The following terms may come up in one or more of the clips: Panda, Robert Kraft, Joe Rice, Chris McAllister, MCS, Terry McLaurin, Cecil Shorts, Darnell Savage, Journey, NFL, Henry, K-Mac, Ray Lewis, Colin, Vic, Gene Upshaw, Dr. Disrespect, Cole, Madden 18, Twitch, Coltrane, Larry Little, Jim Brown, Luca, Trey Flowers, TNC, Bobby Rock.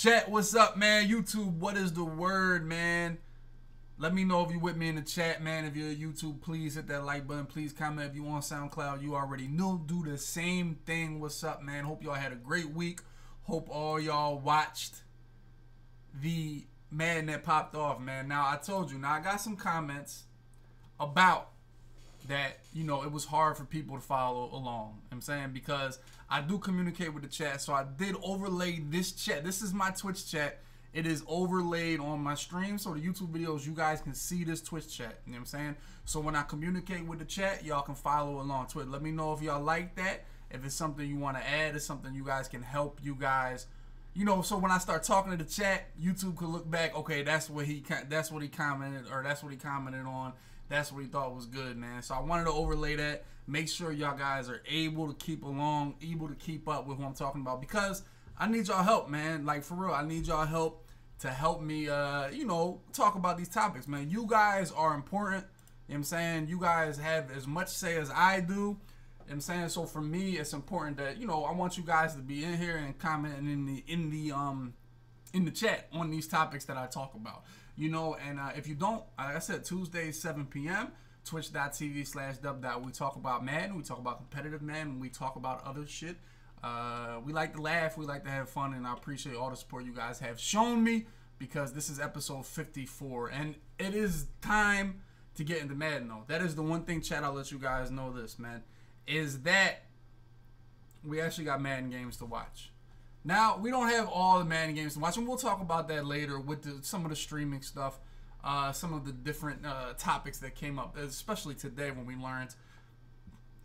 Chat, what's up, man? YouTube, what is the word, man? Let me know if you're with me in the chat, man. If you're YouTube, please hit that like button. Please comment if you're on SoundCloud. You already know. Do the same thing. What's up, man? Hope y'all had a great week. Hope all y'all watched the Madden that popped off, man. Now, I told you. Now, I got some comments about that, you know, it was hard for people to follow along. I'm saying, because I do communicate with the chat. So I did overlay this chat. This is my Twitch chat. It is overlaid on my stream, so the YouTube videos, you guys can see this Twitch chat. You know what I'm saying? So when I communicate with the chat, y'all can follow along Twitch. Let me know if y'all like that. If it's something you want to add, it's something you guys can help you guys. You know, so when I start talking to the chat, YouTube could look back. Okay, that's what he commented, or that's what he commented on. That's what he thought was good, man. So I wanted to overlay that. Make sure y'all guys are able to keep along, able to keep up with what I'm talking about, because I need y'all help, man. Like, for real, I need y'all help to help me, you know, talk about these topics, man. You guys are important. You know what I'm saying? You guys have as much say as I do. You know what I'm saying? So for me, it's important that, you know, I want you guys to be in here and commenting in the chat on these topics that I talk about. You know, and if you don't, like I said, Tuesdays 7 p.m. Twitch.tv/dub. We talk about Madden. We talk about competitive Madden. We talk about other shit. We like to laugh, we like to have fun, and I appreciate all the support you guys have shown me, because this is episode 54 and it is time to get into Madden though. That is the one thing, chat, I'll let you guys know this, man, is that we actually got Madden games to watch. Now, we don't have all the Madden games to watch, and we'll talk about that later with some of the streaming stuff, some of the different topics that came up, especially today when we learned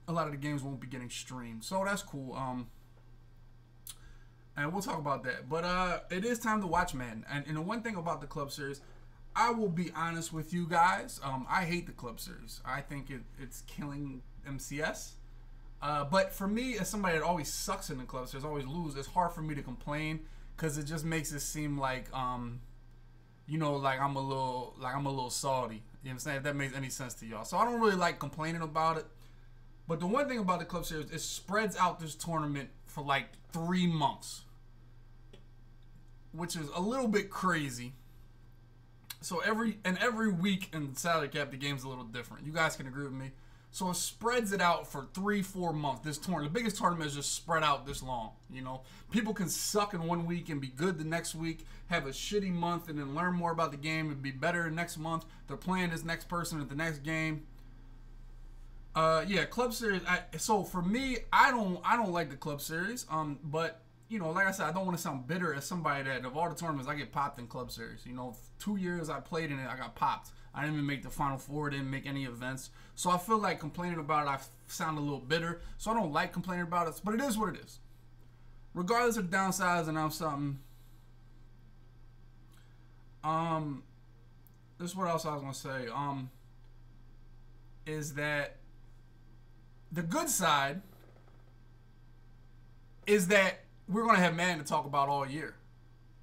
a lot of the games won't be getting streamed. So that's cool. And we'll talk about that. But it is time to watch Madden. And the one thing about the Club Series, I will be honest with you guys. I hate the Club Series. I think it's killing MCS. But for me, as somebody that always sucks in the Club Series, always lose, it's hard for me to complain, because it just makes it seem like, you know, like I'm a little salty. You know what I'm saying? If that makes any sense to y'all. So I don't really like complaining about it. But the one thing about the Club Series, it spreads out this tournament for like 3 months, which is a little bit crazy. So every week in the salary cap, the game's a little different. You guys can agree with me. So it spreads it out for 3-4 months. This tournament, the biggest tournament, is just spread out this long. You know, people can suck in 1 week and be good the next week, have a shitty month, and then learn more about the game and be better next month. They're playing this next person at the next game. Yeah, Club Series. So for me, I don't like the Club Series. But you know, like I said, I don't want to sound bitter as somebody that of all the tournaments I get popped in Club Series. You know, 2 years I played in it, I got popped. I didn't even make the Final Four, didn't make any events. So I feel like complaining about it, I sound a little bitter. So I don't like complaining about it, but it is what it is. Regardless of downsides, and I'm something. This is what else I was gonna say. Is that the good side is that we're going to have Madden to talk about all year.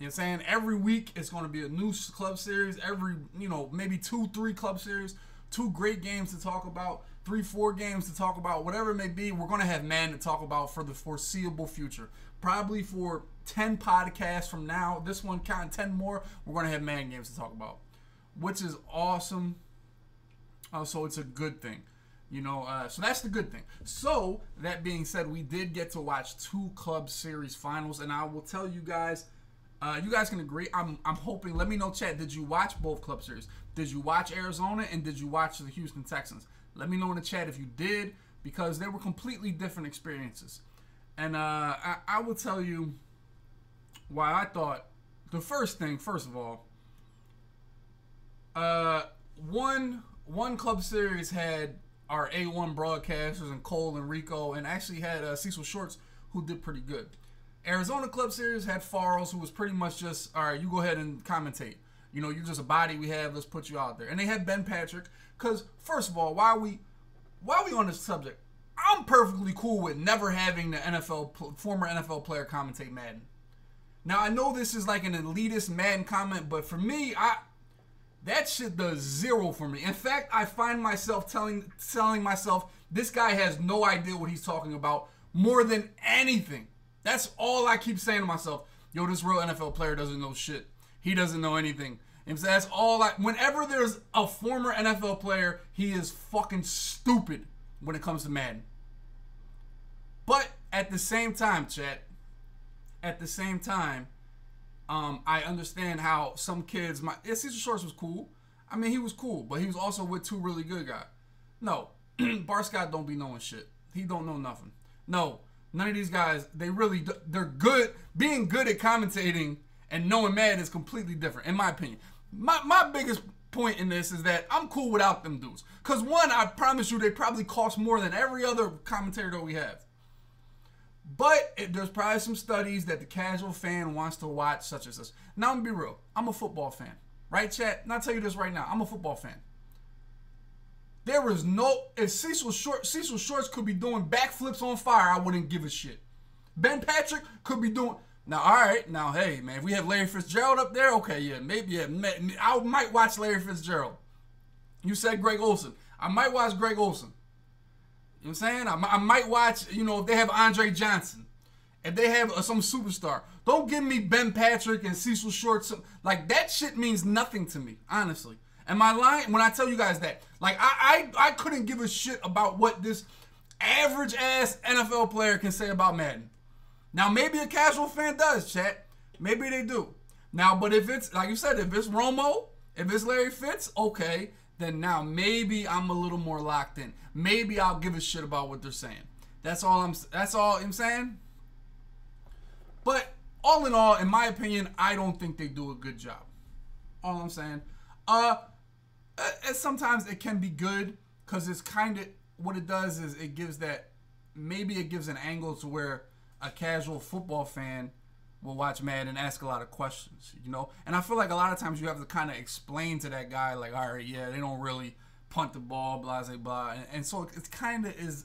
You know what I'm saying? Every week it's going to be a new Club Series. Every, you know, maybe 2-3 Club Series. 2 great games to talk about. 3-4 games to talk about. Whatever it may be, we're going to have Madden to talk about for the foreseeable future. Probably for 10 podcasts from now. This one counting 10 more. We're going to have Madden games to talk about, which is awesome. So it's a good thing. You know, so that's the good thing. So, that being said, we did get to watch 2 Club Series finals, and I will tell you guys can agree, I'm hoping, let me know, chat, did you watch both Club Series? Did you watch Arizona, and did you watch the Houston Texans? Let me know in the chat if you did, because they were completely different experiences. And I will tell you why I thought, the first thing, first of all, one Club Series had our A1 broadcasters and Cole and Rico, and actually had Cecil Shorts, who did pretty good. Arizona Club Series had Farrells, who was pretty much just, all right, you go ahead and commentate. You know, you're just a body we have, let's put you out there. And they had Ben Patrick, because, first of all, while we on this subject, I'm perfectly cool with never having the former NFL player commentate Madden. Now, I know this is like an elitist Madden comment, but for me, that shit does zero for me. In fact, I find myself telling myself, this guy has no idea what he's talking about more than anything. That's all I keep saying to myself. Yo, this real NFL player doesn't know shit. He doesn't know anything. And so that's all whenever there's a former NFL player, he is fucking stupid when it comes to Madden. But at the same time, chat, at the same time, I understand how some kids, Cecil Shorts was cool. I mean, he was cool, but he was also with two really good guys. No, Bar Scott don't be knowing shit. He don't know nothing. No, none of these guys, they really, they're good. Being good at commentating and knowing Madden is completely different, in my opinion. My biggest point in this is that I'm cool without them dudes. Because one, I promise you, they probably cost more than every other commentator that we have. But there's probably some studies that the casual fan wants to watch such and such. Now, I'm going to be real. I'm a football fan. Right, chat? And I'll tell you this right now. I'm a football fan. There is no... If Cecil Shorts could be doing backflips on fire, I wouldn't give a shit. Ben Patrick could be doing... Now, all right. Now, hey, man, if we have Larry Fitzgerald up there, okay, yeah, maybe yeah, I might watch Larry Fitzgerald. You said Greg Olsen. I might watch Greg Olsen. You know what I'm saying? I might watch, you know, if they have Andre Johnson, if they have some superstar. Don't give me Ben Patrick and Cecil Shorts. Like, that shit means nothing to me, honestly. Am I lying when I tell you guys that? Like, I couldn't give a shit about what this average-ass NFL player can say about Madden. Now, maybe a casual fan does, chat. Maybe they do. Now, but if it's, like you said, if it's Romo, if it's Larry Fitz, okay, then now maybe I'm a little more locked in. Maybe I'll give a shit about what they're saying. That's all I'm saying. But all in all, in my opinion, I don't think they do a good job. All I'm saying. Sometimes it can be good because it's kind of, what it does is it gives that, maybe it gives an angle to where a casual football fan will watch Madden and ask a lot of questions, you know? And I feel like a lot of times you have to kind of explain to that guy, like, all right, yeah, they don't really punt the ball, blah, blah, blah. And so it kind of is,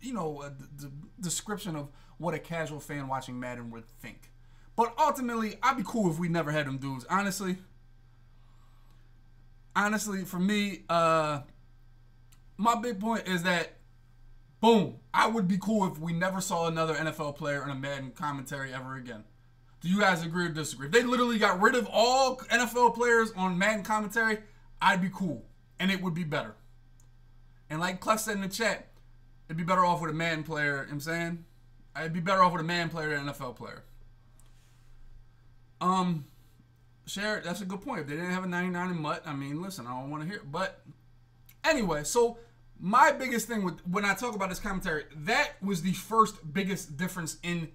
you know, the description of what a casual fan watching Madden would think. But ultimately, I'd be cool if we never had them dudes, honestly. Honestly, for me, my big point is that, boom, I would be cool if we never saw another NFL player in a Madden commentary ever again. Do you guys agree or disagree? If they literally got rid of all NFL players on Madden commentary, I'd be cool, and it would be better. And like Clef said in the chat, it'd be better off with a Madden player, you know what I'm saying? I'd be better off with a Madden player than an NFL player. Share, that's a good point. If they didn't have a 99 in Mutt, I mean, listen, I don't want to hear it. But anyway, so... My biggest thing with when I talk about this commentary, that was the first biggest difference in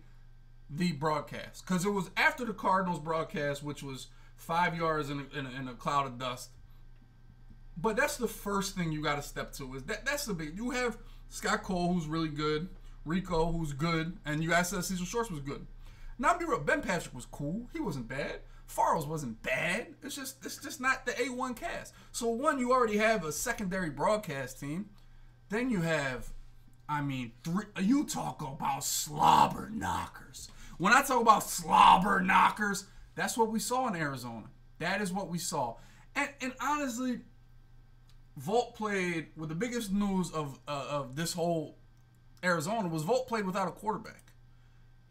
the broadcast. Because it was after the Cardinals broadcast, which was 5 yards in a cloud of dust. But that's the first thing you got to step to. Is that's the big. You have Scott Cole, who's really good. Rico, who's good. And you guys said Cecil Shorts was good. Now, I'll be real. Ben Patrick was cool. He wasn't bad. Farrell's wasn't bad. It's just not the A1 cast. So one, you already have a secondary broadcast team. Then you have, I mean, three. You talk about slobber knockers. When I talk about slobber knockers, that's what we saw in Arizona. That is what we saw. And honestly, Volt played with the biggest news of this whole Arizona was Volt played without a quarterback.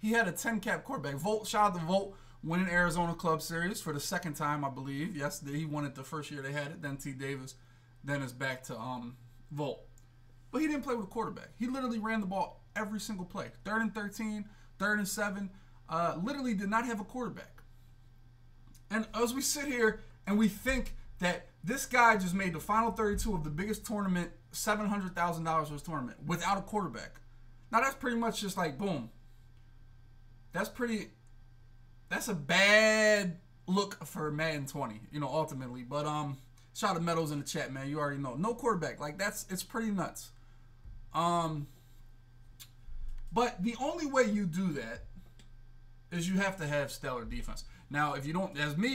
He had a 10-cap quarterback. Volt, shout out to Volt. Winning Arizona Club Series for the second time, I believe. Yes, he won it the first year they had it. Then T. Davis. Then it's back to Volt. But he didn't play with a quarterback. He literally ran the ball every single play. 3rd and 13, 3rd and 7. Literally did not have a quarterback. And as we sit here and we think that this guy just made the final 32 of the biggest tournament, $700,000 for his tournament, without a quarterback. Now, that's pretty much just like, boom. That's pretty... That's a bad look for Madden 20, you know, ultimately. But shout out to Meadows in the chat, man. You already know. No quarterback. Like, it's pretty nuts. But the only way you do that is you have to have stellar defense. Now, if you don't, as me,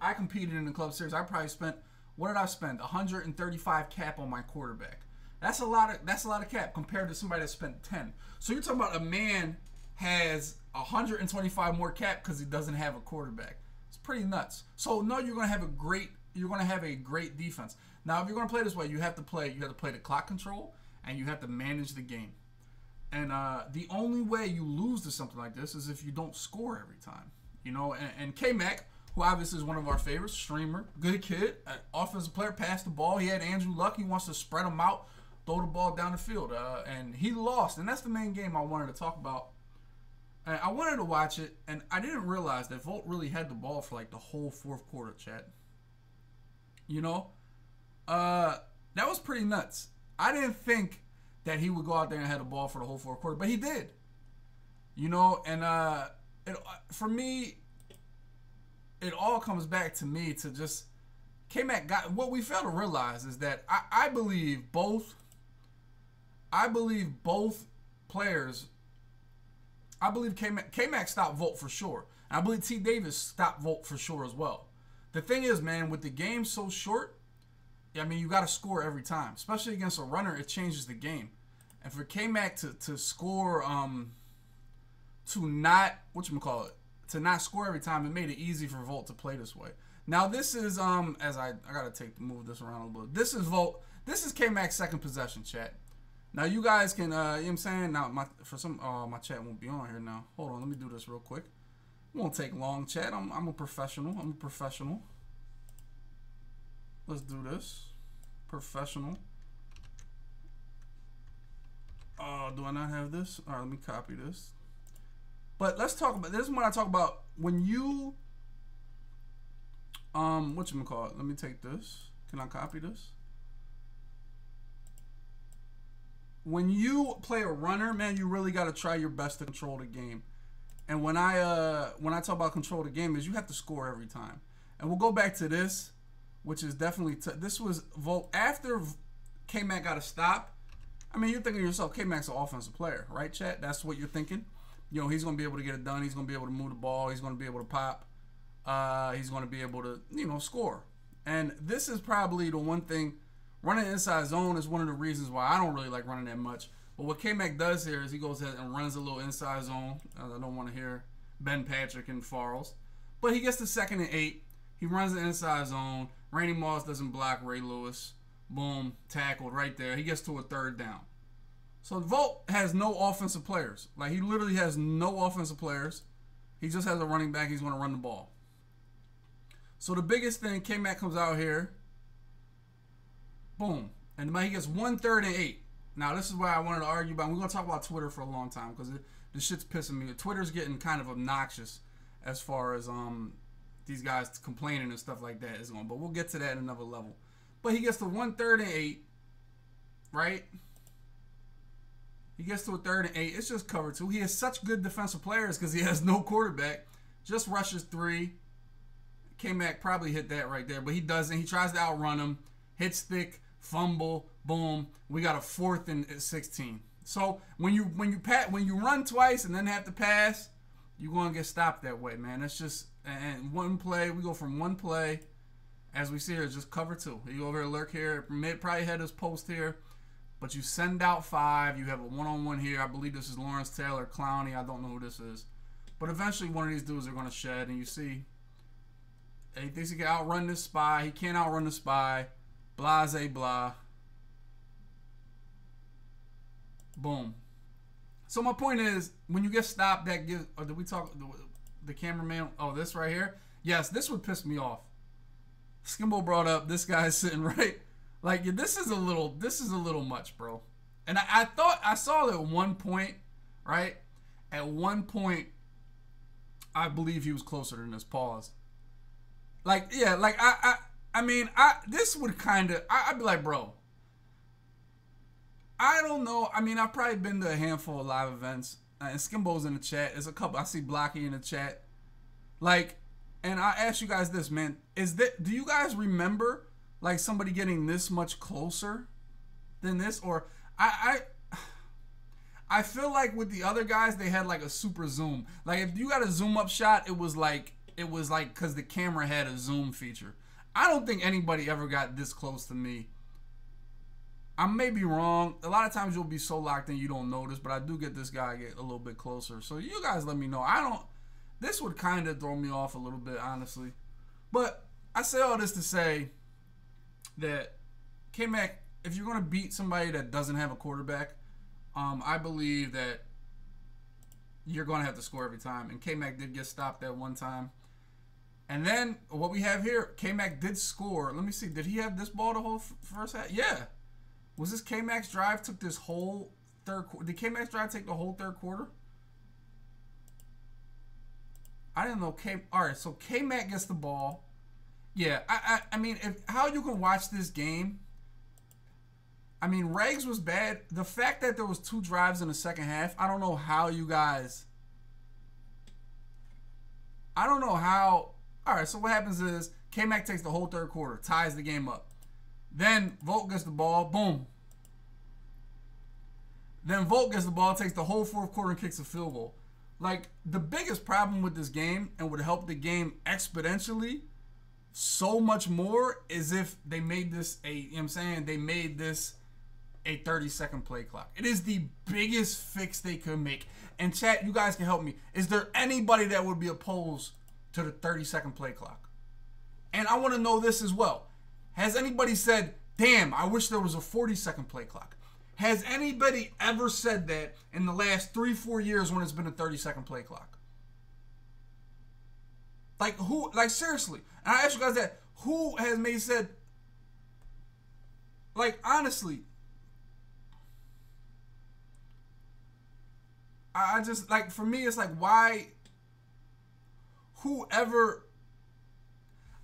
I competed in the club series, I probably spent, what did I spend? 135 cap on my quarterback. That's a lot of cap compared to somebody that spent 10. So you're talking about a man has 125 more cap because he doesn't have a quarterback. It's pretty nuts. So no, you're gonna have a great defense. Now, if you're gonna play this way, you have to play the clock control and you have to manage the game. And the only way you lose to something like this is if you don't score every time. you know, and K-Mac, who obviously is one of our favorites, streamer, good kid, offensive player, passed the ball. He had Andrew Luck. He wants to spread him out, throw the ball down the field, and he lost. And that's the main game I wanted to talk about. And I wanted to watch it, and I didn't realize that Volt really had the ball for, like, the whole fourth quarter, chat. You know? That was pretty nuts. I didn't think that he would go out there and have the ball for the whole fourth quarter, but he did. You know, and for me, it all comes back to me to just K-Mac got what we fail to realize is that I believe both players. I believe K-Mac stopped Volt for sure. And I believe T. Davis stopped Volt for sure as well. The thing is, man, with the game so short, I mean, you got to score every time. Especially against a runner, it changes the game. And for K-Mac to score, to not score every time, it made it easy for Volt to play this way. Now, this is, as I got to move this around a little bit. This is Volt. This is K-Mac's second possession, chat. Now you guys can, you know what I'm saying? Now my chat won't be on here now. Hold on, let me do this real quick. It won't take long, chat. I'm a professional. I'm a professional. Let's do this. Professional. Oh, do I not have this? All right, let me copy this. But let's talk about, this is what I talk about when you, whatchamacallit? Let me take this. Can I copy this? When you play a runner, man, you really got to try your best to control the game. And when I talk about control the game is you have to score every time. And we'll go back to this, which is definitely this was Volt after K-Mac got a stop. I mean, you're thinking to yourself, K-Mac's an offensive player, right, chat? That's what you're thinking. You know, he's going to be able to get it done. He's going to be able to move the ball. He's going to be able to pop. He's going to be able to, you know, score. And this is probably the one thing. Running inside zone is one of the reasons why I don't really like running that much. But what K-Mac does here is he goes ahead and runs a little inside zone. I don't want to hear Ben Patrick and Farles. But he gets to 2nd and 8. He runs the inside zone. Randy Moss doesn't block Ray Lewis. Boom. Tackled right there. He gets to a 3rd down. So Volt has no offensive players. Like, he literally has no offensive players. He just has a running back. He's going to run the ball. So the biggest thing, K-Mac comes out here. Boom. And he gets 1 3rd and 8. Now, this is why I wanted to argue about. We're going to talk about Twitter for a long time because this shit's pissing me. Twitter's getting kind of obnoxious as far as these guys complaining and stuff like that is going. But we'll get to that at another level. But he gets to 1 3rd and 8, right? He gets to a 3rd and 8. It's just cover 2. He has such good defensive players because he has no quarterback. Just rushes 3. K-Mac probably hit that right there, but he doesn't. He tries to outrun him. Hits thick. Fumble, boom. We got a 4th and 16. So when you run twice and then have to pass, you're gonna get stopped that way, man. That's just and one play. We go from one play, as we see here, just cover 2. You over here, lurk here. Probably had his post here, but you send out 5. You have a one-on-one here. I believe this is Lawrence Taylor, Clowney. I don't know who this is, but eventually one of these dudes are gonna shed, and you see. He thinks he can outrun this spy. He can't outrun the spy. Blase blah. Boom. So my point is, when you get stopped, that gives. Or did we talk the cameraman? Oh, this right here. Yes, this would piss me off. Skimbo brought up this guy sitting right. Like, this is a little. This is a little much, bro. And I thought I saw it at one point, right? At one point, I believe he was closer than this. Pause. Like, yeah, like I mean, this would kind of, I'd be like, bro, I don't know. I mean, I've probably been to a handful of live events, and Skimbo's in the chat. There's a couple. I see Blocky in the chat. Like, and I ask you guys this, man. Do you guys remember, like, somebody getting this much closer than this? Or, I feel like with the other guys, they had, like, a super zoom. Like, if you got a zoom up shot, it was like, because the camera had a zoom feature. I don't think anybody ever got this close to me. I may be wrong. A lot of times you'll be so locked in you don't notice, but I do get this guy get a little bit closer. So you guys let me know. This would kind of throw me off a little bit, honestly. But I say all this to say that K-Mac, if you're going to beat somebody that doesn't have a quarterback, I believe that you're going to have to score every time. And K-Mac did get stopped that one time. And then what we have here, K-Mac did score. Let me see. Did he have this ball the whole first half? Yeah. Was this K-Mac's drive took this whole third quarter? Did K-Mac's drive take the whole third quarter? I didn't know All right, so K-Mac gets the ball. Yeah, I mean, how you can watch this game. I mean, Regs was bad. The fact that there was two drives in the second half, I don't know how you guys. I don't know how. All right, so what happens is K-Mac takes the whole third quarter, ties the game up. Then Volt gets the ball, boom. Then Volt gets the ball, takes the whole fourth quarter and kicks a field goal. Like, the biggest problem with this game and would help the game exponentially so much more is if they made this a, you know what I'm saying, they made this a 30-second play clock. It is the biggest fix they could make. And chat, you guys can help me. Is there anybody that would be opposed to the 30-second play clock? And I want to know this as well. Has anybody said, damn, I wish there was a 40-second play clock? Has anybody ever said that in the last 3-4 years when it's been a 30-second play clock? Like, who, like, seriously. And I asked you guys that. Who has made said, like, honestly, I just, like, for me, it's like, why, whoever,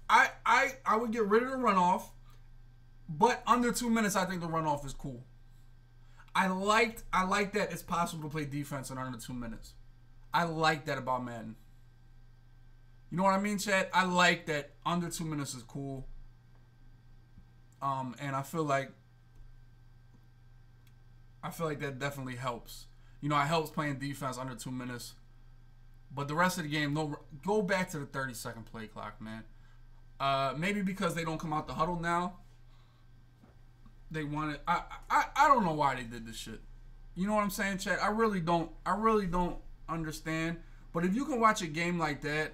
I would get rid of the runoff, but under 2 minutes, I think the runoff is cool. I like that it's possible to play defense in under 2 minutes. I like that about Madden. You know what I mean, chat? I like that under 2 minutes is cool. And I feel like that definitely helps. You know, it helps playing defense under 2 minutes. But the rest of the game, no, go back to the 30-second play clock, man. Maybe because they don't come out the huddle now. They wanted, I don't know why they did this shit. You know what I'm saying, chat? I really don't understand. But if you can watch a game like that,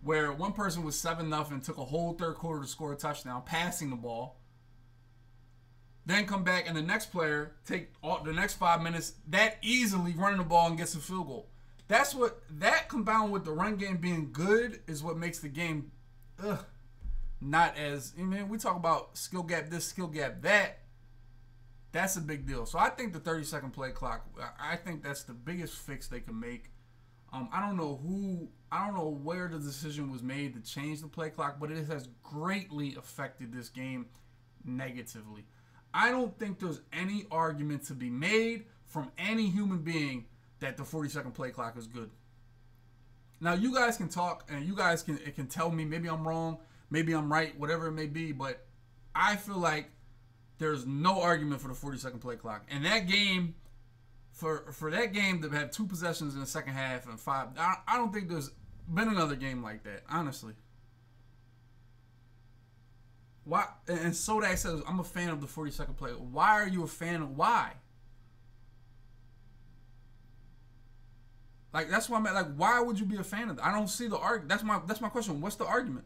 where one person was 7-0, took a whole third quarter to score a touchdown, passing the ball, then come back and the next player take all, the next 5 minutes that easily running the ball and gets a field goal. That's what that combined with the run game being good is what makes the game, ugh. Not as, I mean, we talk about skill gap this, skill gap that. That's a big deal. So I think the 30-second play clock, I think that's the biggest fix they can make. I don't know who, I don't know where the decision was made to change the play clock, but it has greatly affected this game negatively. I don't think there's any argument to be made from any human being that the 40-second play clock is good. Now, you guys can talk, and you guys can tell me, maybe I'm wrong, maybe I'm right, whatever it may be, but I feel like there's no argument for the 40-second play clock. And that game, for that game to have two possessions in the second half and five, I don't think there's been another game like that, honestly. Why? And Sodak says, I'm a fan of the 40-second play. Why are you a fan of why? Like, that's why I'm at. Like, why would you be a fan of that? I don't see the argument. That's my question. What's the argument?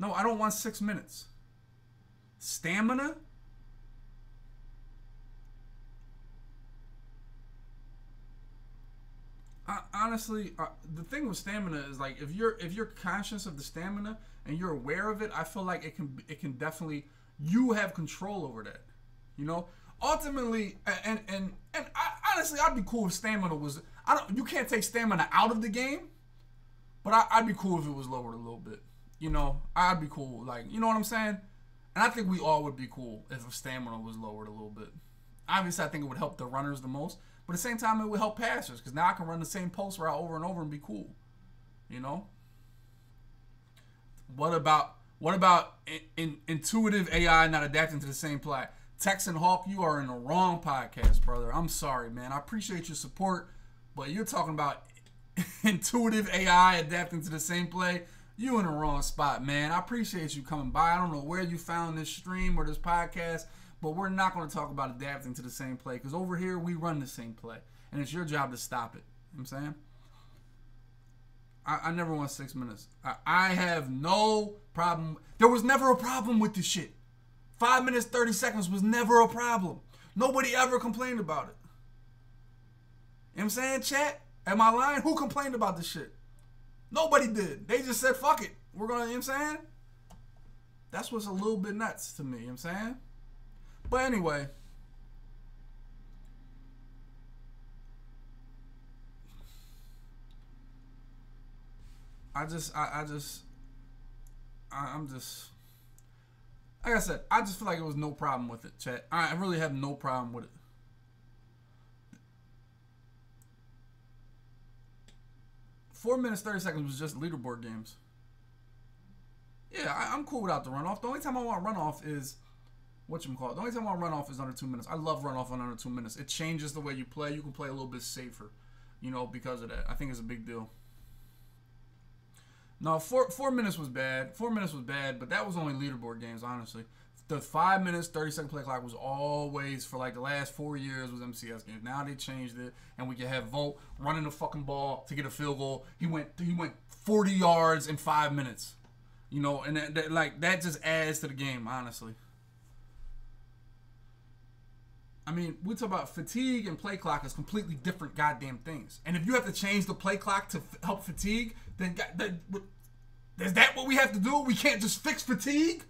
No, I don't want 6 minutes. Stamina? Honestly, the thing with stamina is, like, if you're conscious of the stamina and you're aware of it, I feel like it can definitely, you have control over that. You know? Ultimately, and I, honestly, I'd be cool if stamina was, you can't take stamina out of the game, but I'd be cool if it was lowered a little bit. You know, I'd be cool. Like, you know what I'm saying? And I think we all would be cool if stamina was lowered a little bit. Obviously, I think it would help the runners the most. But at the same time, it would help passers. Because now I can run the same post route over and over and be cool. You know? What about intuitive AI not adapting to the same play? Texan Hawk, you are in the wrong podcast, brother. I'm sorry, man. I appreciate your support. But you're talking about intuitive AI adapting to the same play. You in the wrong spot, man. I appreciate you coming by. I don't know where you found this stream or this podcast, but we're not going to talk about adapting to the same play because over here we run the same play, and it's your job to stop it. You know what I'm saying? I never want 6 minutes. I have no problem. There was never a problem with this shit. 5 minutes, 30 seconds was never a problem. Nobody ever complained about it. You know what I'm saying, chat? Am I lying? Who complained about this shit? Nobody did. They just said, fuck it. We're going to, you know what I'm saying? That's what's a little bit nuts to me, you know what I'm saying? But anyway. Like I said, I just feel like it was no problem with it, chat. I really have no problem with it. Four minutes, 30 seconds was just leaderboard games. Yeah, I'm cool without the runoff. The only time I want runoff is, whatchamacallit, the only time I want runoff is under 2 minutes. I love runoff on under 2 minutes. It changes the way you play. You can play a little bit safer, you know, because of that. I think it's a big deal. No, four minutes was bad. 4 minutes was bad, but that was only leaderboard games, honestly. The 5 minutes, 30-second play clock was always, for like the last 4 years, was MCS games. Now they changed it, and we can have Volt running the fucking ball to get a field goal. He went 40 yards in 5 minutes. You know, and that just adds to the game, honestly. I mean, we talk about fatigue and play clock as completely different goddamn things. And if you have to change the play clock to help fatigue, then is that what we have to do? We can't just fix fatigue?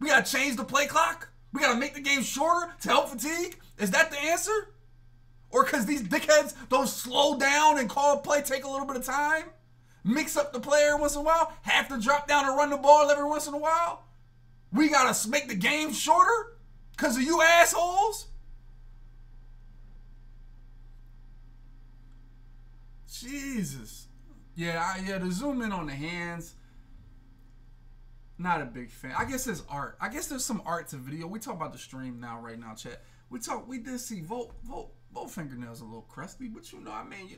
We gotta change the play clock? We gotta make the game shorter to help fatigue? Is that the answer? Or because these dickheads don't slow down and call play, take a little bit of time? Mix up the player once in a while? Have to drop down and run the ball every once in a while? We gotta make the game shorter? Because of you assholes? Jesus. Yeah, to zoom in on the hands, not a big fan. I guess there's art. I guess there's some art to video. We talk about the stream now, right now, chat. We did see Volt fingernails a little crusty, but you know, I mean,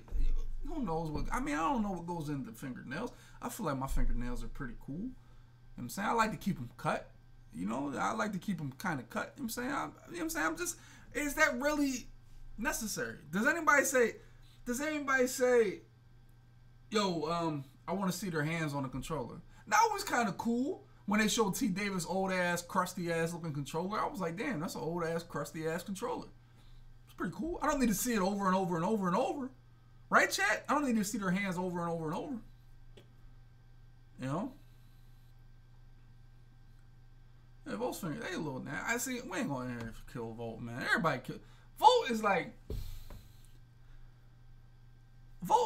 who knows what, I mean, I don't know what goes into fingernails. I feel like my fingernails are pretty cool. You know what I'm saying? I like to keep them cut. You know, I like to keep them kind of cut. You know what I'm saying? I'm just, is that really necessary? Does anybody say, yo, I want to see their hands on the controller? That was kind of cool when they showed T. Davis' old-ass, crusty-ass-looking controller. I was like, damn, that's an old-ass, crusty-ass controller. It's pretty cool. I don't need to see it over and over and over and over. Right, chat? I don't need to see their hands over and over and over. You know? Yeah, Volt's finger, they a little now. I see, we ain't going in here to kill Volt, man. Everybody kill. Volt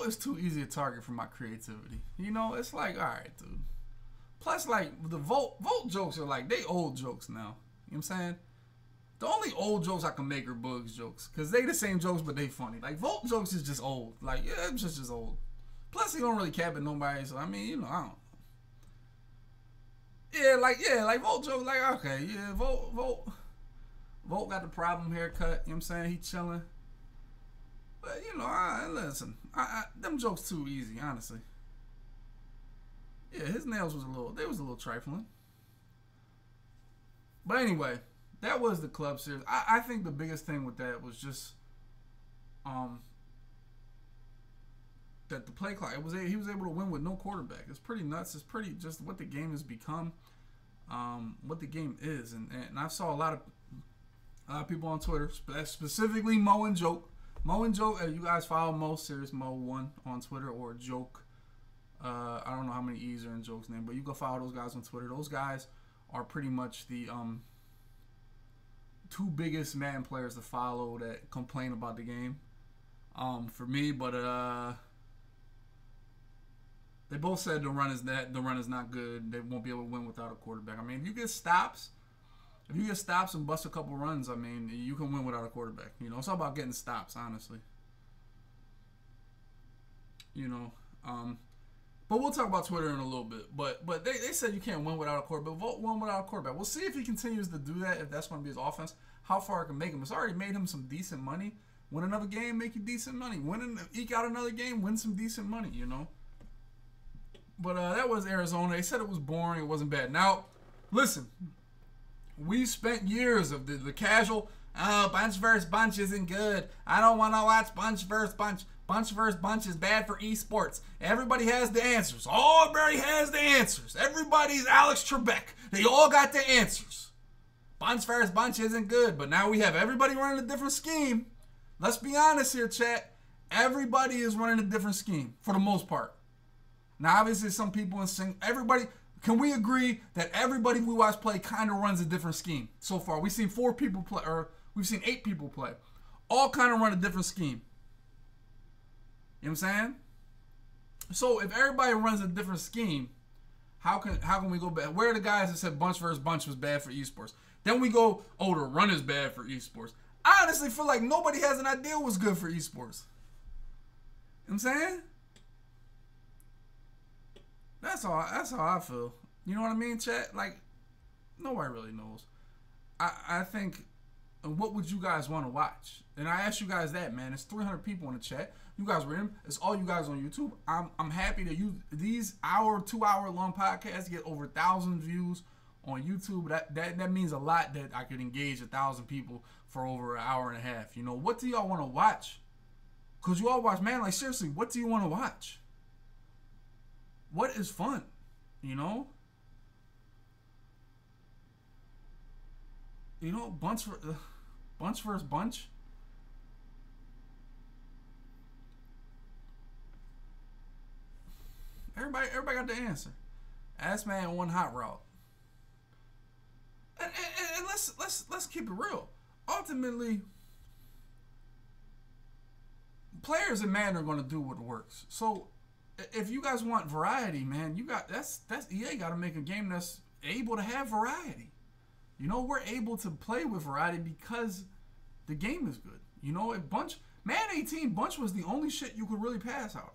is too easy a target for my creativity. You know, it's like, all right, dude. Plus, like, the Volt jokes are like, they old jokes now. You know what I'm saying? The only old jokes I can make are Bugs jokes. Because they the same jokes, but they funny. Like, Volt jokes is just old. Like, yeah, it's just old. Plus, he don't really cap at nobody. So, I mean, you know, I don't. Yeah, like, Volt jokes, like, okay, yeah, Volt got the problem haircut. You know what I'm saying? He chilling. But, you know, listen, them jokes too easy, honestly. Yeah, his nails was a little trifling. But anyway, that was the club series. I think the biggest thing with that was just, that the play clock, he was able to win with no quarterback. It's pretty nuts. It's pretty just what the game has become, what the game is. And I saw a lot of people on Twitter, specifically Mo and Joke. Mo and Joe, you guys follow Mo, Serious Mo1 on Twitter, or Joke. I don't know how many E's are in Joke's name, but you go follow those guys on Twitter. Those guys are pretty much the two biggest Madden players to follow that complain about the game for me. But they both said the run is not good. They won't be able to win without a quarterback. I mean, if you get stops and bust a couple runs, I mean, you can win without a quarterback. You know, it's all about getting stops, honestly. You know, but we'll talk about Twitter in a little bit. But they said you can't win without a quarterback. Volt won without a quarterback. We'll see if he continues to do that, if that's going to be his offense, how far it can make him. It's already made him some decent money. Win another game, make you decent money. Eke out another game, win some decent money, you know. But that was Arizona. They said it was boring. It wasn't bad. Now, listen. We spent years of the casual, oh, bunch versus bunch isn't good. I don't want to watch bunch versus bunch. Bunch versus bunch is bad for esports. Everybody has the answers. Everybody has the answers. Everybody's Alex Trebek. They all got the answers. Bunch versus bunch isn't good, but now we have everybody running a different scheme. Let's be honest here, chat. Everybody is running a different scheme for the most part. Now, obviously, some people in sync, everybody, can we agree that everybody we watch play kind of runs a different scheme so far? We've seen 4 people play, or we've seen 8 people play. All kind of run a different scheme. You know what I'm saying? So if everybody runs a different scheme, how can we go back? Where are the guys that said bunch versus bunch was bad for esports? Then we go, oh, the run is bad for esports. I honestly feel like nobody has an idea what's good for esports. You know what I'm saying? That's how I feel. You know what I mean, chat? Like, nobody really knows. I think, what would you guys want to watch? And I asked you guys that, man. It's 300 people in the chat. You guys were in. It's all you guys on YouTube. I'm happy that you, these hour, 2 hour long podcasts get over 1,000 views on YouTube. That means a lot that I could engage 1,000 people for over an hour and a half. You know, what do y'all want to watch? Because you all watch, man, like, seriously, what do you want to watch? What is fun, you know? You know, bunch versus bunch. Everybody got the answer. Ass man, one hot route. And let's keep it real. Ultimately, players in Madden are going to do what works. So if you guys want variety, man, you got that's EA got to make a game that's able to have variety. You know, we're able to play with variety because the game is good. You know, if bunch, Madden 18 bunch was the only shit you could really pass out of.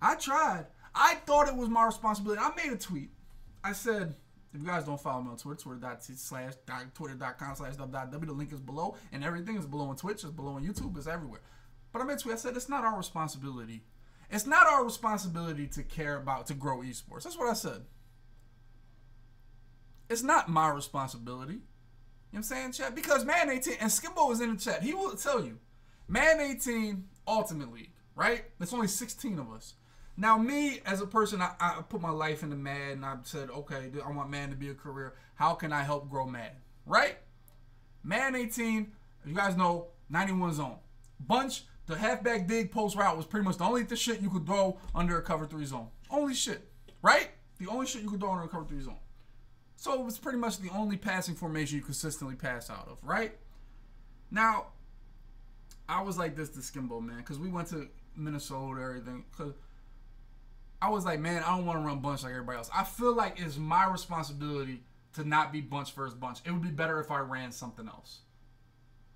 I tried. I thought it was my responsibility. I made a tweet. I said, if you guys don't follow me on Twitter, twitter.com/www, the link is below, and everything is below on Twitch, it's below on YouTube, it's everywhere. But I made a tweet. I said, it's not our responsibility. It's not our responsibility to care about, to grow esports. That's what I said. It's not my responsibility. You know what I'm saying, chat? Because Madden 18, and Skimbo was in the chat. He will tell you, Madden 18 Ultimate League, right? There's only 16 of us. Now, me as a person, I put my life into Madden, and I said, okay, I want Madden to be a career. How can I help grow Madden, right? Madden 18, you guys know, 91 zone. Bunch, the halfback dig post route was pretty much the only shit you could throw under a cover 3 zone. Only shit, right? The only shit you could throw under a cover 3 zone. So it was pretty much the only passing formation you consistently pass out of, right? Now, I was like this to Skimbo, man, because we went to Minnesota and everything. Cause I was like, man, I don't want to run bunch like everybody else. I feel like it's my responsibility to not be bunch versus bunch. It would be better if I ran something else.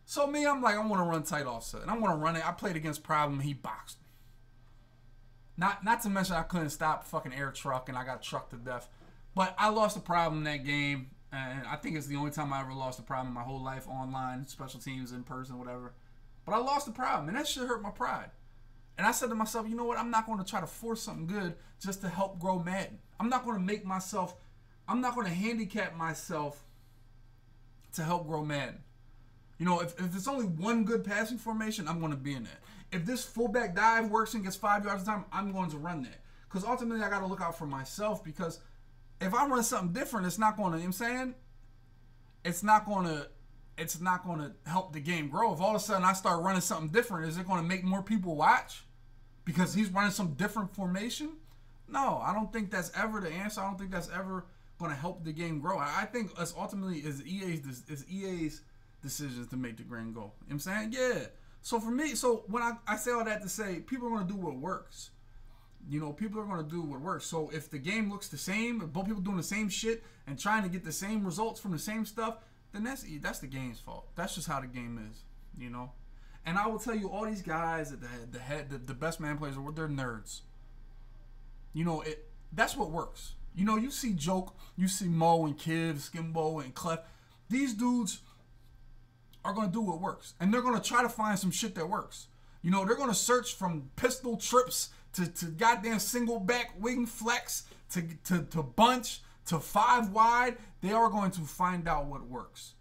So me, I'm like, I want to run tight offset. And I want to run it. I played against Problem. He boxed me. Not to mention I couldn't stop fucking air truck, and I got trucked to death. But I lost the Problem in that game, and I think it's the only time I ever lost the Problem in my whole life online, special teams, in person, whatever. But I lost the Problem, and that shit hurt my pride. And I said to myself, you know what? I'm not going to try to force something good just to help grow Madden. I'm not going to make myself, I'm not going to handicap myself to help grow Madden. You know, if there's only one good passing formation, I'm going to be in that. If this fullback dive works and gets 5 yards a time, I'm going to run that. Because ultimately, I got to look out for myself, because if I run something different, it's not going to, you know what I'm saying? It's not going to help the game grow. If all of a sudden I start running something different, is it going to make more people watch because he's running some different formation? No, I don't think that's ever the answer. I don't think that's ever going to help the game grow. I think it's ultimately is EA's decisions to make the green go. You know what I'm saying? Yeah. So for me, so when I say all that to say, people are going to do what works. You know, people are going to do what works. So if the game looks the same, if both people doing the same shit and trying to get the same results from the same stuff, then that's the game's fault. That's just how the game is, you know? And I will tell you, all these guys that the best man players, they're nerds. You know, that's what works. You know, you see Joke, you see Mo and Kiv, Skimbo and Clef. These dudes are going to do what works. And they're going to try to find some shit that works. You know, they're going to search from pistol trips to goddamn single back wing flex, to bunch, to 5 wide. They are going to find out what works.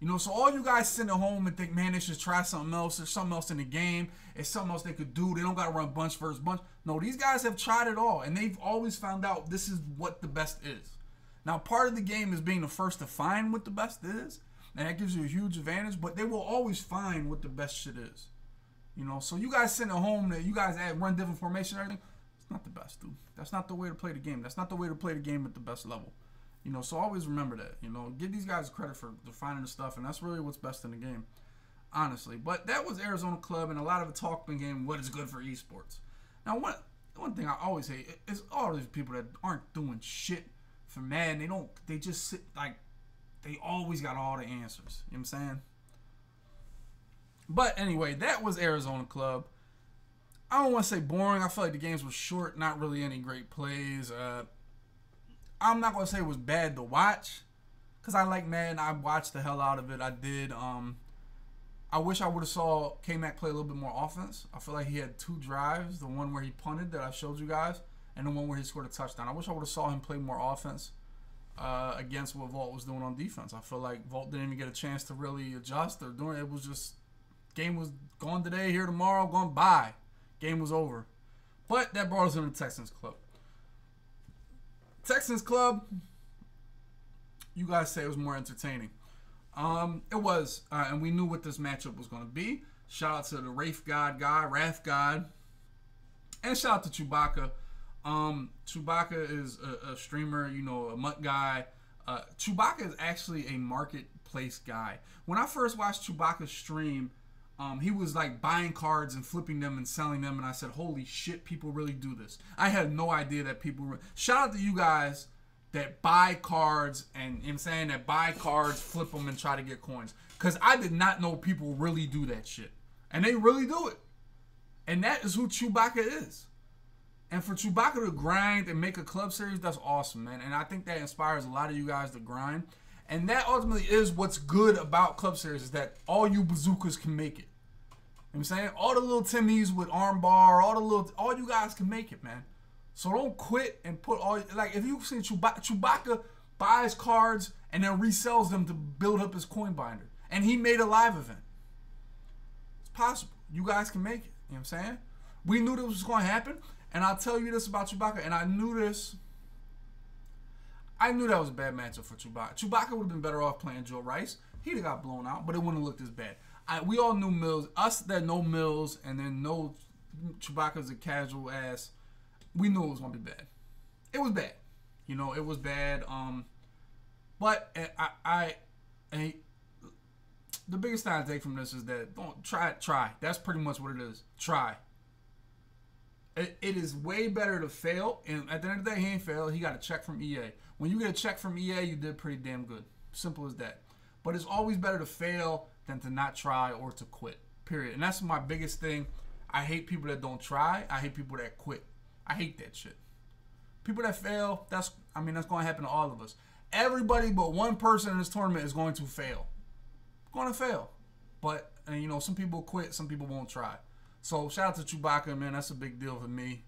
You know, so all you guys sitting at home and think, man, they should try something else. There's something else in the game. It's something else they could do. They don't got to run bunch versus bunch. No, these guys have tried it all, and they've always found out this is what the best is. Now, part of the game is being the first to find what the best is, and that gives you a huge advantage, but they will always find what the best shit is. You You know, so you guys sitting at home that you guys run different formation and everything, it's not the best, dude. That's not the way to play the game. That's not the way to play the game at the best level. You know, so always remember that. You know, give these guys credit for defining the stuff, and that's really what's best in the game, honestly. But that was Arizona Club, and a lot of the talk in the game, what is good for esports. Now, one thing I always hate is all these people that aren't doing shit for Madden. They don't, they just sit, like, they always got all the answers. You know what I'm saying? But anyway, that was Arizona Club. I don't want to say boring. I feel like the games were short, not really any great plays. I'm not going to say it was bad to watch, because I like Madden. I watched the hell out of it. I did. I wish I would have saw K-Mac play a little bit more offense. I feel like he had two drives, the one where he punted that I showed you guys, and the one where he scored a touchdown. I wish I would have saw him play more offense against what Volt was doing on defense. I feel like Volt didn't even get a chance to really adjust or doing it. It was just... game was gone today, here tomorrow, gone by. Game was over. But that brought us into the Texans Club. Texans Club, you guys say it was more entertaining. It was, and we knew what this matchup was going to be. Shout out to the Wrath God guy, and shout out to Chewbacca. Chewbacca is a streamer, you know, a mutt guy. Chewbacca is actually a marketplace guy. When I first watched Chewbacca stream, he was like buying cards and flipping them and selling them, and I said, holy shit, people really do this. I had no idea that people were... Shout out to you guys that buy cards and, you know what I'm saying, that buy cards, flip them, and try to get coins. Because I did not know people really do that shit. And they really do it. And that is who Chewbacca is. And for Chewbacca to grind and make a club series, that's awesome, man. And I think that inspires a lot of you guys to grind. And that ultimately is what's good about club series, is that all you bazookas can make it. You know what I'm saying? All the little Timmies with armbar, all you guys can make it, man. So don't quit and put all, like, if you've seen Chewbacca buys cards and then resells them to build up his coin binder. And he made a live event. It's possible. You guys can make it. You know what I'm saying? We knew this was going to happen. And I'll tell you this about Chewbacca. And I knew this. I knew that was a bad matchup for Chewbacca. Chewbacca would have been better off playing Joe Rice. He'd have got blown out, but it wouldn't have looked as bad. We all knew Mills. Us that know Mills and then know Chewbacca's a casual ass, we knew it was going to be bad. It was bad. You know, it was bad. But I the biggest thing I take from this is that don't try. That's pretty much what it is. Try. It is way better to fail, and at the end of the day, he ain't failed. He got a check from EA. When you get a check from EA, you did pretty damn good. Simple as that. But it's always better to fail than to not try or to quit, period. And that's my biggest thing. I hate people that don't try. I hate people that quit. I hate that shit. People that fail, that's going to happen to all of us. Everybody but one person in this tournament is going to fail. Going to fail. But, and you know, some people quit, some people won't try. So, shout out to Chewbacca, man. That's a big deal for me.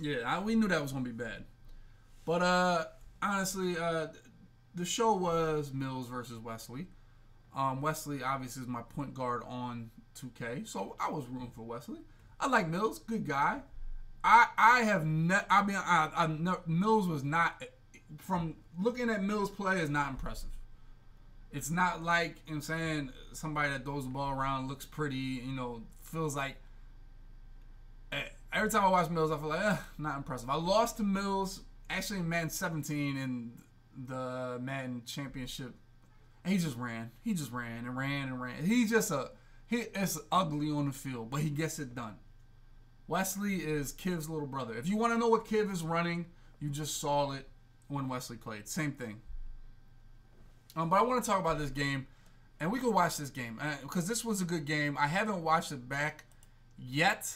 We knew that was going to be bad. But, honestly, the show was Mills versus Wesley. Wesley, obviously, is my point guard on 2K. So, I was rooting for Wesley. I like Mills. Good guy. Mills was not... From looking at Mills' play, is not impressive. It's not like, you know what I'm saying, somebody that throws the ball around, looks pretty, you know, feels like... Every time I watch Mills, I feel like, not impressive. I lost to Mills, actually in Madden 17 in the Madden Championship. And he just ran. He just ran and ran and ran. He's just it's ugly on the field, but he gets it done. Wesley is Kiv's little brother. If you want to know what Kiv is running, you just saw it when Wesley played. Same thing. But I want to talk about this game, and we can watch this game because this was a good game. I haven't watched it back yet,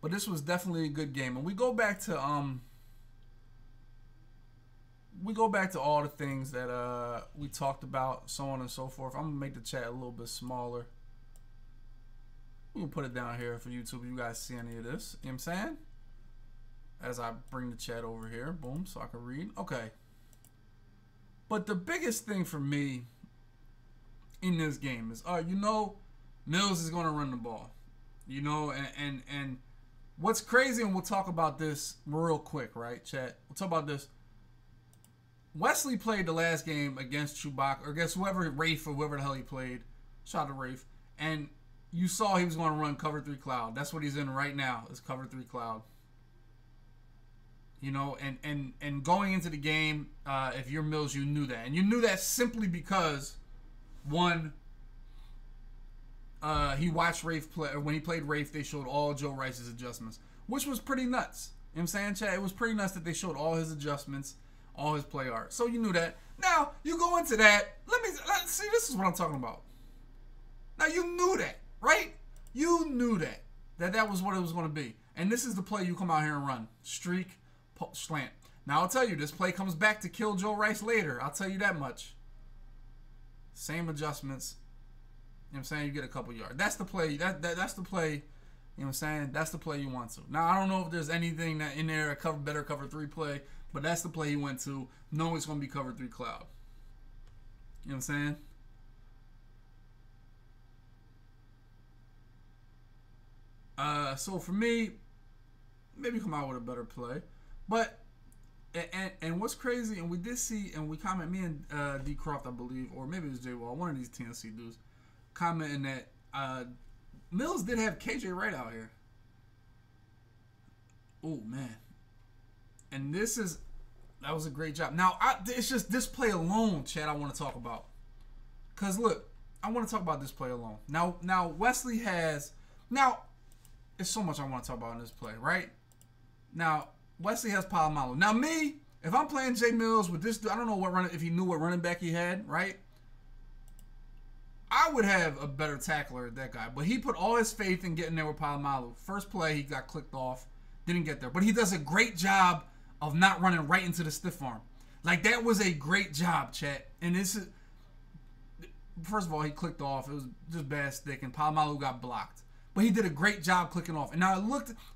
but this was definitely a good game. And we go back to all the things that we talked about, so on and so forth. I'm gonna make the chat a little bit smaller. We can put it down here for YouTube. If you guys see any of this, you know what I'm saying? As I bring the chat over here, boom, so I can read. Okay. But the biggest thing for me in this game is, you know, Mills is going to run the ball. You know, and what's crazy, and we'll talk about this real quick, right, chat? We'll talk about this. Wesley played the last game against Chewbacca, or against whoever, Rafe or whoever the hell he played. Shout out to Rafe. And You saw he was going to run cover 3 cloud. That's what he's in right now, is cover 3 cloud. You know, and going into the game, if you're Mills, you knew that. And you knew that simply because, one, he watched Rafe play. When he played Rafe, they showed all Joe Rice's adjustments, which was pretty nuts. You know what I'm saying, Chad? It was pretty nuts that they showed all his adjustments, all his play art. So you knew that. Now, you go into that. Let's see, this is what I'm talking about. Now, you knew that, right? You knew that. That was what it was going to be. And this is the play you come out here and run. Streak. Slant. Now I'll tell you, this play comes back to kill Joe Rice later. I'll tell you that much. Same adjustments. You know what I'm saying? You get a couple yards. That's the play. That's the play. You know what I'm saying? That's the play you want to. Now I don't know if there's anything that in there better cover 3 play, but that's the play he went to. No, it's gonna be cover 3 cloud. You know what I'm saying? So for me, maybe come out with a better play. But and what's crazy, and we did see, and we comment, me and D Croft, I believe, or maybe it was J Wall, one of these TNC dudes, commenting that Mills did have KJ Wright out here. Oh man, and that was a great job. Now it's just this play alone, Chad, I want to talk about, cause look, I want to talk about this play alone. Now Wesley has, now it's so much I want to talk about in this play, right? Now. Wesley has Palomalo. Now me, if I'm playing Jay Mills with this dude, I don't know if he knew what running back he had, right? I would have a better tackler at that guy, but he put all his faith in getting there with Palomalo. First play, he got clicked off, didn't get there, but he does a great job of not running right into the stiff arm. Like that was a great job, chat. And this is, first of all, he clicked off. It was just bad stick, and Palomalo got blocked. But he did a great job clicking off. And now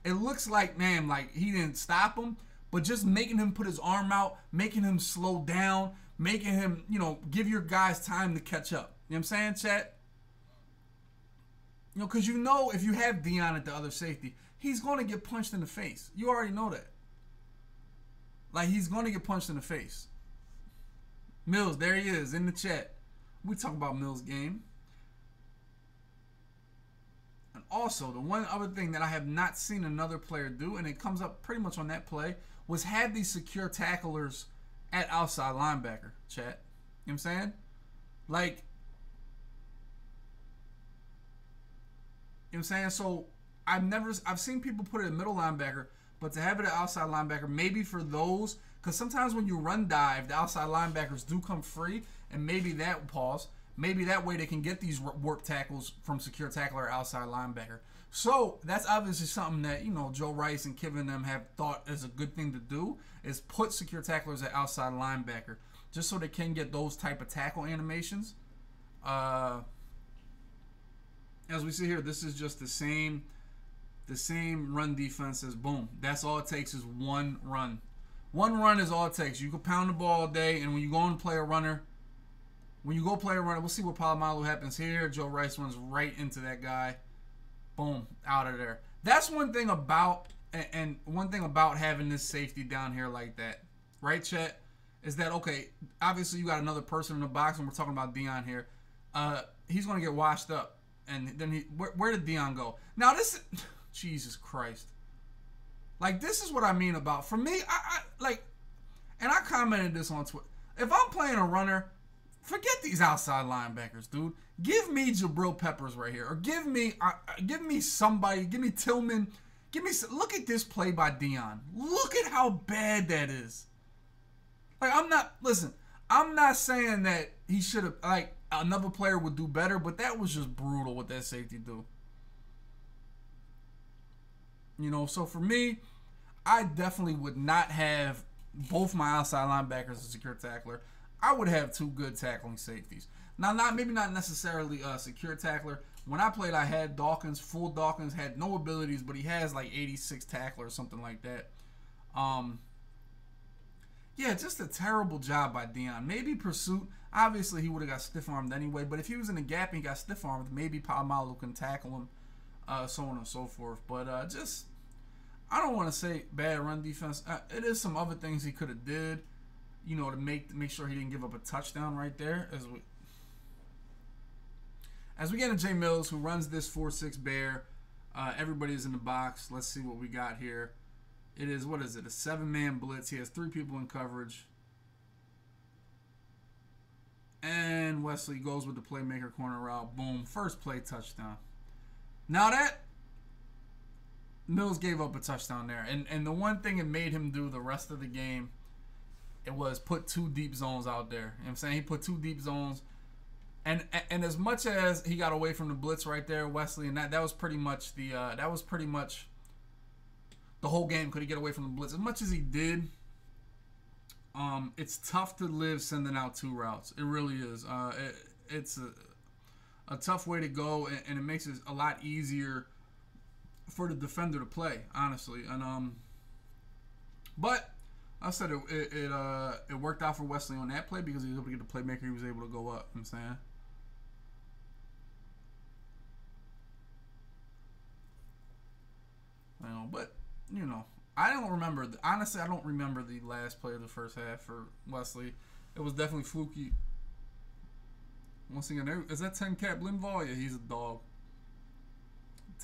it looks like, man, like he didn't stop him, but just making him put his arm out, making him slow down, making him, you know, give your guys time to catch up. You know what I'm saying, chat? You know, because you know if you have Deion at the other safety, he's going to get punched in the face. You already know that. Like, he's going to get punched in the face. Mills, there he is in the chat. We talk about Mills' game. And also, the one other thing that I have not seen another player do, and it comes up pretty much on that play, was have these secure tacklers at outside linebacker, chat. You know what I'm saying? Like, you know what I'm saying? So, I've seen people put it at middle linebacker, but to have it at outside linebacker, maybe for those, because sometimes when you run dive, the outside linebackers do come free, and maybe that pause. Maybe that way they can get these warp tackles from secure tackler or outside linebacker. So that's obviously something that, you know, Joe Rice and Kiv and them have thought is a good thing to do, is put secure tacklers at outside linebacker just so they can get those type of tackle animations. As we see here, this is just the same run defense as boom. That's all it takes is one run. One run is all it takes. You can pound the ball all day, and when you go and play a runner, we'll see what Palomalo happens here. Joe Rice runs right into that guy. Boom, out of there. That's one thing about, and one thing about having this safety down here like that, right, Chet, is that, okay, obviously you got another person in the box, and we're talking about Deion here. He's going to get washed up, and then where did Deion go? Now this, Jesus Christ. Like, this is what I mean about, for me, like, and I commented this on Twitter. If I'm playing a runner, forget these outside linebackers, dude. Give me Jabril Peppers right here, or give me somebody. Give me Tillman. Give me. Look at this play by Deion. Look at how bad that is. Like, I'm not. Listen, I'm not saying that he should have. Like, another player would do better, but that was just brutal what that safety do. You know. So for me, I definitely would not have both my outside linebackers as secure tackler. I would have two good tackling safeties. Now, maybe not necessarily a secure tackler. When I played, I had Dawkins, full Dawkins, had no abilities, but he has like 86 tackler or something like that. Yeah, just a terrible job by Deion. Maybe pursuit. Obviously, he would have got stiff-armed anyway, but if he was in the gap and he got stiff-armed, maybe Palomalo can tackle him, so on and so forth. But just, I don't want to say bad run defense. It is some other things he could have did, you know, to make sure he didn't give up a touchdown right there. As we get into Jay Mills, who runs this 4-6 bear, everybody's in the box. Let's see what we got here. It is, what is it, a 7-man blitz. He has 3 people in coverage. And Wesley goes with the playmaker corner route. Boom. First play, touchdown. Now that Mills gave up a touchdown there. And the one thing it made him do the rest of the game, it was put 2 deep zones out there. You know what I'm saying? He put 2 deep zones. And as much as he got away from the blitz right there, Wesley, and that was pretty much the that was pretty much the whole game. Could he get away from the blitz? As much as he did, it's tough to live sending out 2 routes. It really is. It's a tough way to go, and it makes it a lot easier for the defender to play, honestly. And but I said it worked out for Wesley on that play because he was able to get the playmaker. He was able to go up. You know what I'm saying. You know, but you know, I don't remember. Honestly, I don't remember the last play of the first half for Wesley. It was definitely fluky. Once again, is that 10-cap Linval? Yeah, he's a dog.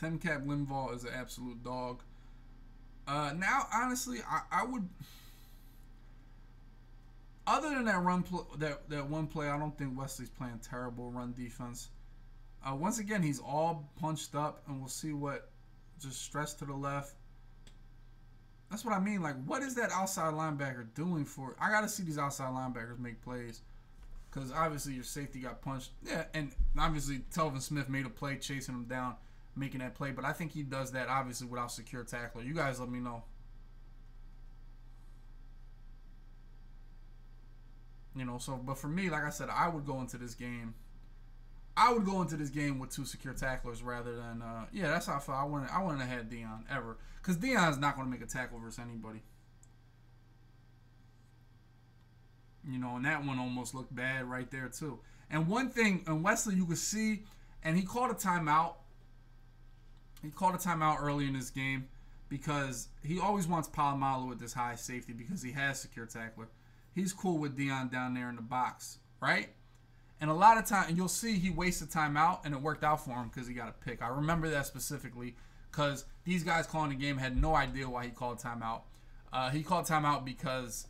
10-cap Linval is an absolute dog. Now, honestly, I would. Other than that run, that one play, I don't think Wesley's playing terrible run defense. Once again, he's all punched up, and we'll see what. Just stress to the left. That's what I mean. Like, what is that outside linebacker doing for it? I gotta see these outside linebackers make plays, because obviously your safety got punched. Yeah, and obviously Telvin Smith made a play chasing him down, making that play. But I think he does that obviously without secure tackler. You guys, let me know. You know, so but for me, like I said, I would go into this game. I would go into this game with 2 secure tacklers rather than yeah, that's how I felt. I wouldn't have had Deion ever, because Deion's not going to make a tackle versus anybody. You know, and that one almost looked bad right there too. And one thing, and Wesley, you could see, and he called a timeout. He called a timeout early in this game because he always wants Palomalu with this high safety because he has secure tackler. He's cool with Deion down there in the box, right? And a lot of time, and you'll see he wasted time out, and it worked out for him because he got a pick. I remember that specifically because these guys calling the game had no idea why he called timeout. He called timeout because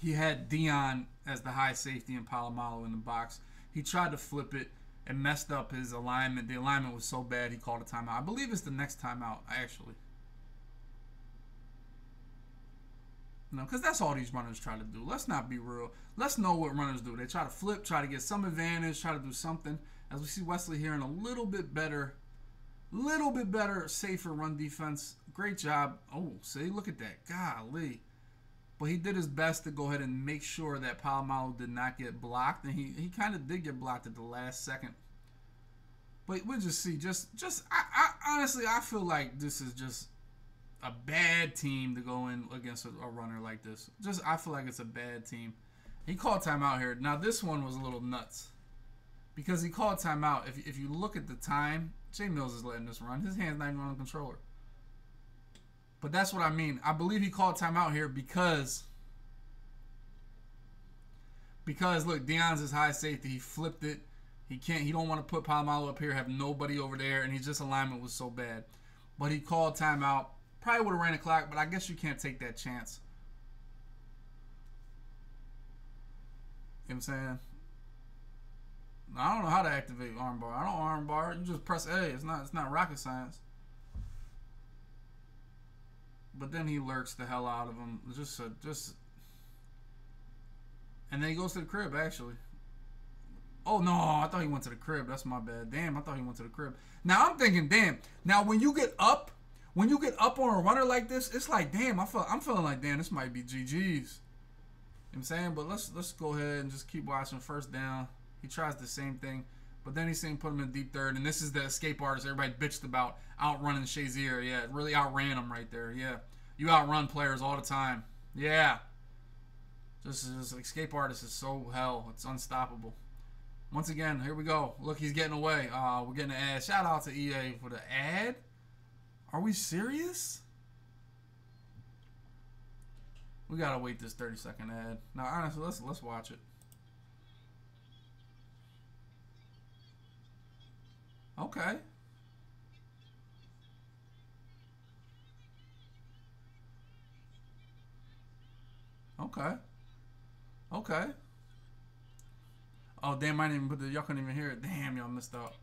he had Deion as the high safety and Palomalu in the box. He tried to flip it and messed up his alignment. The alignment was so bad he called a timeout. I believe it's the next timeout, actually. No, because that's all these runners try to do. Let's not be real. Let's know what runners do. They try to flip, try to get some advantage, try to do something. As we see Wesley here in a little bit better, safer run defense. Great job. Oh, see, look at that. Golly. But he did his best to go ahead and make sure that Palomalu did not get blocked. And he kind of did get blocked at the last second. But we'll just see. I honestly, I feel like this is just a bad team to go in against a runner like this. Just, I feel like it's a bad team. He called timeout here. Now, this one was a little nuts because he called timeout. If you look at the time, Jay Mills is letting this run. His hand's not even on the controller. But that's what I mean. I believe he called timeout here because look, Deion's his high safety. He flipped it. He can't. He don't want to put Palomalu up here, have nobody over there, and his just alignment was so bad. But he called timeout. Probably would have ran a clock, but I guess you can't take that chance. You know what I'm saying? I don't know how to activate armbar. I don't armbar. You just press A. It's not rocket science. But then he lurks the hell out of him. And then he goes to the crib, actually. Oh, no, I thought he went to the crib. That's my bad. Damn, I thought he went to the crib. Now, I'm thinking, damn. Now, when you get up, when you get up on a runner like this, it's like, damn, I'm feeling like, damn, this might be GG's. You know what I'm saying? But let's go ahead and just keep watching. First down. He tries the same thing. But then he's saying put him in deep third. And this is the escape artist everybody bitched about outrunning Shazier. Yeah, really outran him right there. Yeah. You outrun players all the time. Yeah. This escape artist is so hell. It's unstoppable. Once again, here we go. Look, he's getting away. We're getting an ad. Shout out to EA for the ad. Are we serious? We gotta wait this 30-second ad. Now, honestly, let's watch it. Okay. Okay. Oh, damn, I didn't even put the... Y'all couldn't even hear it. Damn, y'all missed out.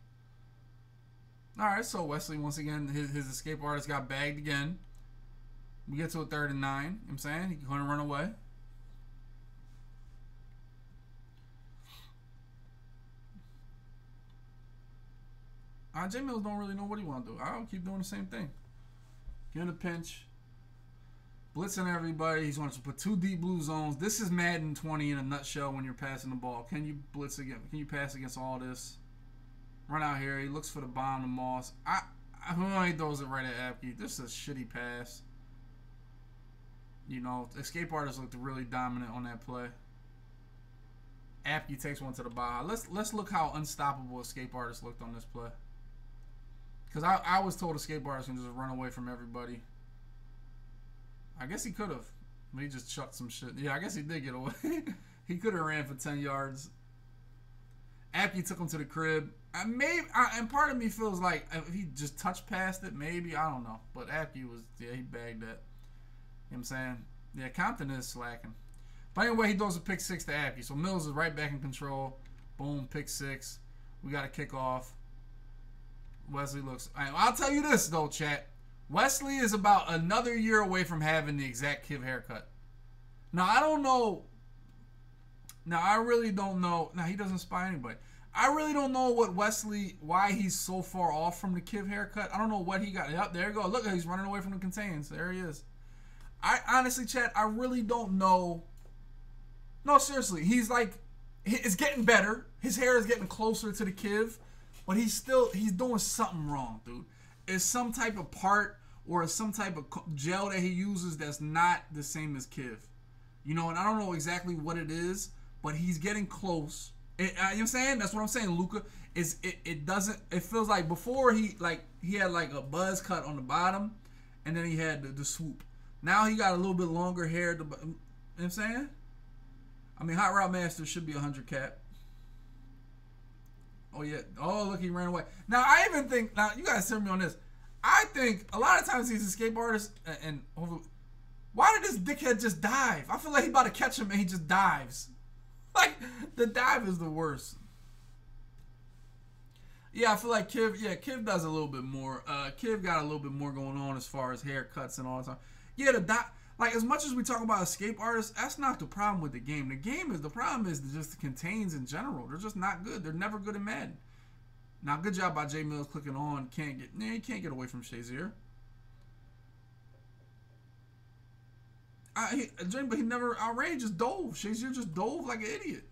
Alright, so Wesley, once again, his escape artist got bagged again. We get to a 3rd and 9. You know what I'm saying? He couldn't run away. Jay Mills don't really know what he want to do. I'll keep doing the same thing. Get in a pinch. Blitzing everybody. He's going to put 2 deep blue zones. This is Madden 20 in a nutshell when you're passing the ball. Can you blitz again? Can you pass against all this? Run out here. He looks for the bomb to Moss. He throws it right at Apke. This is a shitty pass. You know, escape artists looked really dominant on that play. Apke takes one to the baja. Let's look how unstoppable escape artists looked on this play. Because I was told escape artists can just run away from everybody. I guess he could have. But he just chucked some shit. Yeah, I guess he did get away. He could have ran for 10 yards. Apke took him to the crib. And part of me feels like if he just touched past it, maybe. I don't know. But Apke was, yeah, he bagged that. You know what I'm saying? Yeah, Compton is slacking. But anyway, he throws a pick 6 to Apke. So Mills is right back in control. Boom, pick 6. We got a kickoff. Wesley looks... I'll tell you this, though, chat. Wesley is about another year away from having the exact Kiv haircut. Now, I don't know... Now, I really don't know... Now, he doesn't spy anybody. I really don't know what Wesley... Why he's so far off from the Kiv haircut. I don't know what he got. Yep, there you go. Look, he's running away from the contains. There he is. I honestly, chat, I really don't know... No, seriously. He's like... It's getting better. His hair is getting closer to the Kiv. But he's doing something wrong, dude. It's some type of part or some type of gel that he uses that's not the same as Kiv. You know, and I don't know exactly what it is, but he's getting close. You know what I'm saying? That's what I'm saying, Luca. It feels like before he had like a buzz cut on the bottom and then he had the swoop. Now he got a little bit longer hair. You know what I'm saying? I mean, Hot Route Master should be 100 cap. Oh, yeah. Oh, look, he ran away. Now, I even think... Now, you guys hear me on this. I think a lot of times these escape artists... why did this dickhead just dive? I feel like he about to catch him and he just dives. Like, the dive is the worst. Yeah, I feel like Kiv... Yeah, Kiv does a little bit more. Kiv got a little bit more going on as far as haircuts and all that stuff. Yeah, the dive... Like, as much as we talk about escape artists, that's not the problem with the game. The game is, the problem is just the contains in general. They're just not good. They're never good at Madden. Now, good job by Jay Mills clicking on. He can't get away from Shazier. But he never outraged. Just dove. Shazier just dove like an idiot.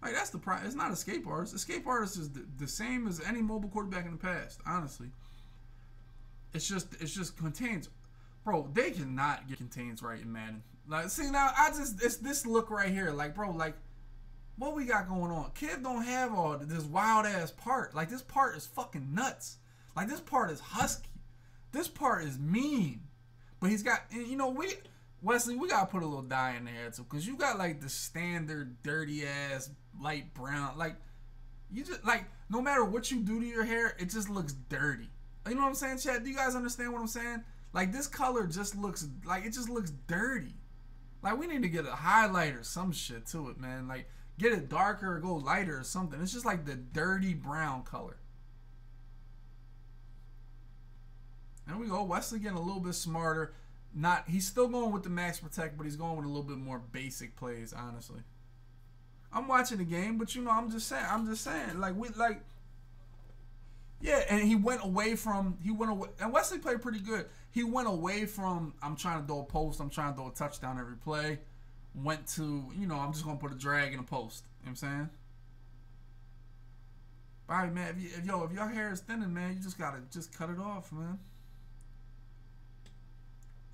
Like, that's the problem. It's not escape artists. Escape artists is the same as any mobile quarterback in the past, honestly. It's just contains. Bro, they cannot get contains right in Madden. Like, see, now, it's this look right here. Like, bro, like, what we got going on? Kiv don't have all this wild-ass part. Like, this part is fucking nuts. Like, this part is husky. This part is mean. But he's got, and you know, Wesley, we got to put a little dye in there, too. Because you got, like, the standard dirty-ass light brown. Like, you just, like, no matter what you do to your hair, it just looks dirty. You know what I'm saying, chat? Do you guys understand what I'm saying? Like, this color just looks, like, it just looks dirty. Like, we need to get a highlight or some shit to it, man. Like, get it darker or go lighter or something. It's just like the dirty brown color. There we go. Wesley getting a little bit smarter. Not, he's still going with the max protect, but he's going with a little bit more basic plays, honestly. I'm watching the game, but, you know, I'm just saying. Like, yeah, and he went away, and Wesley played pretty good. He went away from, I'm trying to throw a post, I'm trying to throw a touchdown every play. Went to, you know, I'm just going to put a drag in a post. You know what I'm saying? Bobby, man, if your hair is thinning, man, you just got to just cut it off, man.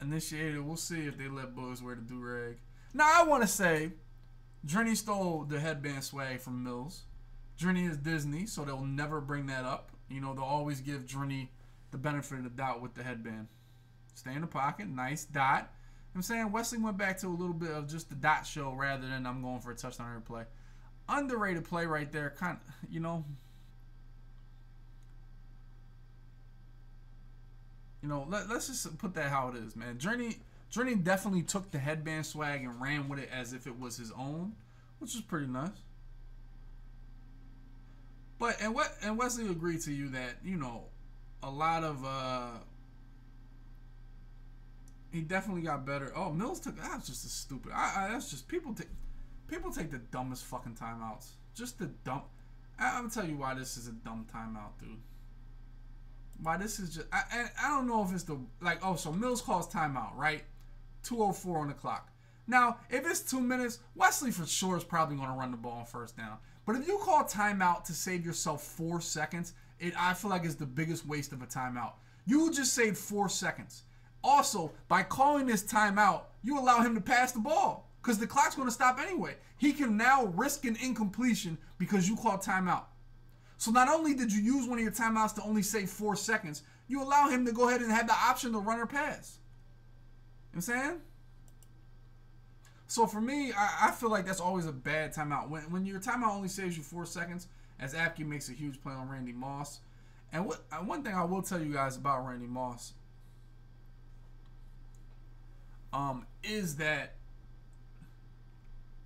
Initiated, we'll see if they let Bugs wear the do-rag. Now, I want to say, Drini stole the headband swag from Mills. Drini is Disney, so they'll never bring that up. You know, they'll always give Drini the benefit of the doubt with the headband. Stay in the pocket. Nice dot. You know what I'm saying? Wesley went back to a little bit of just the dot show rather than I'm going for a touchdown every play. Underrated play right there. Kind of, you know. You know, let's just put that how it is, man. Drini, Drini definitely took the headband swag and ran with it as if it was his own, which is pretty nice. But and Wesley agreed to you that, you know, a lot of he definitely got better. Oh, Mills took that was just a stupid. That's just people take the dumbest fucking timeouts. Just the dumb. I'll tell you why this is a dumb timeout, dude. Why this is just I don't know if it's the like oh so Mills calls timeout, right? 2:04 on the clock. Now if it's 2 minutes, Wesley for sure is probably gonna run the ball on first down. But if you call timeout to save yourself 4 seconds, I feel like it's the biggest waste of a timeout. You just saved 4 seconds. Also, by calling this timeout, you allow him to pass the ball because the clock's going to stop anyway. He can now risk an incompletion because you called timeout. So not only did you use one of your timeouts to only save 4 seconds, you allow him to go ahead and have the option to run or pass. You know what I'm saying? So for me, I feel like that's always a bad timeout. When your timeout only saves you 4 seconds, as Apke makes a huge play on Randy Moss. And one thing I will tell you guys about Randy Moss is that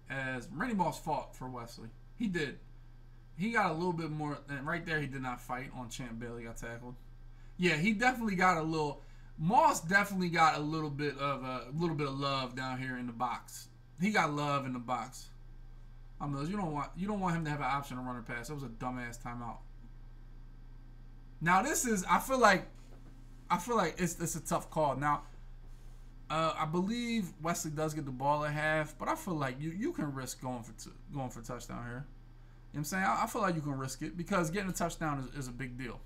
as Randy Moss fought for Wesley. He did. He got a little bit more. And right there, he did not fight on Champ Bailey got tackled. Yeah, he definitely got a little. Moss definitely got a little bit of love down here in the box. He got love in the box. I mean, you don't want him to have an option to run or pass. That was a dumbass timeout. Now this is I feel like it's a tough call. Now I believe Wesley does get the ball at half, but I feel like you can risk going for a touchdown here. You know what I'm saying? I feel like you can risk it because getting a touchdown is a big deal.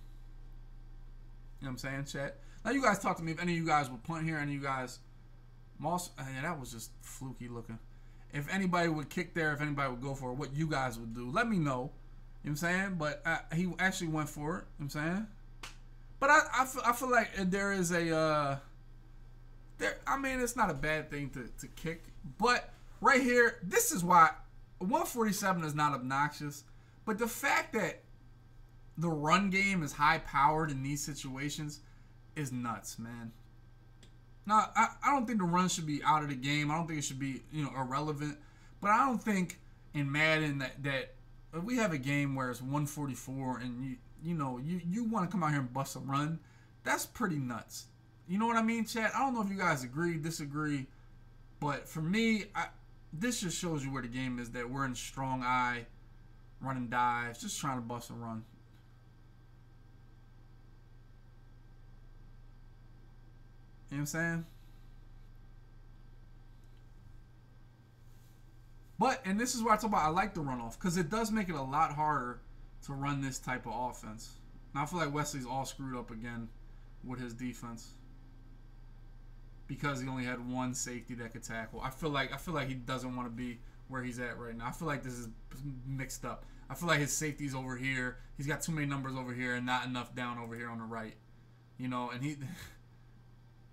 You know what I'm saying, chat? Now you guys talk to me if any of you guys would punt here, any of you guys Moss yeah, that was just fluky looking. If anybody would kick there, if anybody would go for it, what you guys would do, let me know. You know what I'm saying? But he actually went for it. You know what I'm saying? But I feel like there is a... I mean, it's not a bad thing to kick. But right here, this is why 147 is not obnoxious. But the fact that the run game is high-powered in these situations is nuts, man. Now, I don't think the run should be out of the game. I don't think it should be, you know, irrelevant. But I don't think in Madden that if we have a game where it's 144 and you want to come out here and bust a run, that's pretty nuts. You know what I mean, chat? I don't know if you guys agree, disagree, but for me, this just shows you where the game is, that we're in strong eye, running dives, just trying to bust a run. You know what I'm saying? But, and this is why I talk about I like the runoff, because it does make it a lot harder to run this type of offense. Now I feel like Wesley's all screwed up again with his defense because he only had one safety that could tackle. I feel like he doesn't want to be where he's at right now. I feel like this is mixed up. I feel like his safety's over here. He's got too many numbers over here and not enough down over here on the right. You know, and he...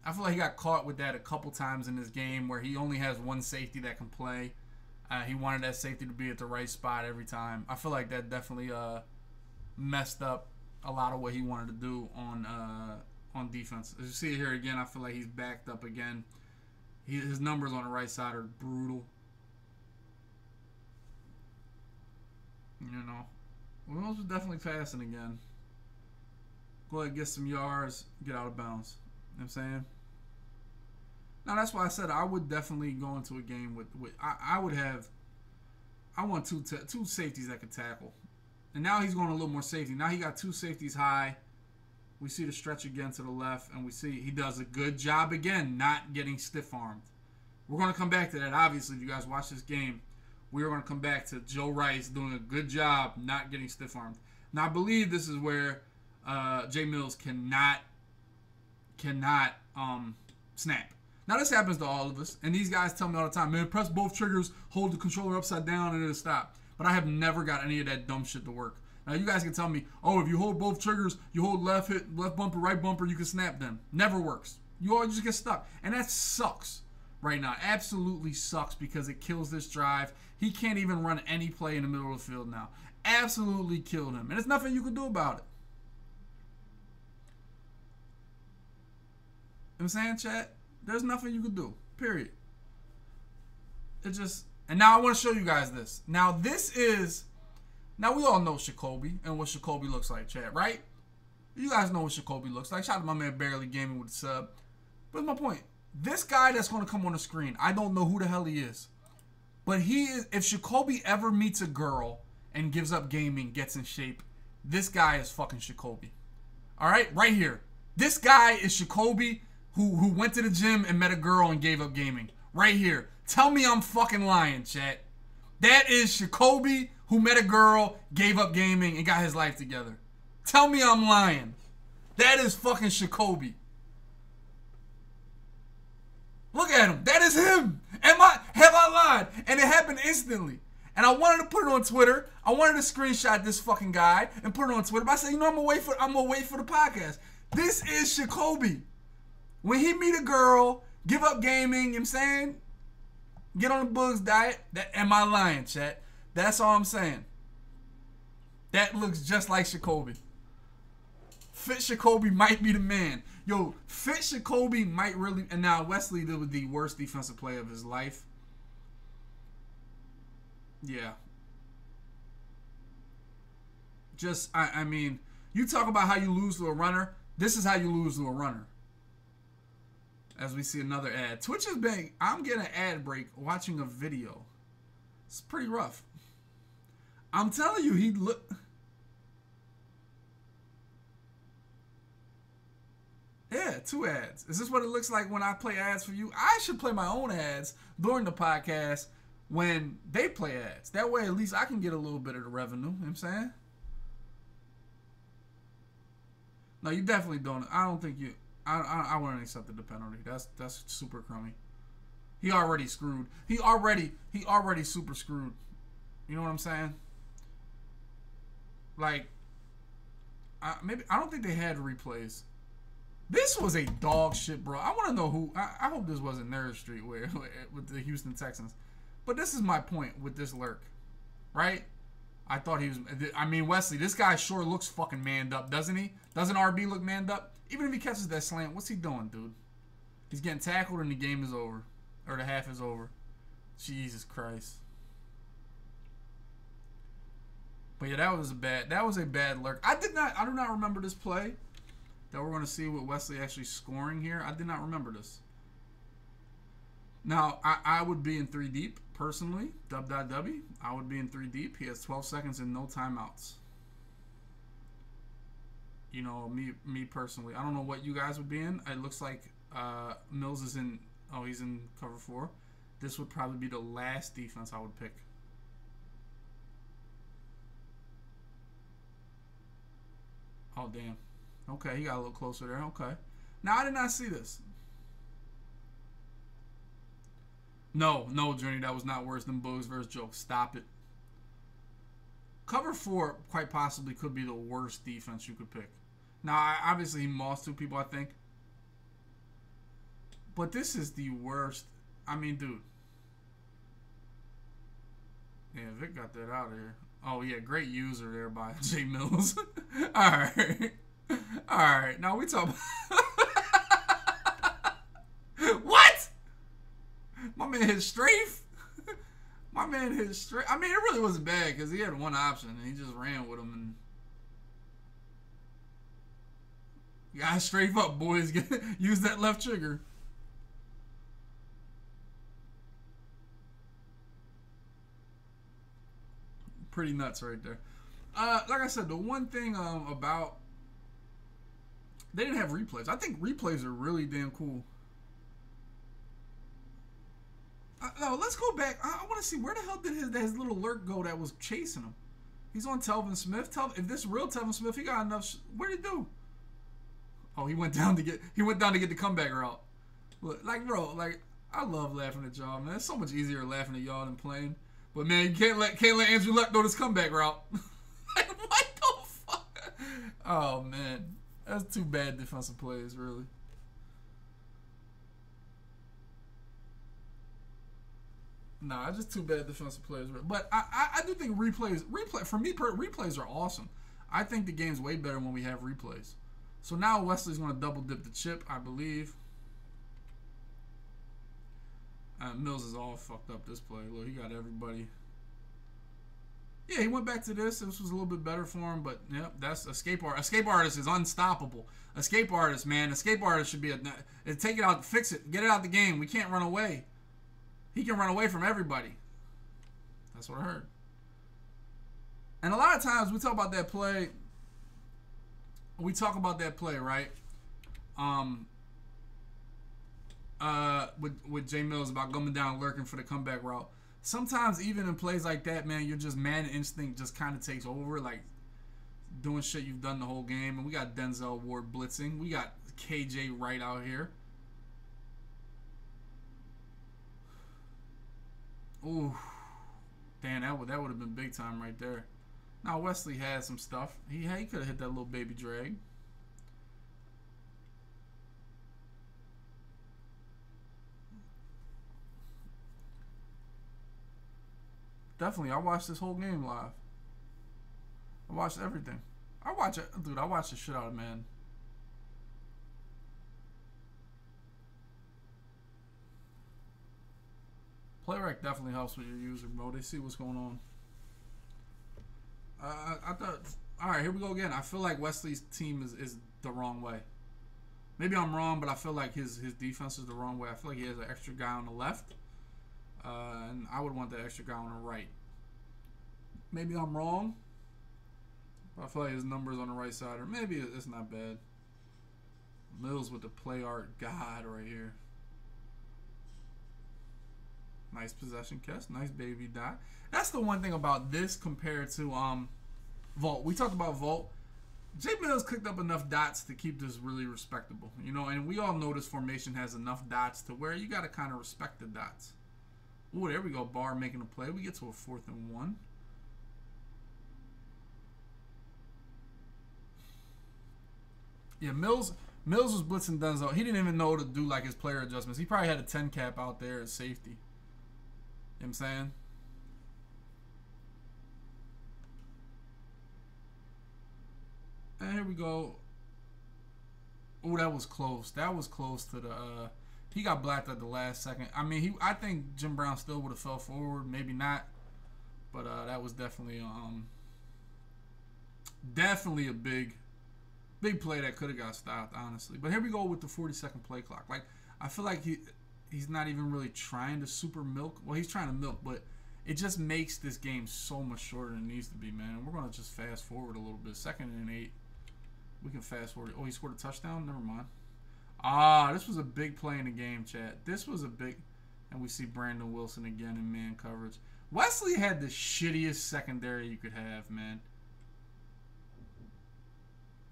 I feel like he got caught with that a couple times in this game where he only has one safety that can play. He wanted that safety to be at the right spot every time. I feel like that definitely messed up a lot of what he wanted to do on defense. As you see here again, I feel like he's backed up again. His numbers on the right side are brutal. You know. Williams was definitely passing again. Go ahead, get some yards, get out of bounds. You know what I'm saying? Now that's why I said I would definitely go into a game with I want two safeties that could tackle. And now he's going a little more safety. Now he got two safeties high. We see the stretch again to the left, and we see he does a good job again not getting stiff-armed. We're going to come back to that. Obviously, if you guys watch this game, we are going to come back to Joe Rice doing a good job not getting stiff-armed. Now I believe this is where Jay Mills cannot snap. Now this happens to all of us, and these guys tell me all the time, man, press both triggers, hold the controller upside down, and it'll stop. But I have never got any of that dumb shit to work. Now you guys can tell me, oh, if you hold both triggers, you hold left hit, left bumper, right bumper, you can snap them. Never works. You all just get stuck, and that sucks right now. Absolutely sucks because it kills this drive. He can't even run any play in the middle of the field now. Absolutely killed him, and there's nothing you can do about it. You know what I'm saying, chat? There's nothing you can do. Period. It's just... And now I want to show you guys this. Now this is... Now we all know Jacoby and what Jacoby looks like, Chad, right? You guys know what Jacoby looks like. Shout out to my man Barely Gaming with the sub. But my point, this guy that's going to come on the screen, I don't know who the hell he is. But he is, if Jacoby ever meets a girl and gives up gaming, gets in shape, this guy is fucking Jacoby. All right? Right here. This guy is Jacoby who went to the gym and met a girl and gave up gaming. Right here. Tell me I'm fucking lying, chat. That is Jacoby who met a girl, gave up gaming, and got his life together. Tell me I'm lying. That is fucking Jacoby. Look at him. That is him. Have I lied? And it happened instantly. And I wanted to put it on Twitter. I wanted to screenshot this fucking guy and put it on Twitter. But I said, you know, I'm gonna wait for the podcast. This is Jacoby. When he meet a girl, give up gaming, you know what I'm saying? Get on the bugs diet. Am I lying, chat? That's all I'm saying. That looks just like Jacoby. Fitz Jacoby might be the man. Yo, Fitz Jacoby might really... And now Wesley did the worst defensive play of his life. Yeah. Just, I mean, you talk about how you lose to a runner. This is how you lose to a runner. As we see another ad. Twitch is bang. I'm getting an ad break watching a video. It's pretty rough. I'm telling you, he look. Yeah, 2 ads. Is this what it looks like when I play ads for you? I should play my own ads during the podcast when they play ads. That way, at least I can get a little bit of the revenue. You know what I'm saying? No, you definitely don't. I don't think you. I wouldn't accept the penalty. That's super crummy. He already screwed. He already super screwed. You know what I'm saying? Like, I don't think they had replays. This was a dog shit, bro. I want to know who. I hope this wasn't Nerd Street with the Houston Texans. But this is my point with this lurk, right? I thought he was. I mean, Wesley, this guy sure looks fucking manned up, doesn't he? Doesn't RB look manned up? Even if he catches that slant, what's he doing, dude? He's getting tackled and the game is over, or the half is over. Jesus Christ. But yeah, that was a bad lurk. I do not remember this play that we're going to see with Wesley actually scoring here. I did not remember this. Now, I would be in 3 deep, personally. I would be in 3 deep. He has 12 seconds and no timeouts. You know, me personally. I don't know what you guys would be in. It looks like Mills is in, oh, he's in cover 4. This would probably be the last defense I would pick. Oh, damn. Okay, he got a little closer there. Okay. Now, I did not see this. No, Journey, that was not worse than Bugs versus Joke. Stop it. Cover 4 quite possibly could be the worst defense you could pick. Now, obviously, he mossed 2 people, I think. But this is the worst. I mean, dude. Yeah, Vic got that out of here. Oh, yeah, great user there by Jay Mills. All right. Now we talk about... What? My man hit strafe. My man hit strafe. I mean, it really wasn't bad because he had one option and he just ran with him. And... You gotta strafe up, boys. Use that left trigger. Pretty nuts right there. Like I said, the one thing about... They didn't have replays. I think replays are really damn cool. No, let's go back. I want to see where the hell did his little lurk go that was chasing him. He's on Telvin Smith. If this is real Telvin Smith, he got enough. What did he do? Oh, he went down to get the comeback route. Look, like bro, like I love laughing at y'all, man. It's so much easier laughing at y'all than playing. But man, you can't let Andrew Luck know this comeback route. Like what the fuck? Oh man, that's 2 bad defensive plays, really. Nah, just 2 bad defensive plays. But I do think replays for me, replays are awesome. I think the game's way better when we have replays. So now Wesley's going to double dip the chip, I believe. Mills is all fucked up this play. Look, he got everybody. Yeah, he went back to this. This was a little bit better for him, but yep, that's escape art. Escape artist is unstoppable. Escape artist, man. Escape artist should be a take it out, fix it, get it out the game. We can't run away. He can run away from everybody. That's what I heard. And a lot of times we talk about that play. We talk about that play, right? With Jay Mills about coming down, lurking for the comeback route. Sometimes even in plays like that, man, you're just man instinct just kind of takes over, like doing shit you've done the whole game. And we got Denzel Ward blitzing. We got KJ Wright out here. Ooh, damn, that would have been big time right there. Now Wesley had some stuff. He could have hit that little baby drag. Definitely, I watched this whole game live. I watched everything. I watch it, dude. I watched the shit out of Madden. PlayRec definitely helps with your user, bro. They see what's going on. I thought, all right, here we go again. I feel like Wesley's team is the wrong way. Maybe I'm wrong, but I feel like his defense is the wrong way. I feel like he has an extra guy on the left. And I would want that extra guy on the right. Maybe I'm wrong, but I feel like his numbers on the right side, or maybe it's not bad. Mills with the play art god right here. Nice possession catch, nice baby dot. That's the one thing about this compared to Volt. We talked about Volt. Jay Mills clicked up enough dots to keep this really respectable, you know. And we all know this formation has enough dots to where you got to kind of respect the dots. Ooh, there we go. Barr making a play. We get to a 4th and 1. Yeah, Mills was blitzing Denzel. He didn't even know to do like his player adjustments. He probably had a 10 cap out there at safety. You know what I'm saying? And here we go. Ooh, that was close. That was close to the... He got blacked at the last second. I mean, I think Jim Brown still would have fell forward, maybe not, but that was definitely definitely a big play that could have got stopped, honestly. But here we go with the 40-second play clock. Like, I feel like he's not even really trying to super milk. Well, he's trying to milk, but it just makes this game so much shorter than it needs to be, man. We're gonna just fast forward a little bit. 2nd and 8. We can fast forward. Oh, he scored a touchdown. Never mind. Ah, this was a big play in the game, chat. This was a big... And we see Brandon Wilson again in man coverage. Wesley had the shittiest secondary you could have, man.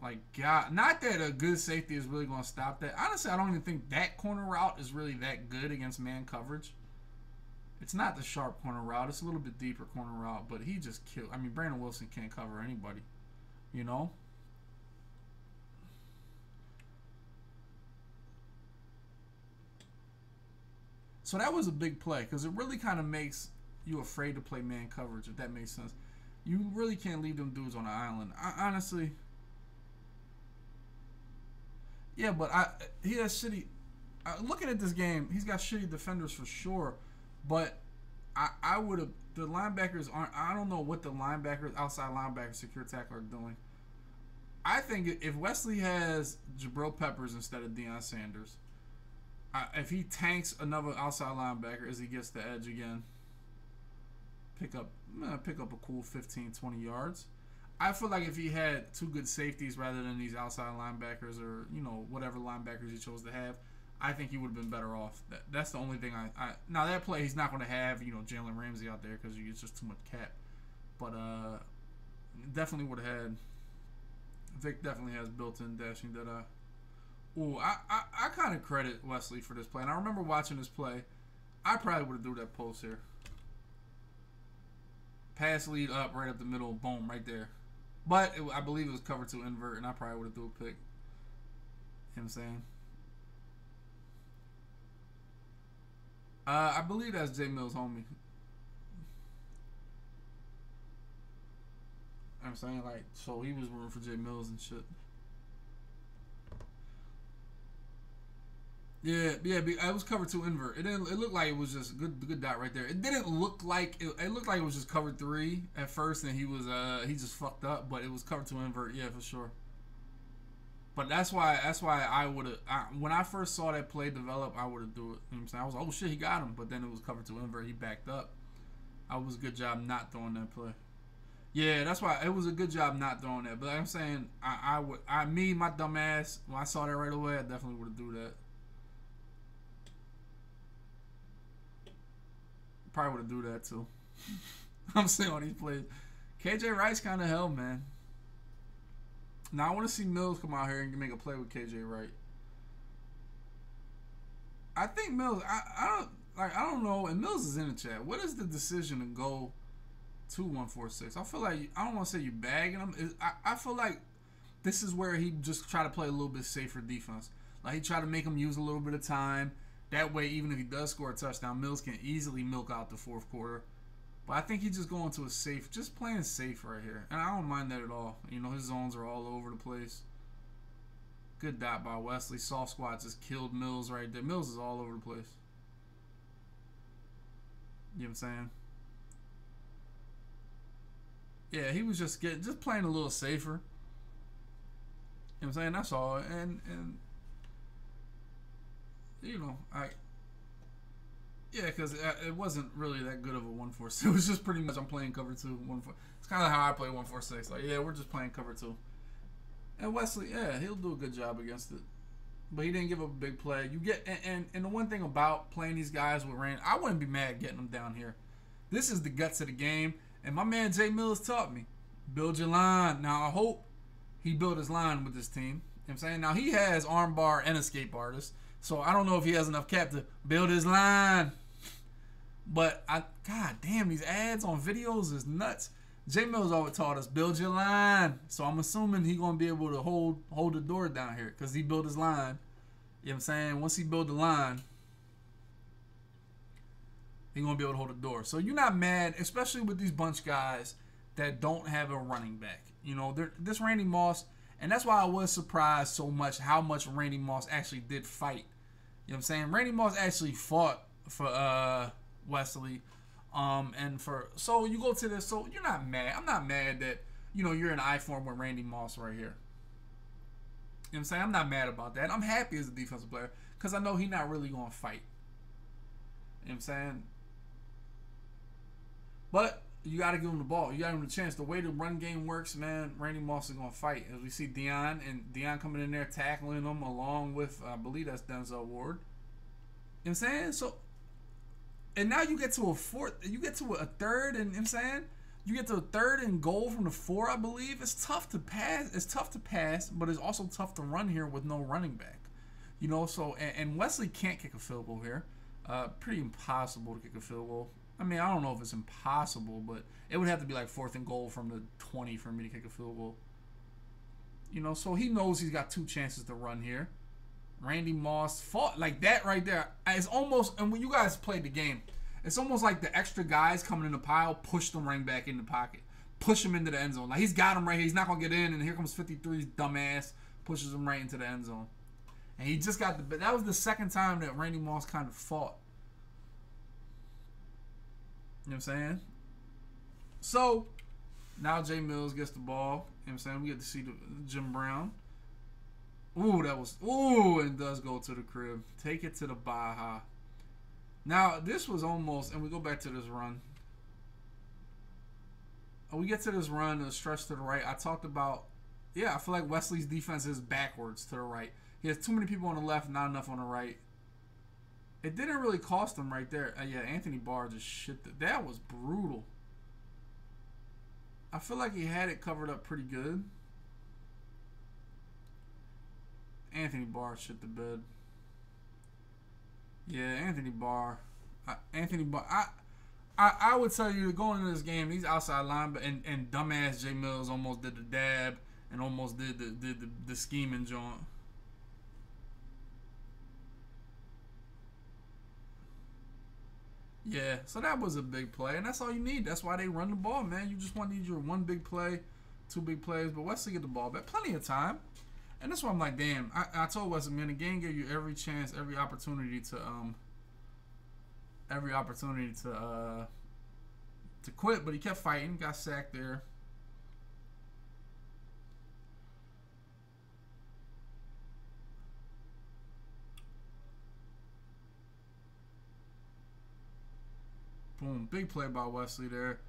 Like, God. Not that a good safety is really going to stop that. Honestly, I don't even think that corner route is really that good against man coverage. It's not the sharp corner route. It's a little bit deeper corner route, but he just killed... I mean, Brandon Wilson can't cover anybody, you know? So that was a big play because it really kind of makes you afraid to play man coverage, if that makes sense. You really can't leave them dudes on an island. Honestly. Yeah, but he has shitty... looking at this game, he's got shitty defenders for sure, but I would have... The linebackers aren't... I don't know what the linebackers, outside linebackers, secure tackle are doing. I think if Wesley has Jabril Peppers instead of Deion Sanders... if he tanks another outside linebacker as he gets the edge again, pick up a cool 15, 20 yards. I feel like if he had two good safeties rather than these outside linebackers or, you know, whatever linebackers he chose to have, I think he would have been better off. That's the only thing I now, that play, he's not going to have, you know, Jalen Ramsey out there because it's just too much cap. But definitely would have had, Vic definitely has built-in dashing that Ooh, I kind of credit Wesley for this play. And I remember watching this play. I probably would have threw that post here. Pass lead up, right up the middle. Boom, right there. But I believe it was cover 2 invert, and I probably would have threw a pick. You know what I'm saying? I believe that's Jay Mills' homie. You know what I'm saying? Like, so he was rooting for Jay Mills and shit. Yeah, it was cover two invert. It didn't. It looked like it was just good dot right there. It didn't look like it. It looked like it was just cover three at first, and he just fucked up. But it was cover two invert. Yeah, for sure. But that's why I would have, when I first saw that play develop, I would have do it. You know what I'm saying? I was like, oh shit, he got him. But then it was cover two invert. He backed up. I was good job not throwing that play. Yeah, that's why it was a good job not throwing that. But like I'm saying, my dumb ass, when I saw that right away, I definitely would have do that. Probably would have do that too. I'm saying on these plays, KJ Rice kind of held, man. Now I want to see Mills come out here and make a play with KJ Wright. I think Mills. I don't know. And Mills is in the chat. What is the decision to go 2-1-4-6? I feel like I don't want to say you bagging him. I feel like this is where he just try to play a little bit safer defense. Like he try to make him use a little bit of time. That way, even if he does score a touchdown, Mills can easily milk out the fourth quarter. But I think he's just going to a safe, just playing safe right here. And I don't mind that at all. You know, his zones are all over the place. Good dot by Wesley. Soft squat just killed Mills right there. Mills is all over the place. You know what I'm saying? Yeah, he was just playing a little safer. You know what I'm saying? That's all. And you know, yeah, because it wasn't really that good of a 1-4-6. It was just pretty much I'm playing cover 2, 1-4. It's kind of how I play 1-4-6. Like, yeah, we're just playing cover 2. And Wesley, yeah, he'll do a good job against it. But he didn't give up a big play. You get and the one thing about playing these guys with rain, I wouldn't be mad getting them down here. This is the guts of the game. And my man Jay Mills taught me, build your line. Now, I hope he built his line with this team. You know what I'm saying? Now, he has armbar and escape artist. So I don't know if he has enough cap to build his line. But god damn, these ads on videos is nuts. Jay Mills always taught us build your line. So I'm assuming he's gonna be able to hold the door down here because he built his line. You know what I'm saying? Once he build the line, he's gonna be able to hold the door. So you're not mad, especially with these bunch guys that don't have a running back. You know, this Randy Moss, and that's why I was surprised so much how much Randy Moss actually did fight. You know what I'm saying? Randy Moss actually fought for Wesley, so you go to this, so you're not mad. I'm not mad that, you know, you're in I-form with Randy Moss right here. You know what I'm saying? I'm not mad about that. I'm happy as a defensive player because I know he's not really going to fight. You know what I'm saying? But you got to give him the ball. You got to give him the chance. The way the run game works, man, Randy Moss is going to fight. As we see Deion coming in there, tackling him along with, I believe that's Denzel Ward. You know what I'm saying? So, and now you get to a fourth, you get to a third, and you know what I'm saying? You get to a third and goal from the 4, I believe. It's tough to pass. It's tough to pass, but it's also tough to run here with no running back. You know, so, and Wesley can't kick a field goal here. Pretty impossible to kick a field goal. I mean, I don't know if it's impossible, but it would have to be like 4th and goal from the 20 for me to kick a field goal. You know, so he knows he's got 2 chances to run here. Randy Moss fought like that right there. It's almost, and when you guys played the game, it's almost like the extra guys coming in the pile push the running back in the pocket. Push him into the end zone. Like, he's got him right here. He's not going to get in, and here comes 53's dumbass. Pushes him right into the end zone. And he just got the, that was the second time that Randy Moss kind of fought. You know what I'm saying? So, now Jay Mills gets the ball. You know what I'm saying? We get to see the Jim Brown. Ooh, that was... Ooh, and does go to the crib. Take it to the Baja. Now, this was almost... And we go back to this run. We get to this run, a stretch to the right. I talked about... Yeah, I feel like Wesley's defense is backwards to the right. He has too many people on the left, not enough on the right. It didn't really cost him right there. Yeah, Anthony Barr just shit. That was brutal. I feel like he had it covered up pretty good. Anthony Barr shit the bed. Yeah, Anthony Barr. I would tell you, going into this game, these outside linebackers and dumbass Jay Mills almost did the dab and almost did the scheming joint. Yeah, so that was a big play, and that's all you need. That's why they run the ball, man. You just want to need your one big play, 2 big plays, but Wesley get the ball back. Plenty of time. And that's why I'm like, damn, I told Wesley, man, the game gave you every chance, every opportunity to to quit, but he kept fighting, got sacked there. Boom, big play by Wesley there.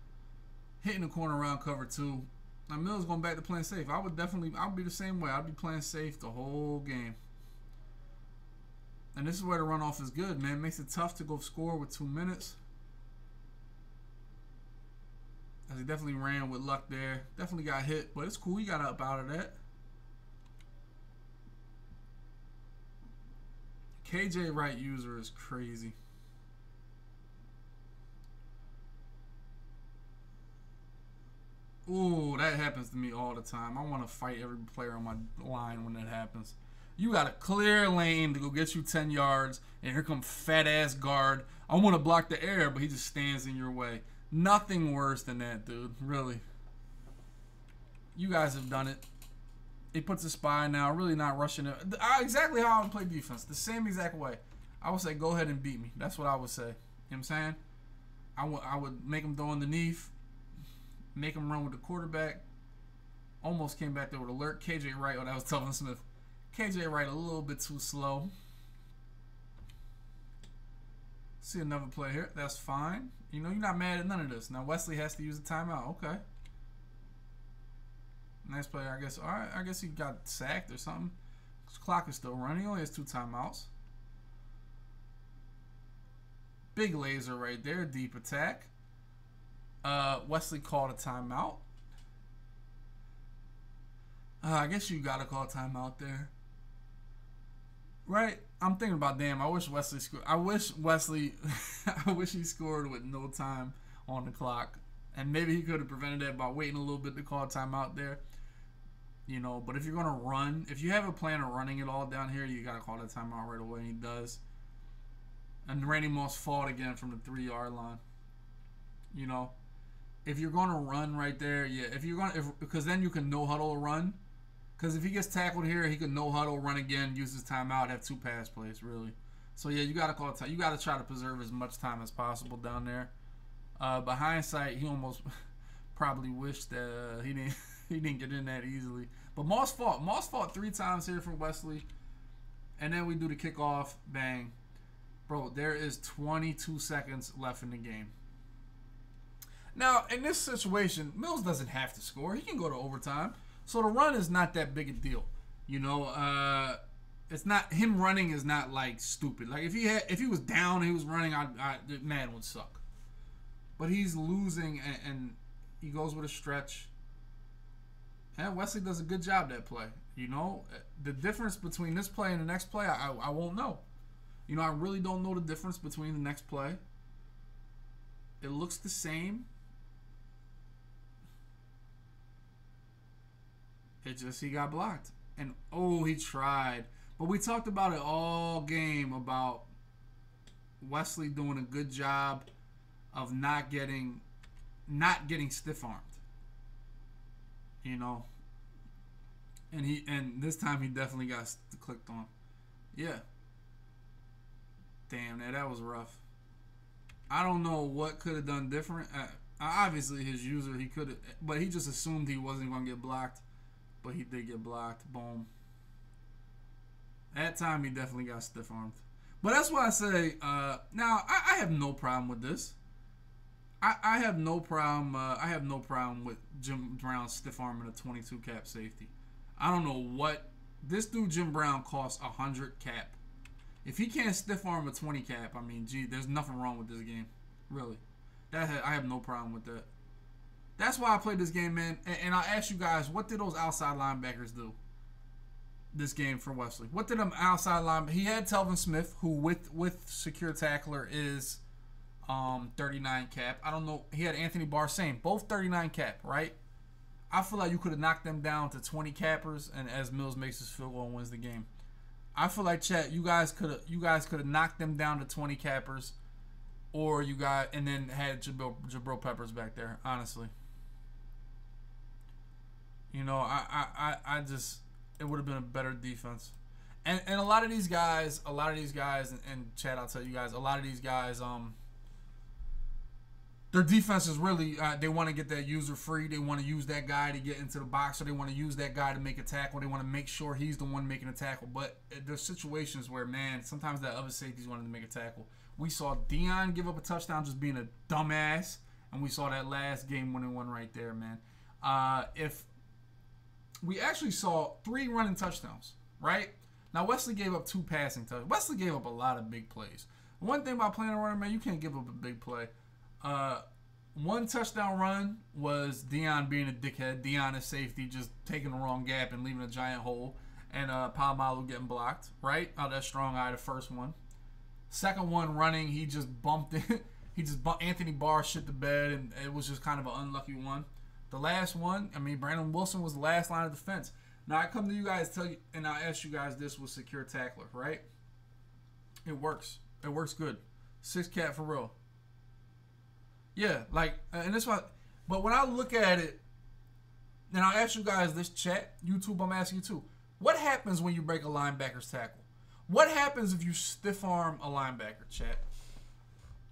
Hitting the corner around cover two. Now Mills going back to playing safe. I would definitely, I would be the same way. I'd be playing safe the whole game. And this is where the runoff is good, man. It makes it tough to go score with 2 minutes. As he definitely ran with luck there. Definitely got hit, but it's cool. He got up out of that. KJ Wright user is crazy. Ooh, that happens to me all the time. I want to fight every player on my line when that happens. You got a clear lane to go get you 10 yards, and here come fat-ass guard. I want to block the air, but he just stands in your way. Nothing worse than that, dude. Really. You guys have done it. He puts a spy now, really not rushing it. Exactly how I would play defense, the same exact way. I would say, go ahead and beat me. That's what I would say. You know what I'm saying? I would make him throw underneath. Make him run with the quarterback. Almost came back there with alert. KJ Wright. Oh, that was Telvin Smith. KJ Wright a little bit too slow. See another play here. That's fine. You know, you're not mad at none of this. Now, Wesley has to use a timeout. Okay. Nice play, I guess. All right. I guess he got sacked or something. His clock is still running. He only has 2 timeouts. Big laser right there. Deep attack. Wesley called a timeout. I guess you gotta call a timeout there, right? I'm thinking about, damn, I wish Wesley scored. I wish Wesley I wish he scored with no time on the clock, and maybe he could have prevented that by waiting a little bit to call a timeout there, you know. But if you're gonna run, if you have a plan of running it all down here, you gotta call that timeout right away, and he does. And Randy Moss fought again from the 3-yard line, you know. If you're gonna run right there, yeah. If you're gonna, because then you can no huddle run. Because if he gets tackled here, he can no huddle run again, use his timeout, have 2 pass plays really. So yeah, you gotta call time. You gotta try to preserve as much time as possible down there. But hindsight, he almost probably wished that he didn't get in that easily. But Moss fought. Moss fought 3 times here for Wesley, and then we do the kickoff. Bang, bro. There is 22 seconds left in the game. Now, in this situation, Mills doesn't have to score. He can go to overtime. So the run is not that big a deal. You know, it's not, him running is not, like, stupid. Like, if he was down and he was running, Madden would suck. But he's losing, and he goes with a stretch. And Wesley does a good job that play. You know, the difference between this play and the next play, I won't know. You know, I really don't know the difference between the next play. It looks the same. It just, he got blocked. And, oh, he tried. But we talked about it all game about Wesley doing a good job of not getting stiff-armed. You know? And this time he definitely got clicked on. Yeah. Damn, that was rough. I don't know what could have done different. Obviously, his user, he could have. But he just assumed he wasn't going to get blocked. But he did get blocked. Boom. That time, he definitely got stiff-armed. But that's why I say, now, I have no problem with this. I have no problem with Jim Brown stiff-arming a 22-cap safety. I don't know what. This dude, Jim Brown, costs 100 cap. If he can't stiff-arm a 20-cap, I mean, gee, there's nothing wrong with this game. Really. I have no problem with that. That's why I played this game, man. And I asked you guys, what did those outside linebackers do this game for Wesley? What did them outside linebackers... He had Telvin Smith, who with secure tackler is 39 cap. I don't know. He had Anthony Barr, same. Both 39 cap, right? I feel like you could have knocked them down to 20 cappers, and as Mills makes his field goal and wins the game. I feel like, chat, you guys could have knocked them down to 20 cappers, or you got, and then had Jabril Peppers back there, honestly. You know, I just, it would have been a better defense. And a lot of these guys, and Chad, I'll tell you guys, a lot of these guys, their defense is really, they want to get that user free. They want to use that guy to get into the box, or they want to use that guy to make a tackle. They want to make sure he's the one making a tackle. But there's situations where, man, sometimes that other safety's wanted to make a tackle. We saw Deion give up a touchdown just being a dumbass, and we saw that last game-winning one right there, man. If we actually saw 3 running touchdowns, right? Now, Wesley gave up 2 passing touchdowns. Wesley gave up a lot of big plays. One thing about playing a runner, man, you can't give up a big play. One touchdown run was Deion being a dickhead. Deion is safety, just taking the wrong gap and leaving a giant hole. And Palomalu getting blocked, right? Oh, that strong eye, the first one. Second one running, he just bumped it. He just bumped Anthony Barr shit the bed, and it was just kind of an unlucky one. The last one, I mean, Brandon Wilson was the last line of defense. Now, I come to you guys, tell you, and I ask you guys this with secure tackler, right? It works. It works good. 6-cat for real. Yeah, like, and that's why. But when I look at it, and I'll ask you guys this, chat, YouTube, I'm asking you too. What happens when you break a linebacker's tackle? What happens if you stiff arm a linebacker, chat?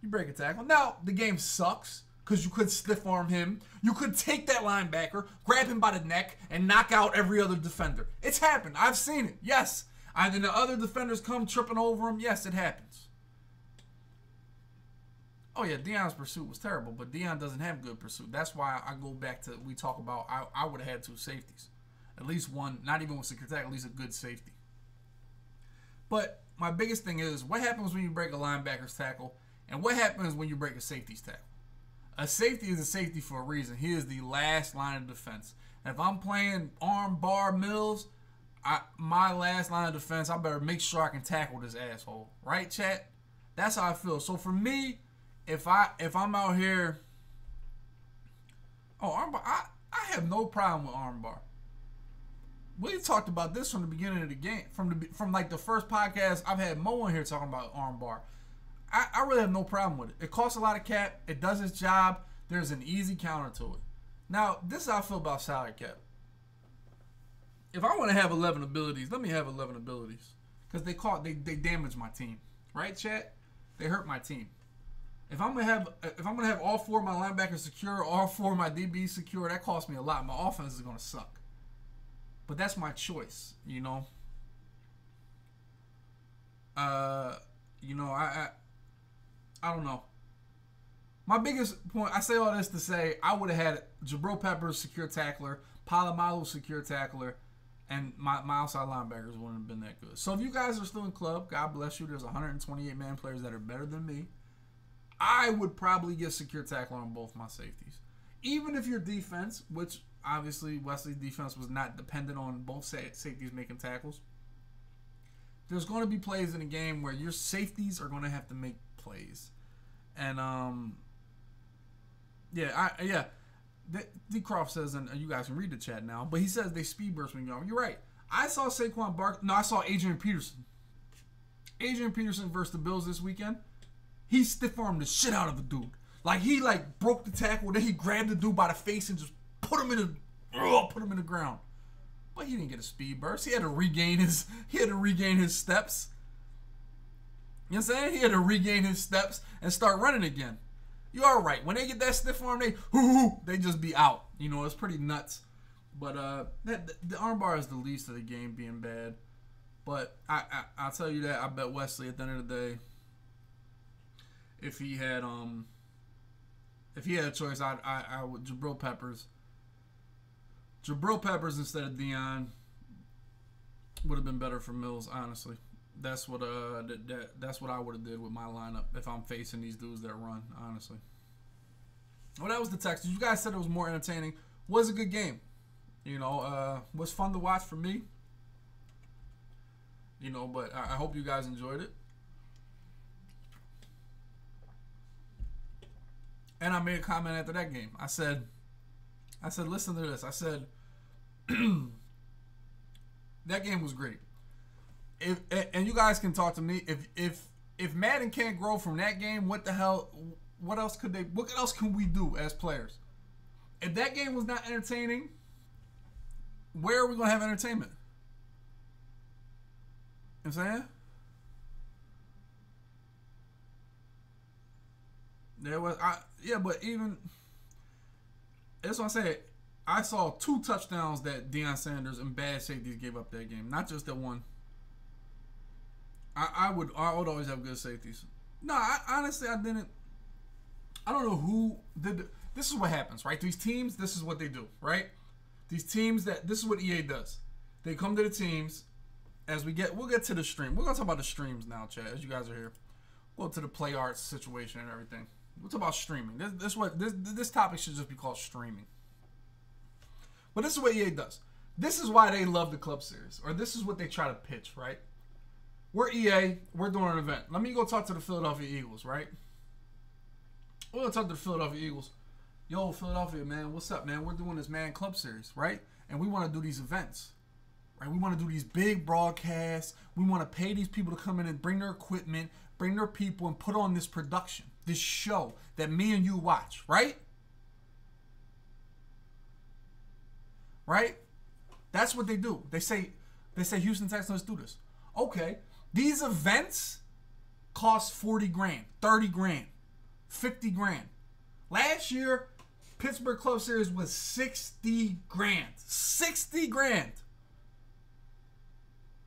You break a tackle. Now, the game sucks, because you could stiff arm him. You could take that linebacker, grab him by the neck, and knock out every other defender. It's happened. I've seen it. Yes. And then the other defenders come tripping over him. Yes, it happens. Oh, yeah, Deion's pursuit was terrible, but Deion doesn't have good pursuit. That's why I go back to, we talk about, I would have had 2 safeties. At least one, not even with secure tackle, at least a good safety. But my biggest thing is, what happens when you break a linebacker's tackle, and what happens when you break a safety's tackle? A safety is a safety for a reason. He is the last line of defense. And if I'm playing arm bar Mills, my last line of defense, I better make sure I can tackle this asshole. Right, chat? That's how I feel. So for me, if I'm out here, oh, armbar, I have no problem with armbar. We talked about this from the beginning of the game, from like the first podcast. I've had Mo in here talking about armbar. I really have no problem with it. It costs a lot of cap. It does its job. There's an easy counter to it. Now, this is how I feel about salary cap. If I want to have 11 abilities, let me have 11 abilities. Because they damage my team. Right, chat? They hurt my team. If I'm gonna have all 4 of my linebackers secure, all 4 of my DBs secure, that costs me a lot. My offense is gonna suck. But that's my choice, you know. You know, I don't know. My biggest point, I say all this to say, I would have had Jabril Peppers secure tackler, Palomalu secure tackler, and my outside linebackers wouldn't have been that good. So if you guys are still in club, God bless you. There's 128-man players that are better than me. I would probably get secure tackle on both my safeties. Even if your defense, which obviously Wesley's defense was not dependent on both safeties making tackles, there's going to be plays in a game where your safeties are going to have to make plays. And, yeah. D. Croft says, and you guys can read the chat now, but he says they speed burst when you go. You're right. I saw Saquon Barkley. No, I saw Adrian Peterson. Adrian Peterson versus the Bills this weekend. He stiff-armed the shit out of the dude. Like, he, like, broke the tackle, then he grabbed the dude by the face and just put him in the ground. But he didn't get a speed burst. He had to regain his, steps. You know what I'm saying? He had to regain his steps and start running again. You are right. When they get that stiff arm, they just be out. You know, it's pretty nuts. But the armbar is the least of the game being bad. But I'll tell you that. I bet Wesley at the end of the day, if he had a choice, I would Jabril Peppers instead of Deion would have been better for Mills. Honestly, that's what that's what I would have did with my lineup if I'm facing these dudes that run. Honestly, well, that was the text. You guys said it was more entertaining. Was a good game, you know. Was fun to watch for me, you know. But I hope you guys enjoyed it. And I made a comment after that game. I said, listen to this. I said, that game was great. And you guys can talk to me. If Madden can't grow from that game, what the hell? What else could they? What else can we do as players? If that game was not entertaining, where are we gonna have entertainment? You know what I'm saying? There was, yeah, but even, that's what I said. I saw 2 touchdowns that Deion Sanders and bad safeties gave up that game, not just the one. I would always have good safeties. No, honestly, I didn't. I don't know who did. This is what happens, right? These teams, this is what they do, right? These teams that, this is what EA does. They come to the teams. As we get, we'll get to the stream. We're gonna talk about the streams now, chat. As you guys are here, we'll go to the play arts situation and everything. We'll talk about streaming. This topic should just be called streaming. But this is what EA does. This is why they love the Club Series, or this is what they try to pitch, right? We're EA. We're doing an event. Let me go talk to the Philadelphia Eagles, right? We're gonna talk to the Philadelphia Eagles. Yo, Philadelphia, man, what's up, man? We're doing this, man, Club Series, right? And we want to do these events, right? We want to do these big broadcasts. We want to pay these people to come in and bring their equipment, bring their people, and put on this production, this show that me and you watch, right? Right? That's what they do. They say, Houston Texans, let's do this. Okay, these events cost 40 grand, 30 grand, 50 grand. Last year, Pittsburgh Club Series was 60 grand. 60 grand.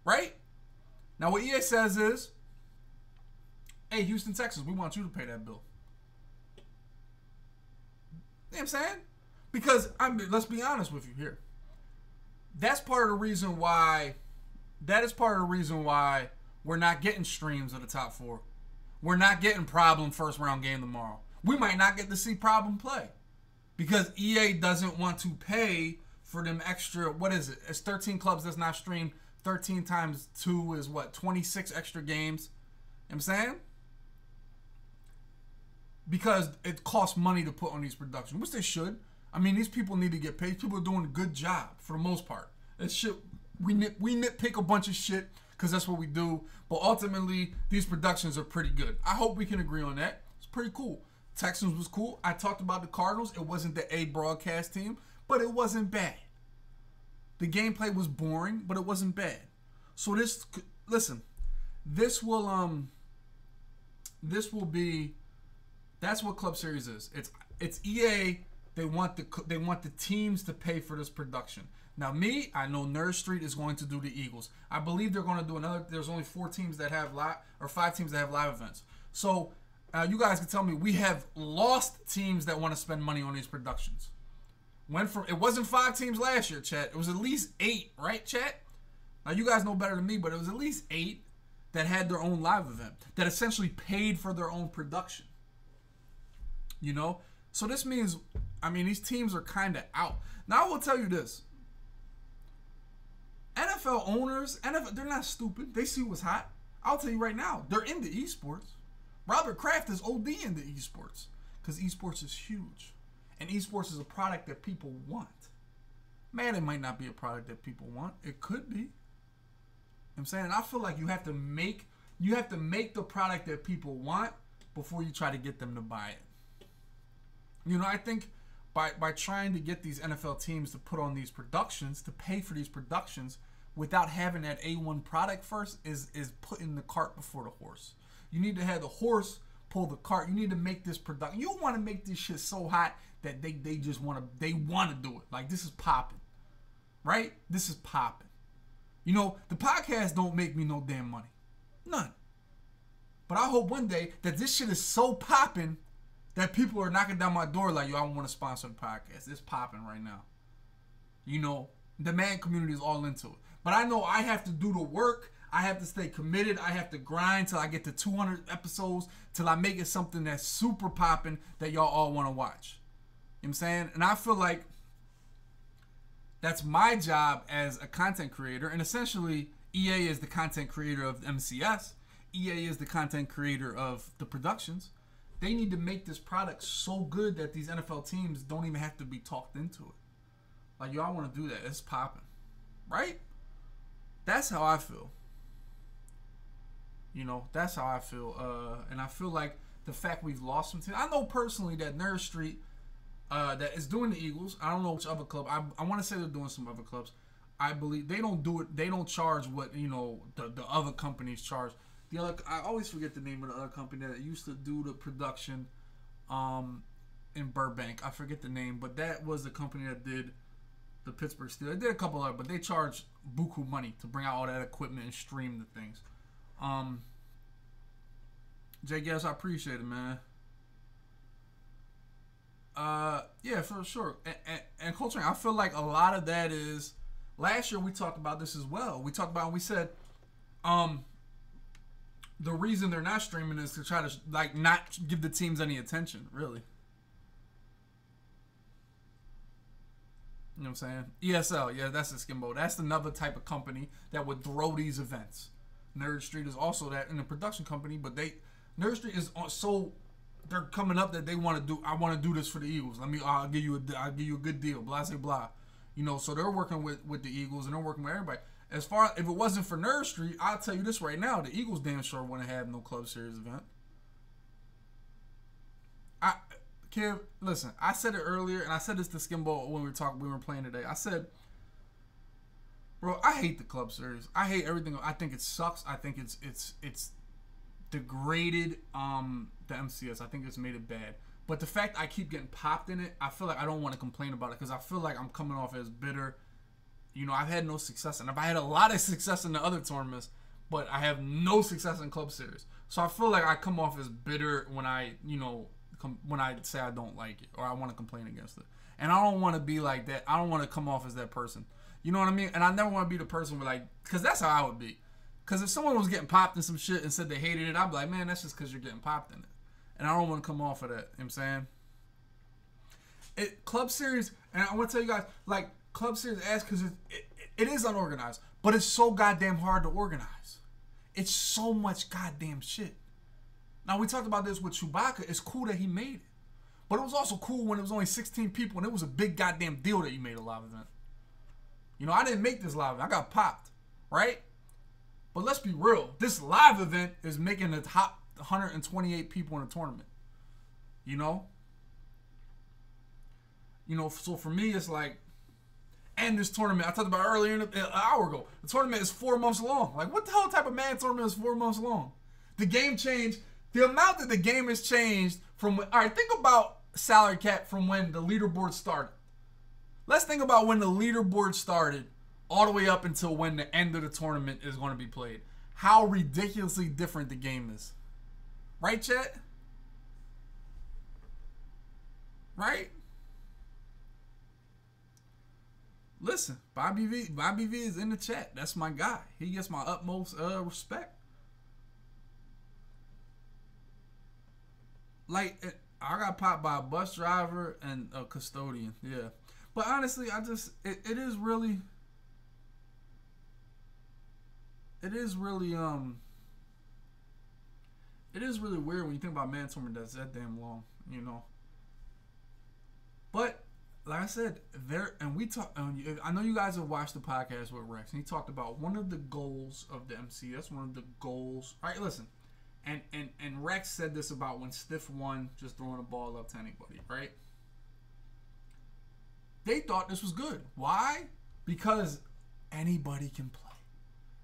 Right? Now, what EA says is, hey, Houston Texans, we want you to pay that bill. You know what I'm saying? Because, let's be honest with you here. That's part of the reason why, that is part of the reason why we're not getting streams of the top 4. We're not getting Problem first round game tomorrow. We might not get to see Problem play because EA doesn't want to pay for them extra, what is it? It's 13 clubs that's not streamed. 13 times 2 is what? 26 extra games. You know what I'm saying? Because it costs money to put on these productions, which they should. I mean, these people need to get paid. People are doing a good job for the most part. That shit, we nitpick a bunch of shit because that's what we do. But ultimately, these productions are pretty good. I hope we can agree on that. It's pretty cool. Texans was cool. I talked about the Cardinals. It wasn't the A broadcast team, but it wasn't bad. The gameplay was boring, but it wasn't bad. So this, listen, this will be, that's what Club Series is. It's EA. They want the teams to pay for this production. Now me, I know Nerd Street is going to do the Eagles. I believe they're going to do another. There's only 4 teams that have live, or 5 teams that have live events. So. You guys can tell me we have lost teams that want to spend money on these productions. Went from, it wasn't 5 teams last year, chat. It was at least 8, right, chat? Now, you guys know better than me, but it was at least 8 that had their own live event, that essentially paid for their own production. You know? So this means, I mean, these teams are kind of out. Now, I will tell you this. NFL owners, NFL, they're not stupid. They see what's hot. I'll tell you right now, they're into esports. Robert Kraft is OD into esports because esports is huge. And esports is a product that people want. Man, it might not be a product that people want. It could be. You know what I'm saying? And I feel like you have to make the product that people want before you try to get them to buy it. You know, I think by trying to get these NFL teams to put on these productions, to pay for these productions without having that A1 product first is putting the cart before the horse. You need to have the horse pull the cart. You need to make this production. You want to make this shit so hot that they just want to do it. Like, this is popping, right? This is popping. You know, the podcast don't make me no damn money, none. But I hope one day that this shit is so popping that people are knocking down my door like, yo, I want to sponsor the podcast. It's popping right now. You know, the man community is all into it. But I know I have to do the work. I have to stay committed. I have to grind till I get to 200 episodes, till I make it something that's super popping that y'all all want to watch. You know what I'm saying? And I feel like that's my job as a content creator. And essentially, EA is the content creator of MCS. EA is the content creator of the productions. They need to make this product so good that these NFL teams don't even have to be talked into it. Like, y'all want to do that. It's popping. Right? That's how I feel. You know, that's how I feel. And I feel like the fact we've lost some teams. I know personally that Nerd Street that is doing the Eagles. I don't know which other club. I want to say they're doing some other clubs. I believe they don't do it. They don't charge what, you know, the other companies charge. The other, I always forget the name of the other company that used to do the production in Burbank. I forget the name, but that was the company that did the Pittsburgh Steelers. They did a couple other, but they charged buku money to bring out all that equipment and stream the things. Jay Guess, I appreciate it, man. Yeah, for sure. And Coltrane, I feel like a lot of that is, last year we talked about this as well. We talked about, we said, the reason they're not streaming is to try to, like, not give the teams any attention, really. You know what I'm saying? ESL, yeah, that's a Skimbo. That's another type of company that would throw these events. Nerd Street is also that, in a production company, but they, Nerd Street is so, they're coming up that they want to do, I want to do this for the Eagles. Let me, I'll give you a good deal, blah, say blah. You know, so they're working with the Eagles and they're working with everybody. As far, if it wasn't for Nerd Street, I'll tell you this right now, the Eagles damn sure wouldn't have no Club Series event. Kiv, listen, I said it earlier, and I said this to Skimbo when we were talking, we were playing today. I said, bro, I hate the Club Series. I hate everything. I think it sucks. I think it's degraded the MCS. I think it's made it bad. But the fact I keep getting popped in it, I feel like I don't want to complain about it because I feel like I'm coming off as bitter. You know, I've had no success, and I've had a lot of success in the other tournaments, but I have no success in Club Series. So I feel like I come off as bitter when I, you know, when I say I don't like it or I want to complain against it. And I don't want to be like that. I don't want to come off as that person. You know what I mean? And I never want to be the person where, like, because that's how I would be. Because if someone was getting popped in some shit and said they hated it, I'd be like, man, that's just because you're getting popped in it. And I don't want to come off of that. You know what I'm saying? It, Club Series, and I want to tell you guys, like, Club Series ass, because it is unorganized, but it's so goddamn hard to organize. It's so much goddamn shit. Now, we talked about this with Chewbacca. It's cool that he made it. But it was also cool when it was only 16 people and it was a big goddamn deal that you made a live event. You know, I didn't make this live event. I got popped, right? But let's be real. This live event is making the top 128 people in a tournament. You know? You know, so for me, it's like, and this tournament, I talked about earlier, an hour ago, the tournament is 4 months long. Like, what the hell type of Madden tournament is 4 months long? The game changed. The amount that the game has changed from, all right, think about salary cap from when the leaderboard started. Let's think about when the leaderboard started all the way up until when the end of the tournament is going to be played. How ridiculously different the game is. Right, chat? Right? Listen, Bobby V is in the chat. That's my guy. He gets my utmost respect. Like, I got popped by a bus driver and a custodian, yeah. But honestly, I just, it is really weird when you think about Madden tournament that's that damn long, you know. But, like I said, there, and we talked, I know you guys have watched the podcast with Rex, and he talked about one of the goals of the MCS, one of the goals, all right, listen. And Rex said this about when Stiff won, just throwing a ball up to anybody, right? They thought this was good. Why? Because anybody can play.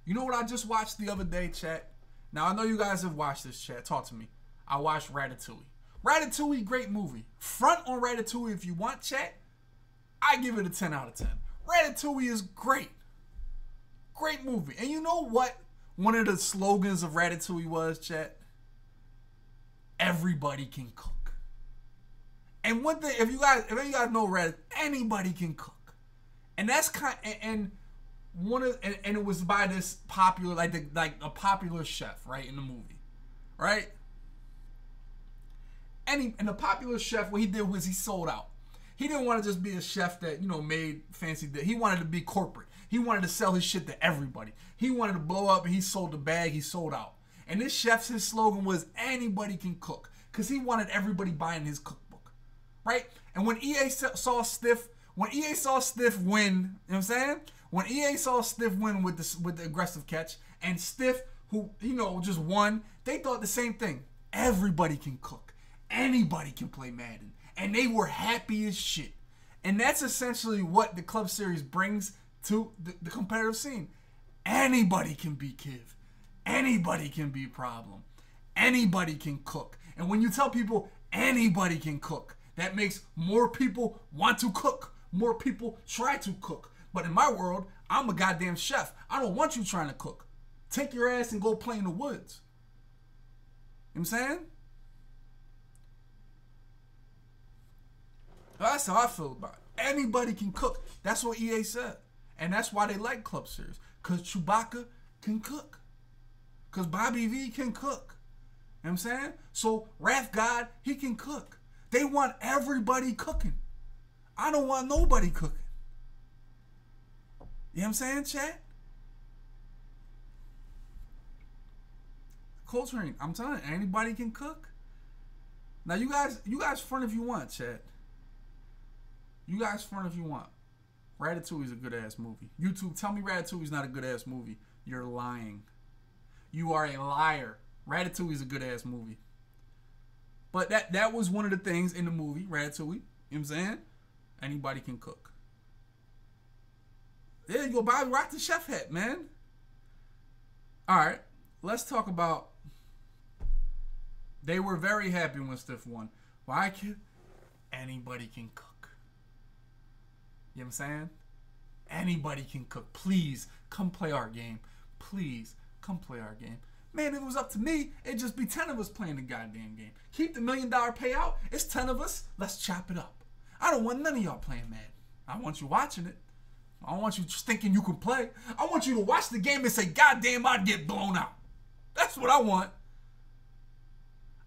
You know what I just watched the other day, chat? Now, I know you guys have watched this, chat. Talk to me. I watched Ratatouille. Ratatouille, great movie. Front on Ratatouille if you want, chat. I give it a 10 out of 10. Ratatouille is great. Great movie. And you know what? One of the slogans of Ratatouille was, chat, everybody can cook. And one thing, if you guys know Ratatouille, anybody can cook. And that's kind of, and it was by this popular, like a popular chef, right, in the movie, right? And the popular chef, what he did was he sold out. He didn't want to just be a chef that, you know, made fancy dish. He wanted to be corporate. He wanted to sell his shit to everybody. He wanted to blow up, and he sold the bag. He sold out. And this chef's, his slogan was, anybody can cook. Because he wanted everybody buying his cookbook. Right? And when EA saw Stiff, win, you know what I'm saying? When EA saw Stiff win with the aggressive catch, and Stiff, who, you know, just won, they thought the same thing. Everybody can cook. Anybody can play Madden. And they were happy as shit. And that's essentially what the Club Series brings to the competitive scene. Anybody can be Kiv. Anybody can be Problem. Anybody can cook. And when you tell people anybody can cook, that makes more people want to cook. More people try to cook. But in my world, I'm a goddamn chef. I don't want you trying to cook. Take your ass and go play in the woods. You know what I'm saying? That's how I feel about it. Anybody can cook. That's what EA said. And that's why they like Club Series. Because Chewbacca can cook. Because Bobby V can cook. You know what I'm saying? So Wrath God, he can cook. They want everybody cooking. I don't want nobody cooking. You know what I'm saying, chat? Culturing, I'm telling you, anybody can cook. Now you guys front if you want, chat. You guys front if you want. Ratatouille is a good ass movie. YouTube, tell me Ratatouille is not a good ass movie. You're lying. You are a liar. Ratatouille is a good ass movie. But that was one of the things in the movie, Ratatouille. You know what I'm saying? Anybody can cook. There you go, Bobby. Rock the chef hat, man. All right. Let's talk about... They were very happy when Stiff won. Why can't... Anybody can cook. You know what I'm saying? Anybody can cook. Please, come play our game. Please, come play our game. Man, if it was up to me, it'd just be 10 of us playing the goddamn game. Keep the $1 million payout. It's 10 of us. Let's chop it up. I don't want none of y'all playing Madden. I want you watching it. I don't want you just thinking you can play. I want you to watch the game and say, God damn, I'd get blown out. That's what I want.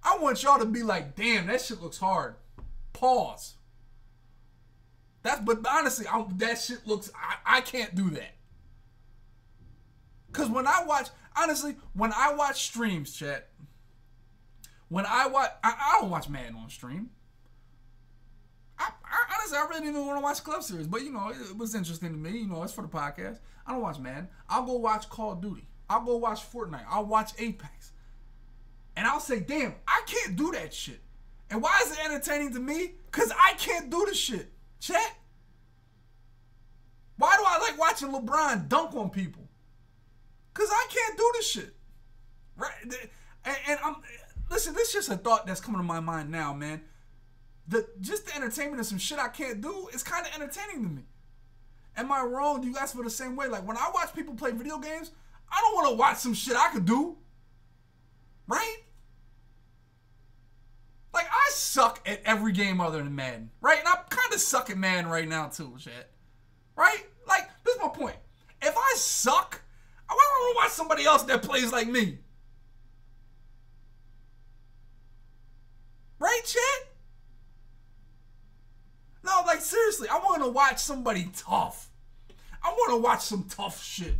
I want y'all to be like, damn, that shit looks hard. Pause. But honestly, that shit looks, I can't do that. Because when I watch, honestly, when I watch streams, chat, when I watch, I don't watch Madden on stream. Honestly, I really didn't even want to watch Club Series, but, you know, it was interesting to me. You know, it's for the podcast. I don't watch Madden. I'll go watch Call of Duty. I'll go watch Fortnite. I'll watch Apex. And I'll say, damn, I can't do that shit. And why is it entertaining to me? Because I can't do this shit. Chat? Why do I like watching LeBron dunk on people? Because I can't do this shit. Right? And listen, this is just a thought that's coming to my mind now, man. Just the entertainment of some shit I can't do is kind of entertaining to me. Am I wrong? Do you guys feel the same way? Like, when I watch people play video games, I don't want to watch some shit I could do. Right? Like, I suck at every game other than Madden. Right? And I kind of suck at Madden right now, too, chat. Right? Like, this is my point. If I suck, I want to watch somebody else that plays like me. Right, chat? No, like, seriously, I want to watch somebody tough. I want to watch some tough shit.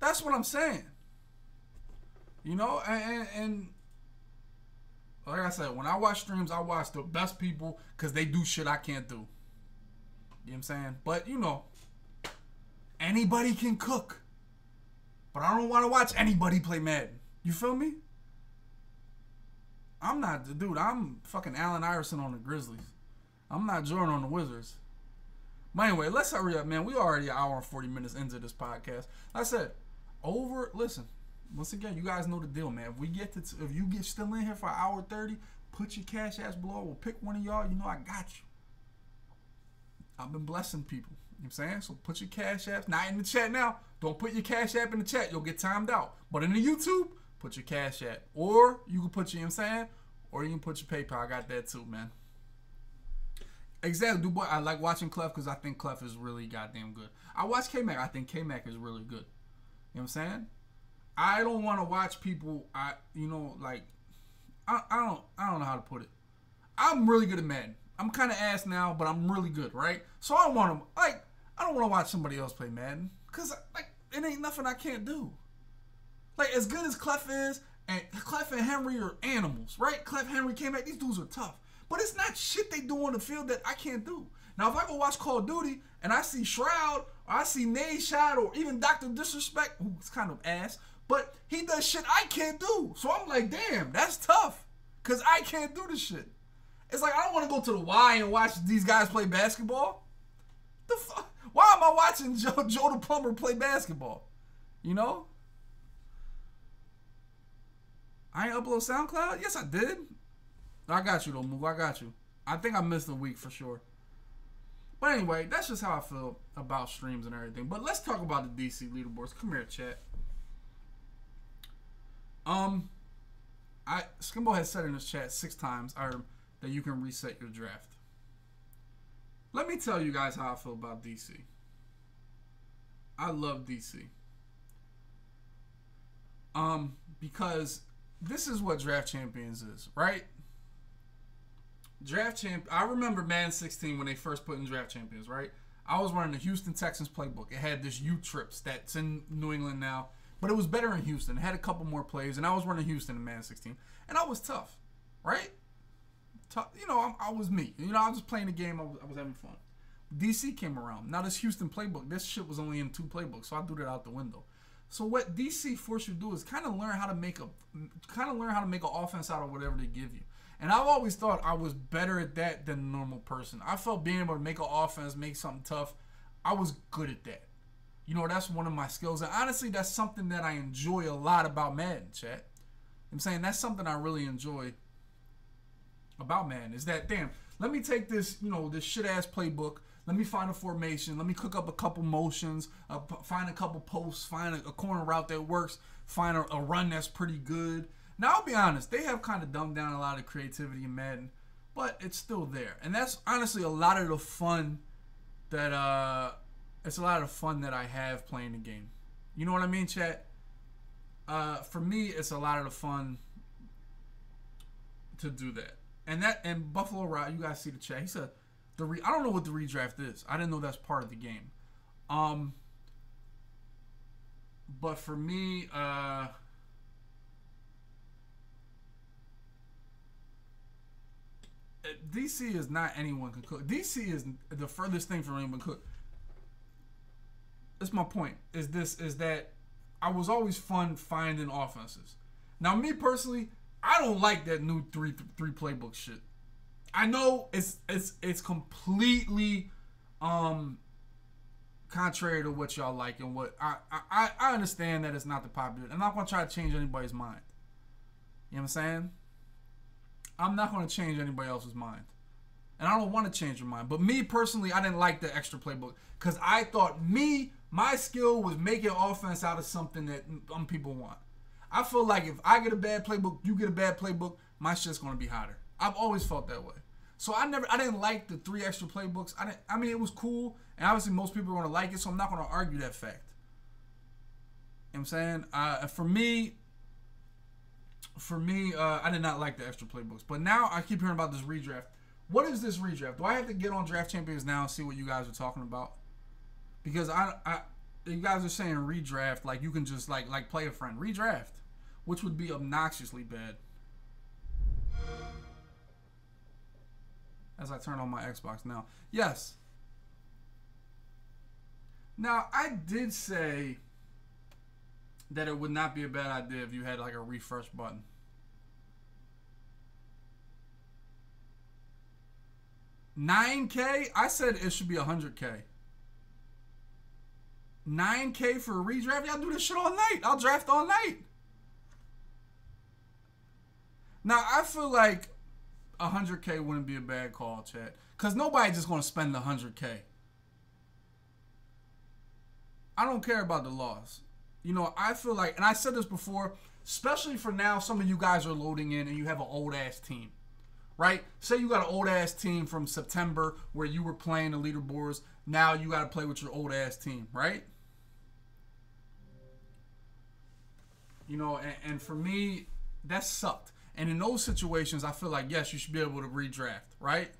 That's what I'm saying. You know, and like I said, when I watch streams, I watch the best people because they do shit I can't do. You know what I'm saying? But, you know, anybody can cook. But I don't want to watch anybody play Madden. You feel me? I'm not the dude. I'm fucking Allen Iverson on the Grizzlies. I'm not Jordan on the Wizards. But anyway, let's hurry up, man. We already an hour and 40 minutes into this podcast. Like I said, listen, once again, you guys know the deal, man. If we get to, if you get still in here for an hour 30, put your cash ass below. We'll pick one of y'all. You know I got you. I've been blessing people. You know what I'm saying? So put your cash app. Not in the chat now. Don't put your cash app in the chat. You'll get timed out. But in the YouTube, put your cash app. Or you can put your, you know what I'm saying? Or you can put your PayPal. I got that too, man. Exactly. I like watching Clef because I think Clef is really goddamn good. I watch K-Mac. I think K-Mac is really good. You know what I'm saying? I don't want to watch people, you know, like, I don't know how to put it. I'm really good at Madden. I'm kind of ass now, but I'm really good, right? So I don't want to, like, I don't want to watch somebody else play Madden because, like, it ain't nothing I can't do. Like, as good as Clef is, and Clef and Henry are animals, right? Clef, Henry, K-Mac, these dudes are tough. But it's not shit they do on the field that I can't do. Now, if I go watch Call of Duty and I see Shroud, or I see Nadeshot, or even Dr. Disrespect, who's kind of ass, but he does shit I can't do. So I'm like, damn, that's tough because I can't do this shit. It's like, I don't want to go to the Y and watch these guys play basketball. The fuck? Why am I watching Joe the Plumber play basketball? You know? I ain't upload SoundCloud? Yes, I did. I got you, though, Moog. I got you. I think I missed a week for sure. But anyway, that's just how I feel about streams and everything. But let's talk about the DC leaderboards. Come here, chat. Skimbo has said in his chat 6 times that you can reset your draft. Let me tell you guys how I feel about DC. I love DC. Because this is what Draft Champions is, right? I remember Madden 16 when they first put in Draft Champions, right? I was running the Houston Texans playbook. It had this U-trips that's in New England now, but it was better in Houston. It had a couple more plays, and I was running Houston in Madden 16, and I was tough, right? Tough, you know, I was me. You know, I was just playing the game. I was having fun. DC came around. Now this Houston playbook, this shit was only in 2 playbooks, so I threw that out the window. So what DC forced you to do is kind of learn how to make an offense out of whatever they give you. And I've always thought I was better at that than a normal person. I felt being able to make an offense, make something tough, I was good at that. You know, that's one of my skills. And honestly, that's something that I enjoy a lot about Madden, chat. I'm saying that's something I really enjoy about Madden is that, damn, let me take this, you know, this shit-ass playbook. Let me find a formation. Let me cook up a couple motions, find a couple posts, find a corner route that works, find a run that's pretty good. Now, I'll be honest, they have kind of dumbed down a lot of creativity in Madden, but it's still there. And that's honestly a lot of the fun that, it's a lot of fun that I have playing the game. You know what I mean, chat? For me, it's a lot of the fun to do that. And Buffalo Rod, you guys see the chat. He said, I don't know what the redraft is. I didn't know that's part of the game. But for me, DC is not anyone can cook. DC is the furthest thing from anyone cook. That's my point. Is that I was always fun finding offenses. Now, me personally, I don't like that new three playbook shit. I know it's completely contrary to what y'all like and what I understand that it's not the popular. I'm not gonna try to change anybody's mind. You know what I'm saying? I'm not going to change anybody else's mind. And I don't want to change your mind. But me, personally, I didn't like the extra playbook. Because I thought my skill was making offense out of something that people want. I feel like if I get a bad playbook, you get a bad playbook, my shit's going to be hotter. I've always felt that way. So I didn't like the 3 extra playbooks. I mean, it was cool. And obviously, most people are going to like it. So I'm not going to argue that fact. You know what I'm saying? For me, I did not like the extra playbooks. But now I keep hearing about this redraft. What is this redraft? Do I have to get on Draft Champions now and see what you guys are talking about? Because you guys are saying redraft like you can just like play a friend. Redraft, which would be obnoxiously bad. As I turn on my Xbox now. Yes. Now, I did say that it would not be a bad idea if you had like a refresh button. $9K? I said it should be $100K. $9K for a redraft? Y'all do this shit all night. I'll draft all night. Now, I feel like $100K wouldn't be a bad call, chat. Because nobody's just going to spend the $100K. I don't care about the loss. You know, I feel like, and I said this before, especially for now, some of you guys are loading in and you have an old-ass team, right? Say you got an old-ass team from September where you were playing the leaderboards. Now you got to play with your old-ass team, right? You know, and for me, that sucked. And in those situations, I feel like, yes, you should be able to redraft, right?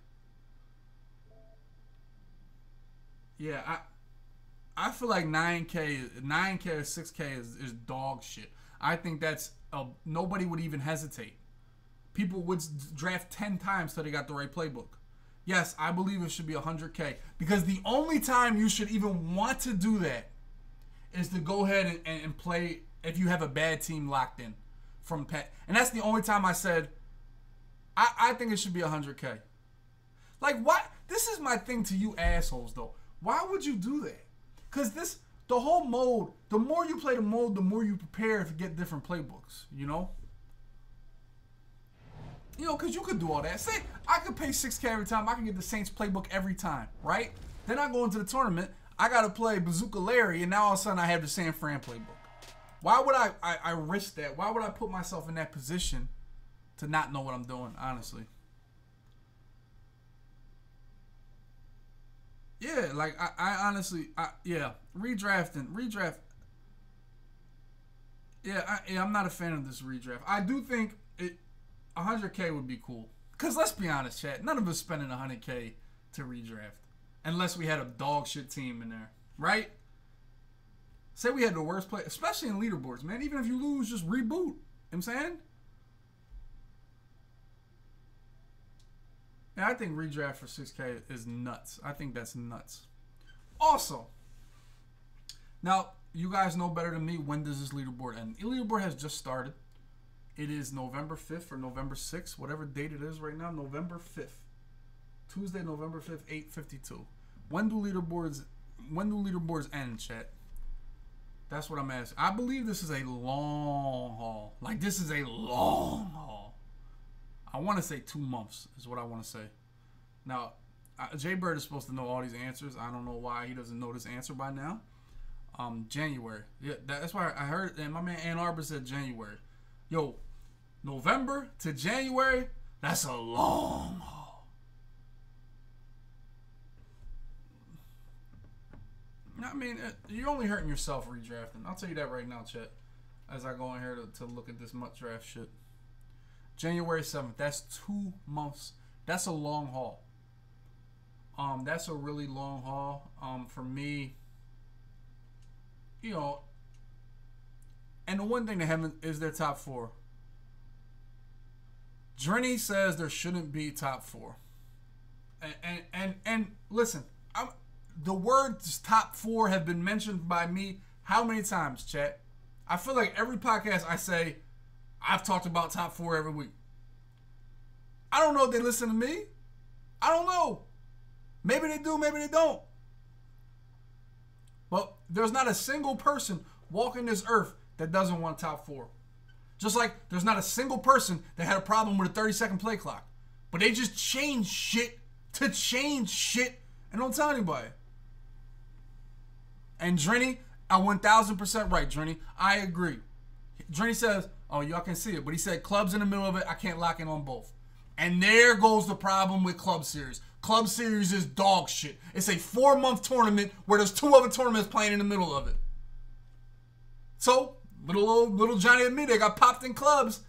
Yeah, I feel like $9K or $6K is dog shit. I think that's nobody would even hesitate. People would draft 10 times till they got the right playbook. Yes, I believe it should be $100K because the only time you should even want to do that is to go ahead and play if you have a bad team locked in from pet. And that's the only time I said I think it should be 100K. Like, why? This is my thing to you assholes, though. Why would you do that? Because this, the whole mode, the more you play the mode, the more you prepare to get different playbooks, you know? You know, because you could do all that. Say, I could pay 6K every time. I can get the Saints playbook every time, right? Then I go into the tournament. I got to play Bazooka Larry, and now all of a sudden I have the San Fran playbook. Why would I risk that? Why would I put myself in that position to not know what I'm doing, honestly? Yeah, like, I honestly, yeah. Redraft. Yeah, I'm not a fan of this redraft. I do think 100K would be cool. Because let's be honest, chat, none of us spending 100K to redraft. Unless we had a dog shit team in there, right? Say we had the worst play, especially in leaderboards, man. Even if you lose, just reboot. You know what I'm saying? Yeah, I think redraft for 6K is nuts. I think that's nuts. Also, now, you guys know better than me, when does this leaderboard end? The leaderboard has just started. It is November 5th or November 6th, whatever date it is right now, November 5th. Tuesday, November 5th, 8:52. When do leaderboards end, chat? That's what I'm asking. I believe this is a long haul. Like, this is a long haul. I want to say 2 months is what I want to say. Now, Jay Bird is supposed to know all these answers. I don't know why he doesn't know this answer by now. January. Yeah, that's why I heard, and my man Ann Arbor said January. Yo, November to January, that's a long haul. I mean, you're only hurting yourself redrafting. I'll tell you that right now, chat, as I go in here to look at this mutt draft shit. January 7th. That's 2 months. That's a long haul. That's a really long haul. For me, you know, and the one thing they haven't is their top four. Drini says there shouldn't be top four. And listen, the words top four have been mentioned by me how many times, chat? I feel like every podcast I say, I've talked about top four every week. I don't know if they listen to me. I don't know. Maybe they do, maybe they don't. But there's not a single person walking this earth that doesn't want top four. Just like there's not a single person that had a problem with a 30-second play clock. But they just change shit to change shit and don't tell anybody. And Drini, I 1000% right, Drini. I agree. Drini says, oh, y'all can see it. But he said, clubs in the middle of it, I can't lock in on both. And there goes the problem with Club Series. Club Series is dog shit. It's a 4-month tournament where there's 2 other tournaments playing in the middle of it. So, little Johnny and me, they got popped in clubs.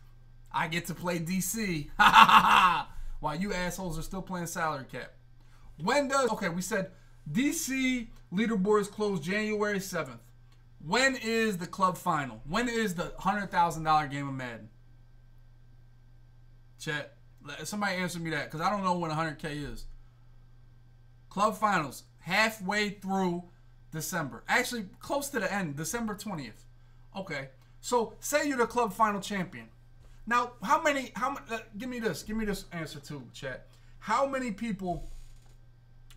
I get to play DC. Ha ha ha ha. While you assholes are still playing salary cap. When does, okay, we said DC leaderboards close January 7th. When is the club final? When is the $100,000 game of Madden? Chat, somebody answer me that, because I don't know when 100K is. Club finals, halfway through December. Actually, close to the end, December 20th. Okay, so say you're the club final champion. Now, give me this answer too, chat. How many people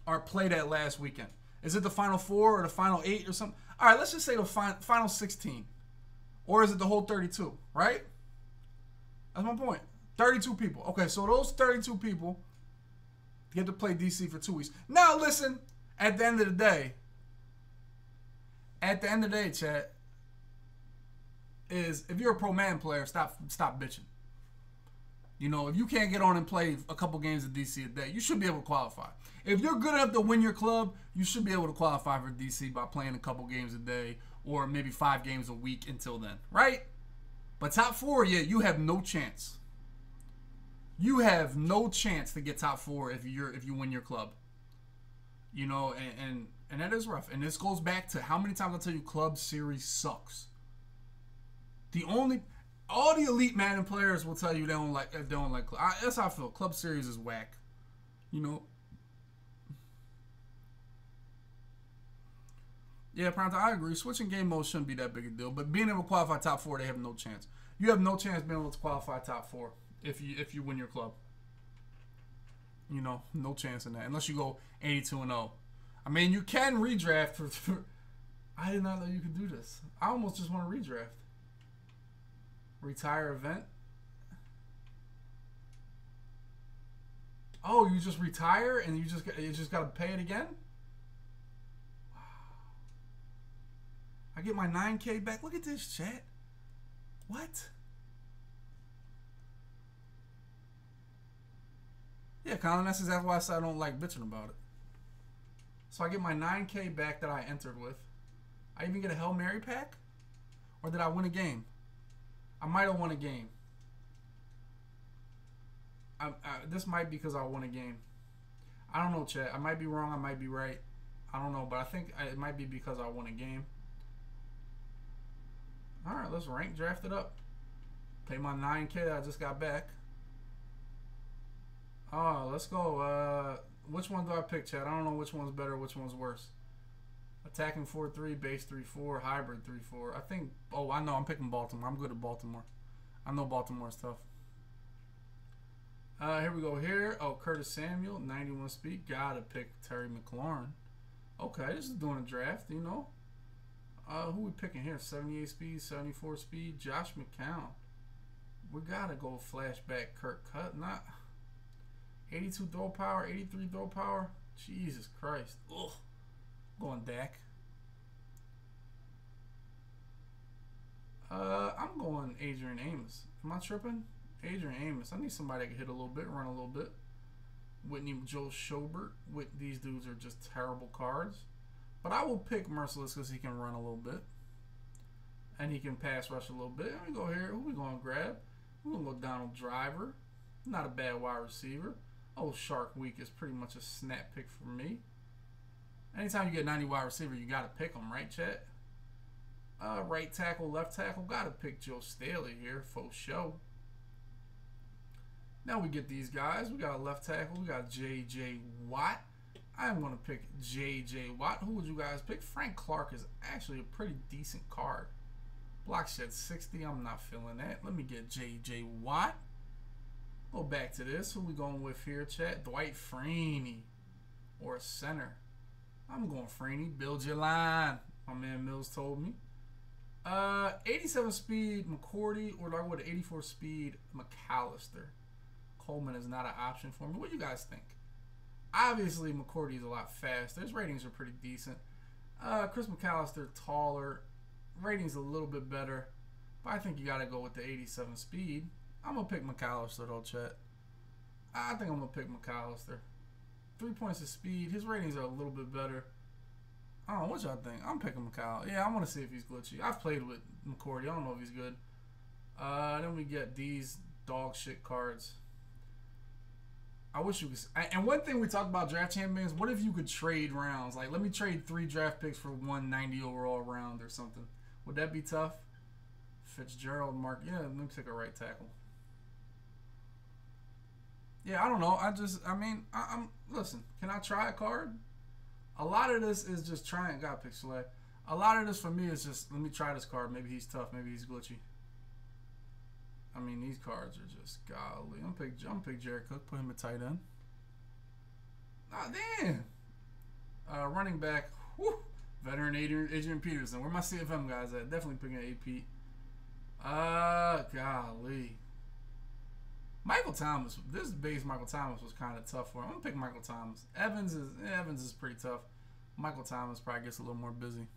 are played at last weekend? Is it the final 4 or the final 8 or something? All right, let's just say the final 16. Or is it the whole 32, right? That's my point. 32 people. Okay, so those 32 people get to play DC for 2 weeks. Now, listen, at the end of the day, chat, is if you're a pro man player, stop bitching. You know, if you can't get on and play a couple games of DC a day, you should be able to qualify. If you're good enough to win your club, you should be able to qualify for DC by playing a couple games a day or maybe 5 games a week until then, right? But top 4, yeah, you have no chance. You have no chance to get top 4 if you win your club. You know, and that is rough. And this goes back to how many times I tell you Club Series sucks. All the elite Madden players will tell you they don't like. That's how I feel. Club Series is whack, you know. Yeah, Pronto, I agree. Switching game mode shouldn't be that big a deal, but being able to qualify top 4, they have no chance. You have no chance being able to qualify top 4 if you win your club. You know, no chance in that unless you go 82-0. I mean, you can redraft. For I did not know you could do this. I almost just want to redraft. Retire event. Oh, you just retire and you just gotta pay it again. Wow. I get my 9K back. Look at this, chat. What? Yeah, Colin, that's exactly why I said I don't like bitching about it. So I get my 9K back that I entered with. I even get a Hail Mary pack? Or did I win a game? I might have won a game. This might be because I won a game. I don't know, chat. I might be wrong. I might be right. I don't know, but I think it might be because I won a game. All right, let's rank draft it up. Pay my 9K that I just got back. Oh, let's go. Which one do I pick, chat? I don't know which one's better, which one's worse. Attacking 4-3, base 3-4, hybrid 3-4. I think... Oh, I know. I'm picking Baltimore. I'm good at Baltimore. I know Baltimore's tough. Here we go here. Oh, Curtis Samuel, 91 speed. Gotta pick Terry McLaurin. Okay, this is doing a draft, you know. Who we picking here? 78 speed, 74 speed. Josh McCown. We gotta go flashback Kirk Cut. Not... 82 throw power, 83 throw power. Jesus Christ. Ugh. Going Dak. I'm going Adrian Amos. Am I tripping? Adrian Amos. I need somebody that can hit a little bit, run a little bit. Whitney Joe Schobert. These dudes are just terrible cards. But I will pick Merciless because he can run a little bit. And he can pass rush a little bit. Let me go here. Who we going to grab? We're going to go Donald Driver. Not a bad wide receiver. Oh, Shark Week is pretty much a snap pick for me. Anytime you get 90 wide receiver, you got to pick them, right, chat? Right tackle, left tackle. Got to pick Joe Staley here for show. Now we get these guys. We got a left tackle. We got J.J. Watt. I'm going to pick J.J. Watt. Who would you guys pick? Frank Clark is actually a pretty decent card. Block shed 60. I'm not feeling that. Let me get J.J. Watt. Go back to this. Who we going with here, chat? Dwight Freeney or center. I'm going Freeney. Build your line. My man Mills told me. 87 speed McCourty, or do I go with 84 speed McAllister? Coleman is not an option for me. What do you guys think? Obviously, McCourty is a lot faster. His ratings are pretty decent. Chris McAllister, taller. Ratings a little bit better. But I think you got to go with the 87 speed. I'm going to pick McAllister, though, chat. I think I'm going to pick McAllister. 3 points of speed. His ratings are a little bit better. I don't know what y'all think. I'm picking McAllister. Yeah, I want to see if he's glitchy. I've played with McCourty. I don't know if he's good. Then we get these dog shit cards. I wish you could... And one thing we talked about draft champions, what if you could trade rounds? Like, let me trade 3 draft picks for 190 overall round or something. Would that be tough? Fitzgerald, Mark... Yeah, let me take a right tackle. Yeah, I don't know. I mean, listen, can I try a card? A lot of this is just trying. God, pick select. A lot of this for me is just, let me try this card. Maybe he's tough. Maybe he's glitchy. I mean, these cards are just, golly. I'm pick Jared Cook. Put him at tight end. Ah, damn. Running back. Whew. Veteran Adrian Peterson. Where my CFM guys at? Definitely picking AP. Golly. Michael Thomas, this base Michael Thomas was kind of tough for him. I'm going to pick Michael Thomas. Evans is pretty tough. Michael Thomas probably gets a little more busy.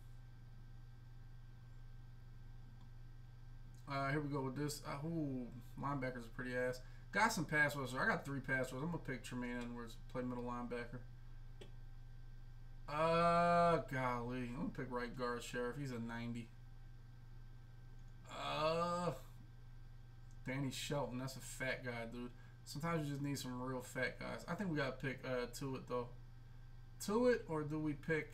Here we go with this. Ooh, linebackers are pretty ass. Got some pass rushers. I got 3 pass rushers. I'm going to pick Tremaine Edwards, play middle linebacker. Golly. I'm going to pick right guard Sheriff. He's a 90. Danny Shelton, that's a fat guy, dude. Sometimes you just need some real fat guys. I think we gotta pick Tuitt though. Tuitt, or do we pick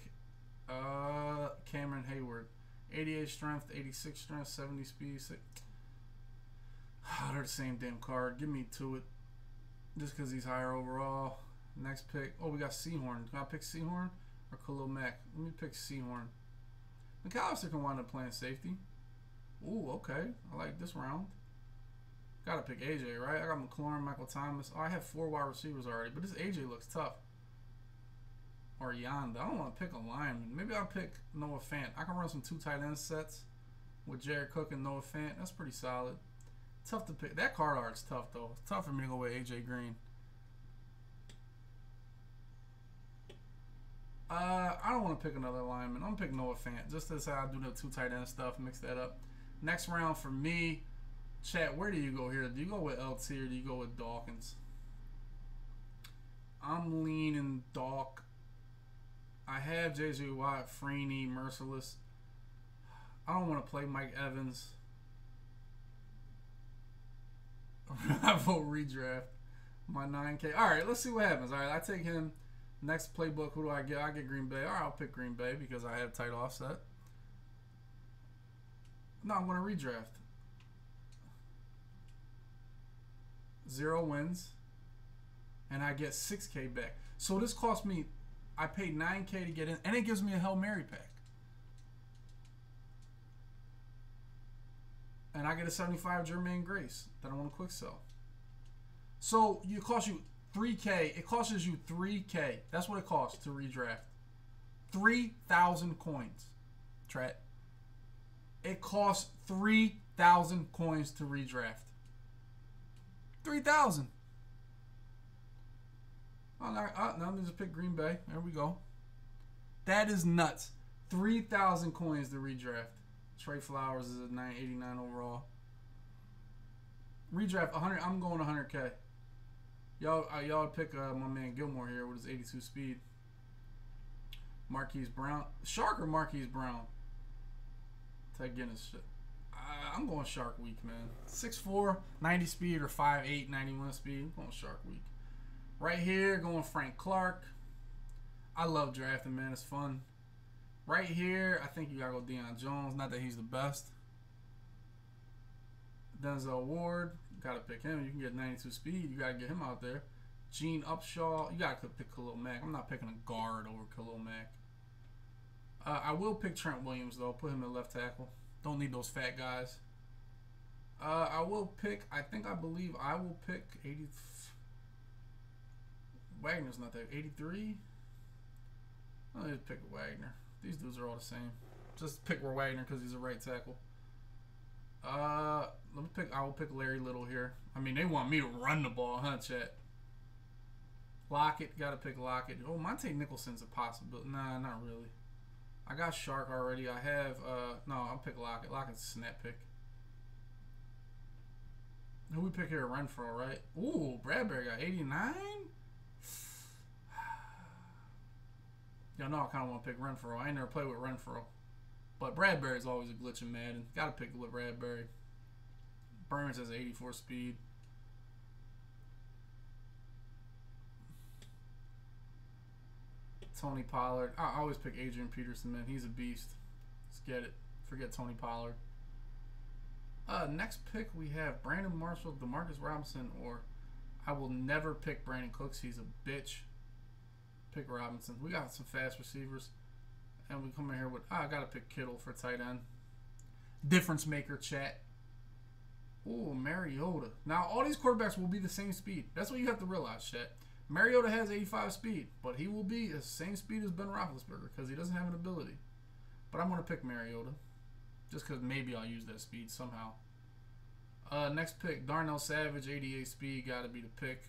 Cameron Hayward? 88 strength, 86 strength, 70 speed. They're the same damn card. Give me Tuitt, just because he's higher overall. Next pick. Oh, we got Seahorn. Can I pick Seahorn or Khalil Mack? Let me pick Seahorn. McAllister can wind up playing safety. Ooh, okay. I like this round. Gotta pick AJ, right? I got McLaurin, Michael Thomas. Oh, I have 4 wide receivers already, but this AJ looks tough. Or Yonda. I don't want to pick a lineman. Maybe I'll pick Noah Fant. I can run some 2 tight end sets with Jared Cook and Noah Fant. That's pretty solid. Tough to pick. That card art's tough, though. It's tough for me to go with AJ Green. I don't want to pick another lineman. I'm going to pick Noah Fant. Just as how I do the 2 tight end stuff, mix that up. Next round for me, chat, where do you go here? Do you go with LT or do you go with Dawkins? I'm leaning Dawk. I have J.J. Watt, Freeney, Merciless. I don't want to play Mike Evans. I vote redraft. My 9K. All right, let's see what happens. All right, I take him. Next playbook, who do I get? I get Green Bay. All right, I'll pick Green Bay because I have tight offset. No, I'm going to redraft. 0 wins. And I get 6K back. So this cost me... I paid 9K to get in, and it gives me a Hail Mary pack. And I get a 75 Jermaine Grace that I want to quick sell. So it costs you 3K. It costs you 3K. That's what it costs to redraft. 3,000 coins. Trat. It costs 3,000 coins to redraft. 3,000. Now let me just pick Green Bay. There we go. That is nuts. 3,000 coins to redraft. Trey Flowers is a 989 overall. Redraft 100. I'm going 100K. Y'all pick my man Gilmore here with his 82 speed. Marquise Brown. Shark or Marquise Brown? Take Guinness shit. I'm going Shark Week, man. 6'4", 90 speed or 5'8", 91 speed. I'm going Shark Week. Right here, going Frank Clark. I love drafting, man. It's fun. Right here, I think you got to go Deion Jones. Not that he's the best. Denzel Ward. Got to pick him. You can get 92 speed. You got to get him out there. Gene Upshaw. You got to pick Khalil Mack. I'm not picking a guard over Khalil Mack. I will pick Trent Williams, though. Put him at left tackle. Don't need those fat guys. I believe I will pick 84. Wagner's not there. 83? I'll just pick Wagner. These dudes are all the same. Just pick Wagner because he's a right tackle. I will pick Larry Little here. I mean, they want me to run the ball, huh, chat? Lockett. Got to pick Lockett. Oh, Monte Nicholson's a possibility. Nah, not really. I got Shark already. I have... no, I'll pick Lockett. Lockett's a snap pick. Who we pick here? Renfro, right? Ooh, Bradbury got 89? Y'all know I kind of want to pick Renfro. I ain't never played with Renfro. But Bradbury's always a glitch in Madden. Got to pick Bradbury. Burns has 84 speed. Tony Pollard. I always pick Adrian Peterson, man. He's a beast. Let's get it. Forget Tony Pollard. Next pick we have Brandon Marshall, Demarcus Robinson, or I will never pick Brandon Cooks. He's a bitch. Pick Robinson. We got some fast receivers. And we come in here with... I got to pick Kittle for tight end. Difference maker, chat. Ooh, Mariota. Now, all these quarterbacks will be the same speed. That's what you have to realize, chat. Mariota has 85 speed, but he will be the same speed as Ben Roethlisberger because he doesn't have an ability. But I'm going to pick Mariota just because maybe I'll use that speed somehow. Next pick, Darnell Savage, 88 speed. Got to be the pick.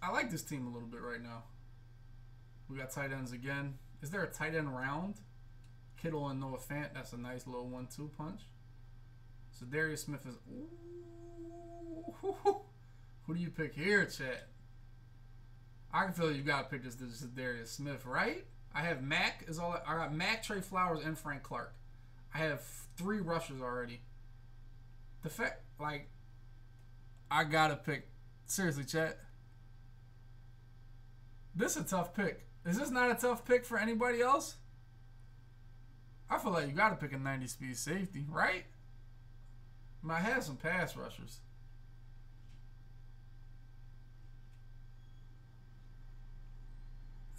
I like this team a little bit right now. We got tight ends again. Is there a tight end round? Kittle and Noah Fant. That's a nice little 1-2 punch. So Darius Smith is... Ooh. Who do you pick here, chat? I can feel you got to pick this Darius Smith, right? I have Mac. I got Mac, Trey Flowers, and Frank Clark. I have 3 rushers already. The fact... Like... I got to pick... Seriously, chat. This is a tough pick. Is this not a tough pick for anybody else? I feel like you got to pick a 90 speed safety, right? I mean, I have some pass rushers.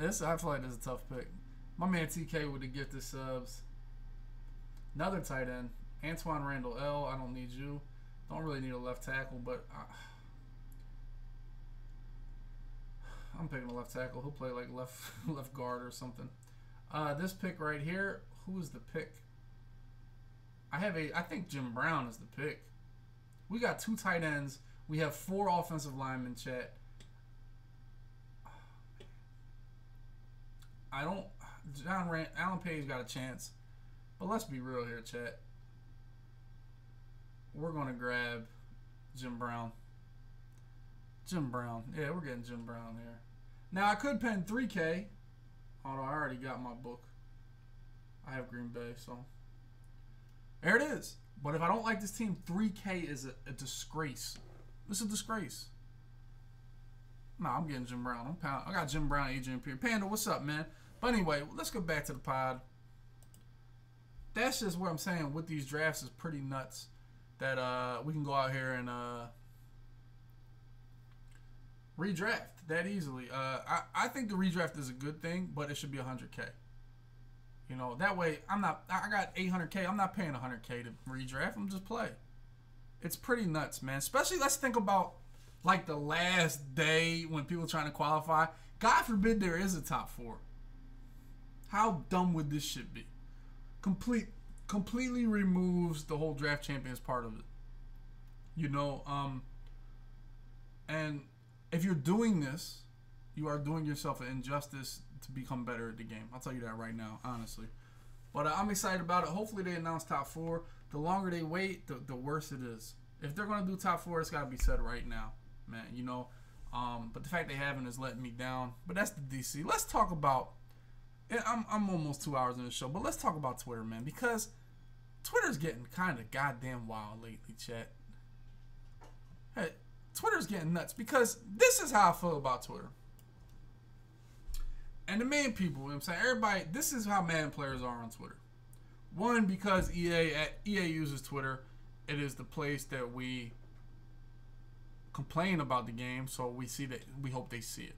I feel like this is a tough pick. My man TK with the gift of subs. Another tight end. Antoine Randall L. I don't need you. Don't really need a left tackle, but I'm picking a left tackle. He'll play like left guard or something. This pick right here. Who is the pick? I think Jim Brown is the pick. We got 2 tight ends. We have 4 offensive linemen, chat. Alan Page got a chance. But let's be real here, chat. We're going to grab Jim Brown. Jim Brown. Yeah, we're getting Jim Brown here. Now, I could pen 3K. Although, I already got my book. I have Green Bay, so... there it is. But if I don't like this team, 3K is a disgrace. It's a disgrace. Nah, I'm getting Jim Brown. I got Jim Brown, Adrian Pierre. Panda, what's up, man? But anyway, let's go back to the pod. That's just what I'm saying with these drafts is pretty nuts. That we can go out here and redraft that easily. I think the redraft is a good thing, but it should be 100K. You know, that way I'm not. I got 800K. I'm not paying 100K to redraft. I'm just play. It's pretty nuts, man. Especially let's think about like the last day when people are trying to qualify. God forbid there is a top 4. How dumb would this shit be? Completely removes the whole Draft Champions part of it. You know, and if you're doing this, you are doing yourself an injustice to become better at the game. I'll tell you that right now, honestly. But I'm excited about it. Hopefully they announce top 4. The longer they wait, the worse it is. If they're going to do top 4, it's got to be said right now, man, you know. But the fact they haven't is letting me down. But that's the DC. Let's talk about... I'm almost 2 hours in the show, but let's talk about Twitter, man, because Twitter's getting kind of goddamn wild lately, chat. Hey, Twitter's getting nuts because this is how I feel about Twitter. And the main people, you know what I'm saying? Everybody, this is how Madden players are on Twitter. One, because EA uses Twitter. It is the place that we complain about the game, so we see that, we hope they see it.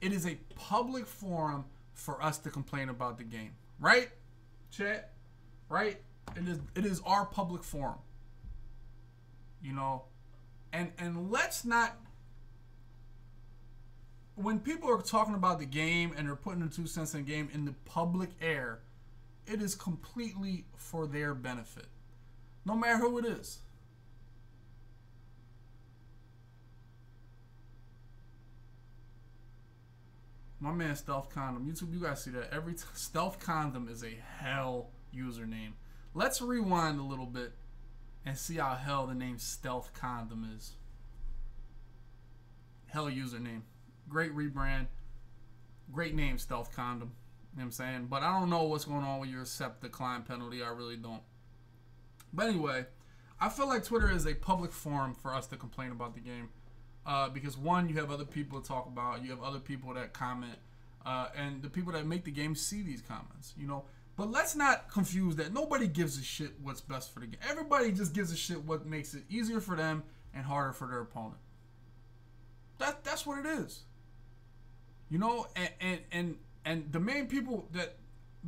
It is a public forum for us to complain about the game, right, chat? Right? It is our public forum, you know. And let's not, when people are talking about the game and they're putting their 2 cents in the game in the public air, it is completely for their benefit, no matter who it is. My man, Stealth Condom. YouTube, you guys see that. Every Stealth Condom is a hell username. Let's rewind a little bit and see how hell the name Stealth Condom is. Hell username. Great rebrand. Great name, Stealth Condom. You know what I'm saying? But I don't know what's going on with your accept decline penalty. I really don't. But anyway, I feel like Twitter is a public forum for us to complain about the game. Because one, you have other people to talk about, you have other people that comment, and the people that make the game see these comments, you know. But let's not confuse that. Nobody gives a shit what's best for the game. Everybody just gives a shit what makes it easier for them and harder for their opponent. That's what it is, you know. And the main people that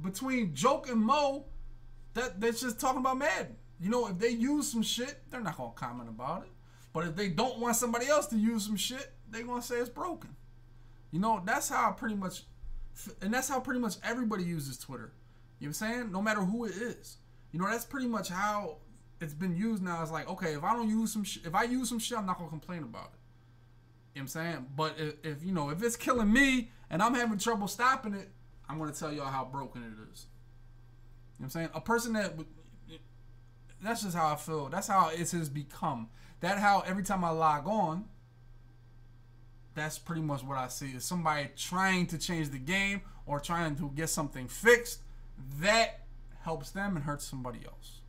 between Joke and Mo, that's just talking about Madden. You know, if they use some shit, they're not gonna comment about it. But if they don't want somebody else to use some shit, they're going to say it's broken. You know, that's how pretty much, and that's how pretty much everybody uses Twitter. You know what I'm saying? No matter who it is. You know, that's pretty much how it's been used now. It's like, okay, if I don't use some shit, if I use some shit, I'm not going to complain about it. You know what I'm saying? But if you know, if it's killing me and I'm having trouble stopping it, I'm going to tell y'all how broken it is. You know what I'm saying? A person that's just how I feel. That's how it has become. That's how every time I log on, that's pretty much what I see. Is somebody trying to change the game or trying to get something fixed that helps them and hurts somebody else.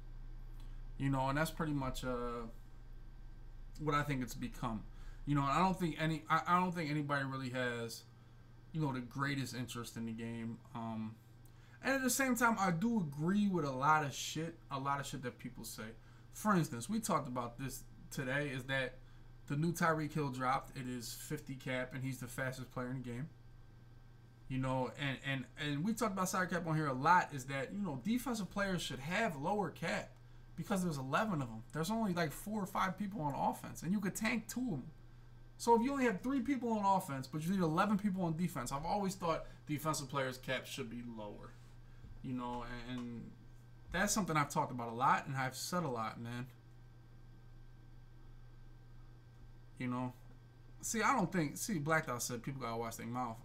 You know, and that's pretty much what I think it's become. You know, and I don't think anybody really has, you know, the greatest interest in the game. And at the same time, I do agree with a lot of shit that people say. For instance, we talked about this today, is that the new Tyreek Hill dropped. It is 50 cap, and he's the fastest player in the game. You know, and we talked about salary cap on here a lot, is that, you know, defensive players should have lower cap because there's 11 of them. There's only like 4 or 5 people on offense, and you could tank 2 of them. So if you only have 3 people on offense, but you need 11 people on defense, I've always thought defensive players' cap should be lower. You know, and that's something I've talked about a lot, and I've said a lot, man. You know? See, I don't think... See, Black Dot said people gotta watch their mouth.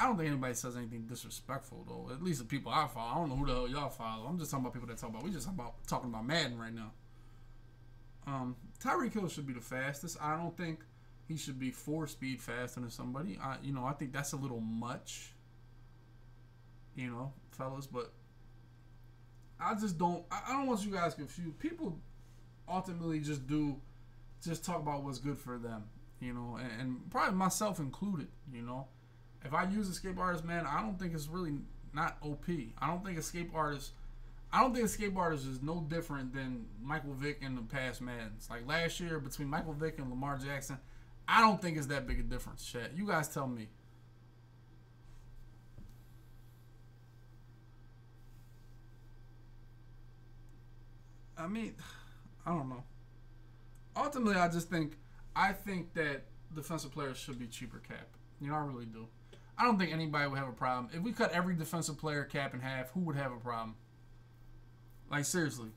I don't think anybody says anything disrespectful, though. At least the people I follow. I don't know who the hell y'all follow. I'm just talking about people that talk about... We just talking about Madden right now. Tyreek Hill should be the fastest. I don't think he should be 4-speed faster than somebody. You know, I think that's a little much. You know, fellas, but I just don't... I don't want you guys confused. People ultimately just do... Just talk about what's good for them, you know, and probably myself included, you know. If I use escape artists, man, I don't think it's really not OP. I don't think escape artists is no different than Michael Vick in the past Maddens. Like last year between Michael Vick and Lamar Jackson, I don't think it's that big a difference, chat. You guys tell me. I mean, I don't know. Ultimately, I just think, that defensive players should be cheaper cap. You know, I really do. I don't think anybody would have a problem. If we cut every defensive player cap in half, who would have a problem? Like, seriously.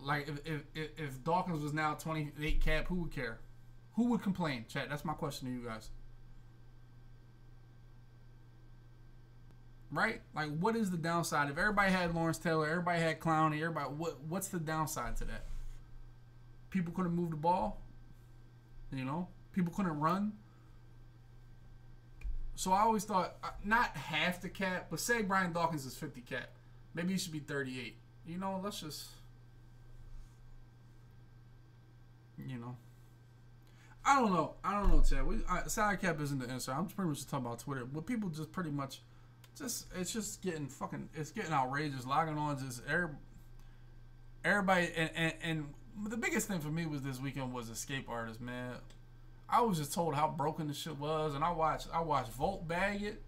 Like, if Dawkins was now 28 cap, who would care? Who would complain? Chat, that's my question to you guys. Right? Like, what is the downside? If everybody had Lawrence Taylor, everybody had Clowney, everybody, what's the downside to that? People couldn't move the ball, you know? People couldn't run. So I always thought, not half the cap, but say Brian Dawkins is 50 cap. Maybe he should be 38. You know, let's just, you know. I don't know. I don't know, Chad. Salary cap isn't the answer. I'm pretty much just talking about Twitter. But people just pretty much... it's just getting fucking, it's getting outrageous. Logging on, just everybody, and the biggest thing for me was this weekend was escape artists, man. I was just told how broken the shit was, and I watched Volt bag it,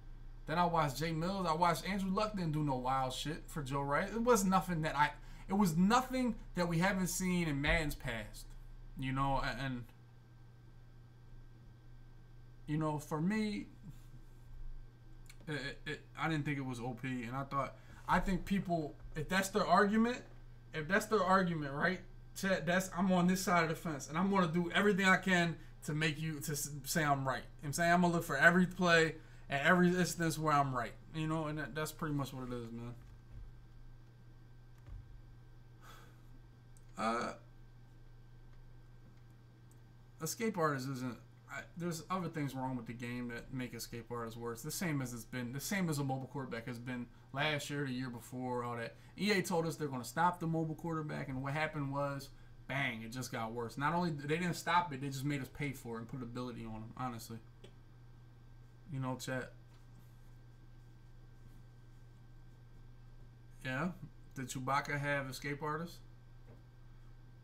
then I watched Jay Mills, I watched Andrew Luck didn't do no wild shit for Joe Rice. It was nothing that it was nothing that we haven't seen in Madden's past, you know, and you know, for me. I didn't think it was OP, and I think people, if that's their argument, right, Chet, I'm on this side of the fence, and I'm going to do everything I can to make you, to say I'm right. I'm saying I'm going to look for every play and every instance where I'm right, you know, and that's pretty much what it is, man. Escape artist isn't, there's other things wrong with the game that make escape artists worse. The same as it's been, the same as a mobile quarterback has been last year, the year before, all that. EA told us they're going to stop the mobile quarterback, and what happened was, bang, it just got worse. Not only they didn't stop it, they just made us pay for it and put ability on them. Honestly, you know, chat. Yeah, did Chewbacca have escape artists?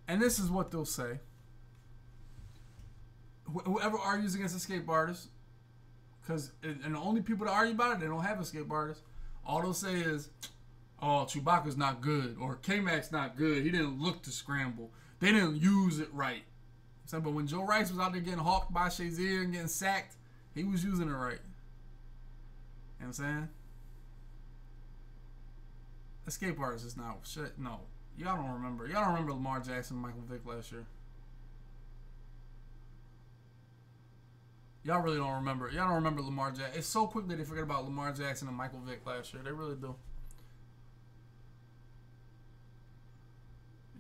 And this is what they'll say. Whoever argues against escape artists, and the only people that argue about it, they don't have escape artists. All they'll say is, "Oh, Chewbacca's not good," or "K-Mac's not good. He didn't look to scramble. They didn't use it right." So, but when Joe Rice was out there getting hawked by Shazier and getting sacked, he was using it right. You know what I'm saying? Escape artists is not shit. No, y'all don't remember. Y'all don't remember Lamar Jackson, and Michael Vick last year. Y'all really don't remember. Y'all don't remember Lamar Jackson. It's so quick that they forget about Lamar Jackson and Michael Vick last year. They really do.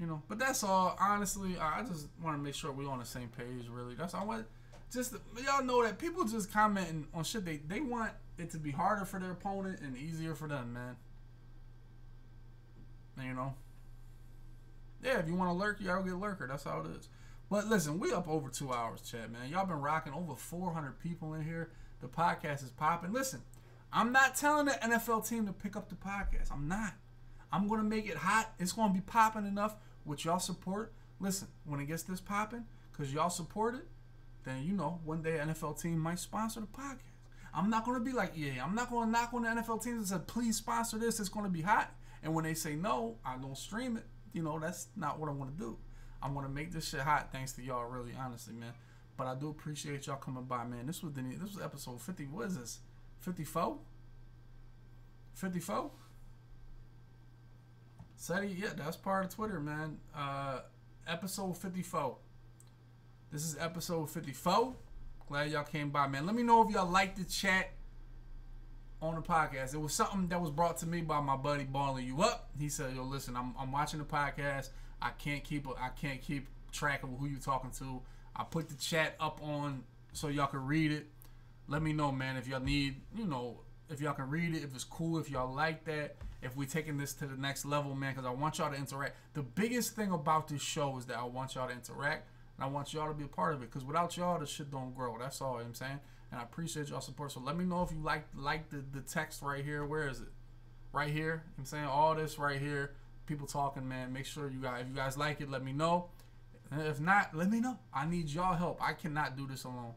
You know, but that's all. Honestly, I just want to make sure we're on the same page, really. That's all. Just y'all know that people just commenting on shit. They want it to be harder for their opponent and easier for them, man. And, you know. Yeah, if you want to lurk, y'all get lurker. That's how it is. But listen, we up over 2 hours, chat, man. Y'all been rocking, over 400 people in here. The podcast is popping. Listen, I'm not telling the NFL team to pick up the podcast. I'm not. I'm going to make it hot. It's going to be popping enough with y'all support. Listen, when it gets this popping, because y'all support it, then, you know, one day NFL team might sponsor the podcast. I'm not going to be like EA. I'm not going to knock on the NFL teams and say, please sponsor this. It's going to be hot. And when they say no, I don't stream it. You know, that's not what I want to do. I want to make this shit hot thanks to y'all, really, honestly, man. But I do appreciate y'all coming by, man. This was Drini. This was episode 50. What is this? 54? 54? Sadie, yeah, that's part of Twitter, man. Episode 54. This is episode 54. Glad y'all came by, man. Let me know if y'all liked the chat on the podcast. It was something that was brought to me by my buddy Balling You Up. He said, "Yo, listen, I'm watching the podcast. I can't keep track of who you talking to. I put the chat up on so y'all can read it. Let me know, man, if y'all need, you know, if y'all can read it, if it's cool, if y'all like that, if we taking this to the next level, man, because I want y'all to interact. The biggest thing about this show is that I want y'all to interact. I want y'all to be a part of it, because without y'all, the shit don't grow. That's all I'm saying. And I appreciate y'all support. So let me know if you like the text right here. Where is it? Right here. I'm saying all this right here. People talking, man. Make sure you guys, if you guys like it, let me know. And if not, let me know. I need y'all help. I cannot do this alone.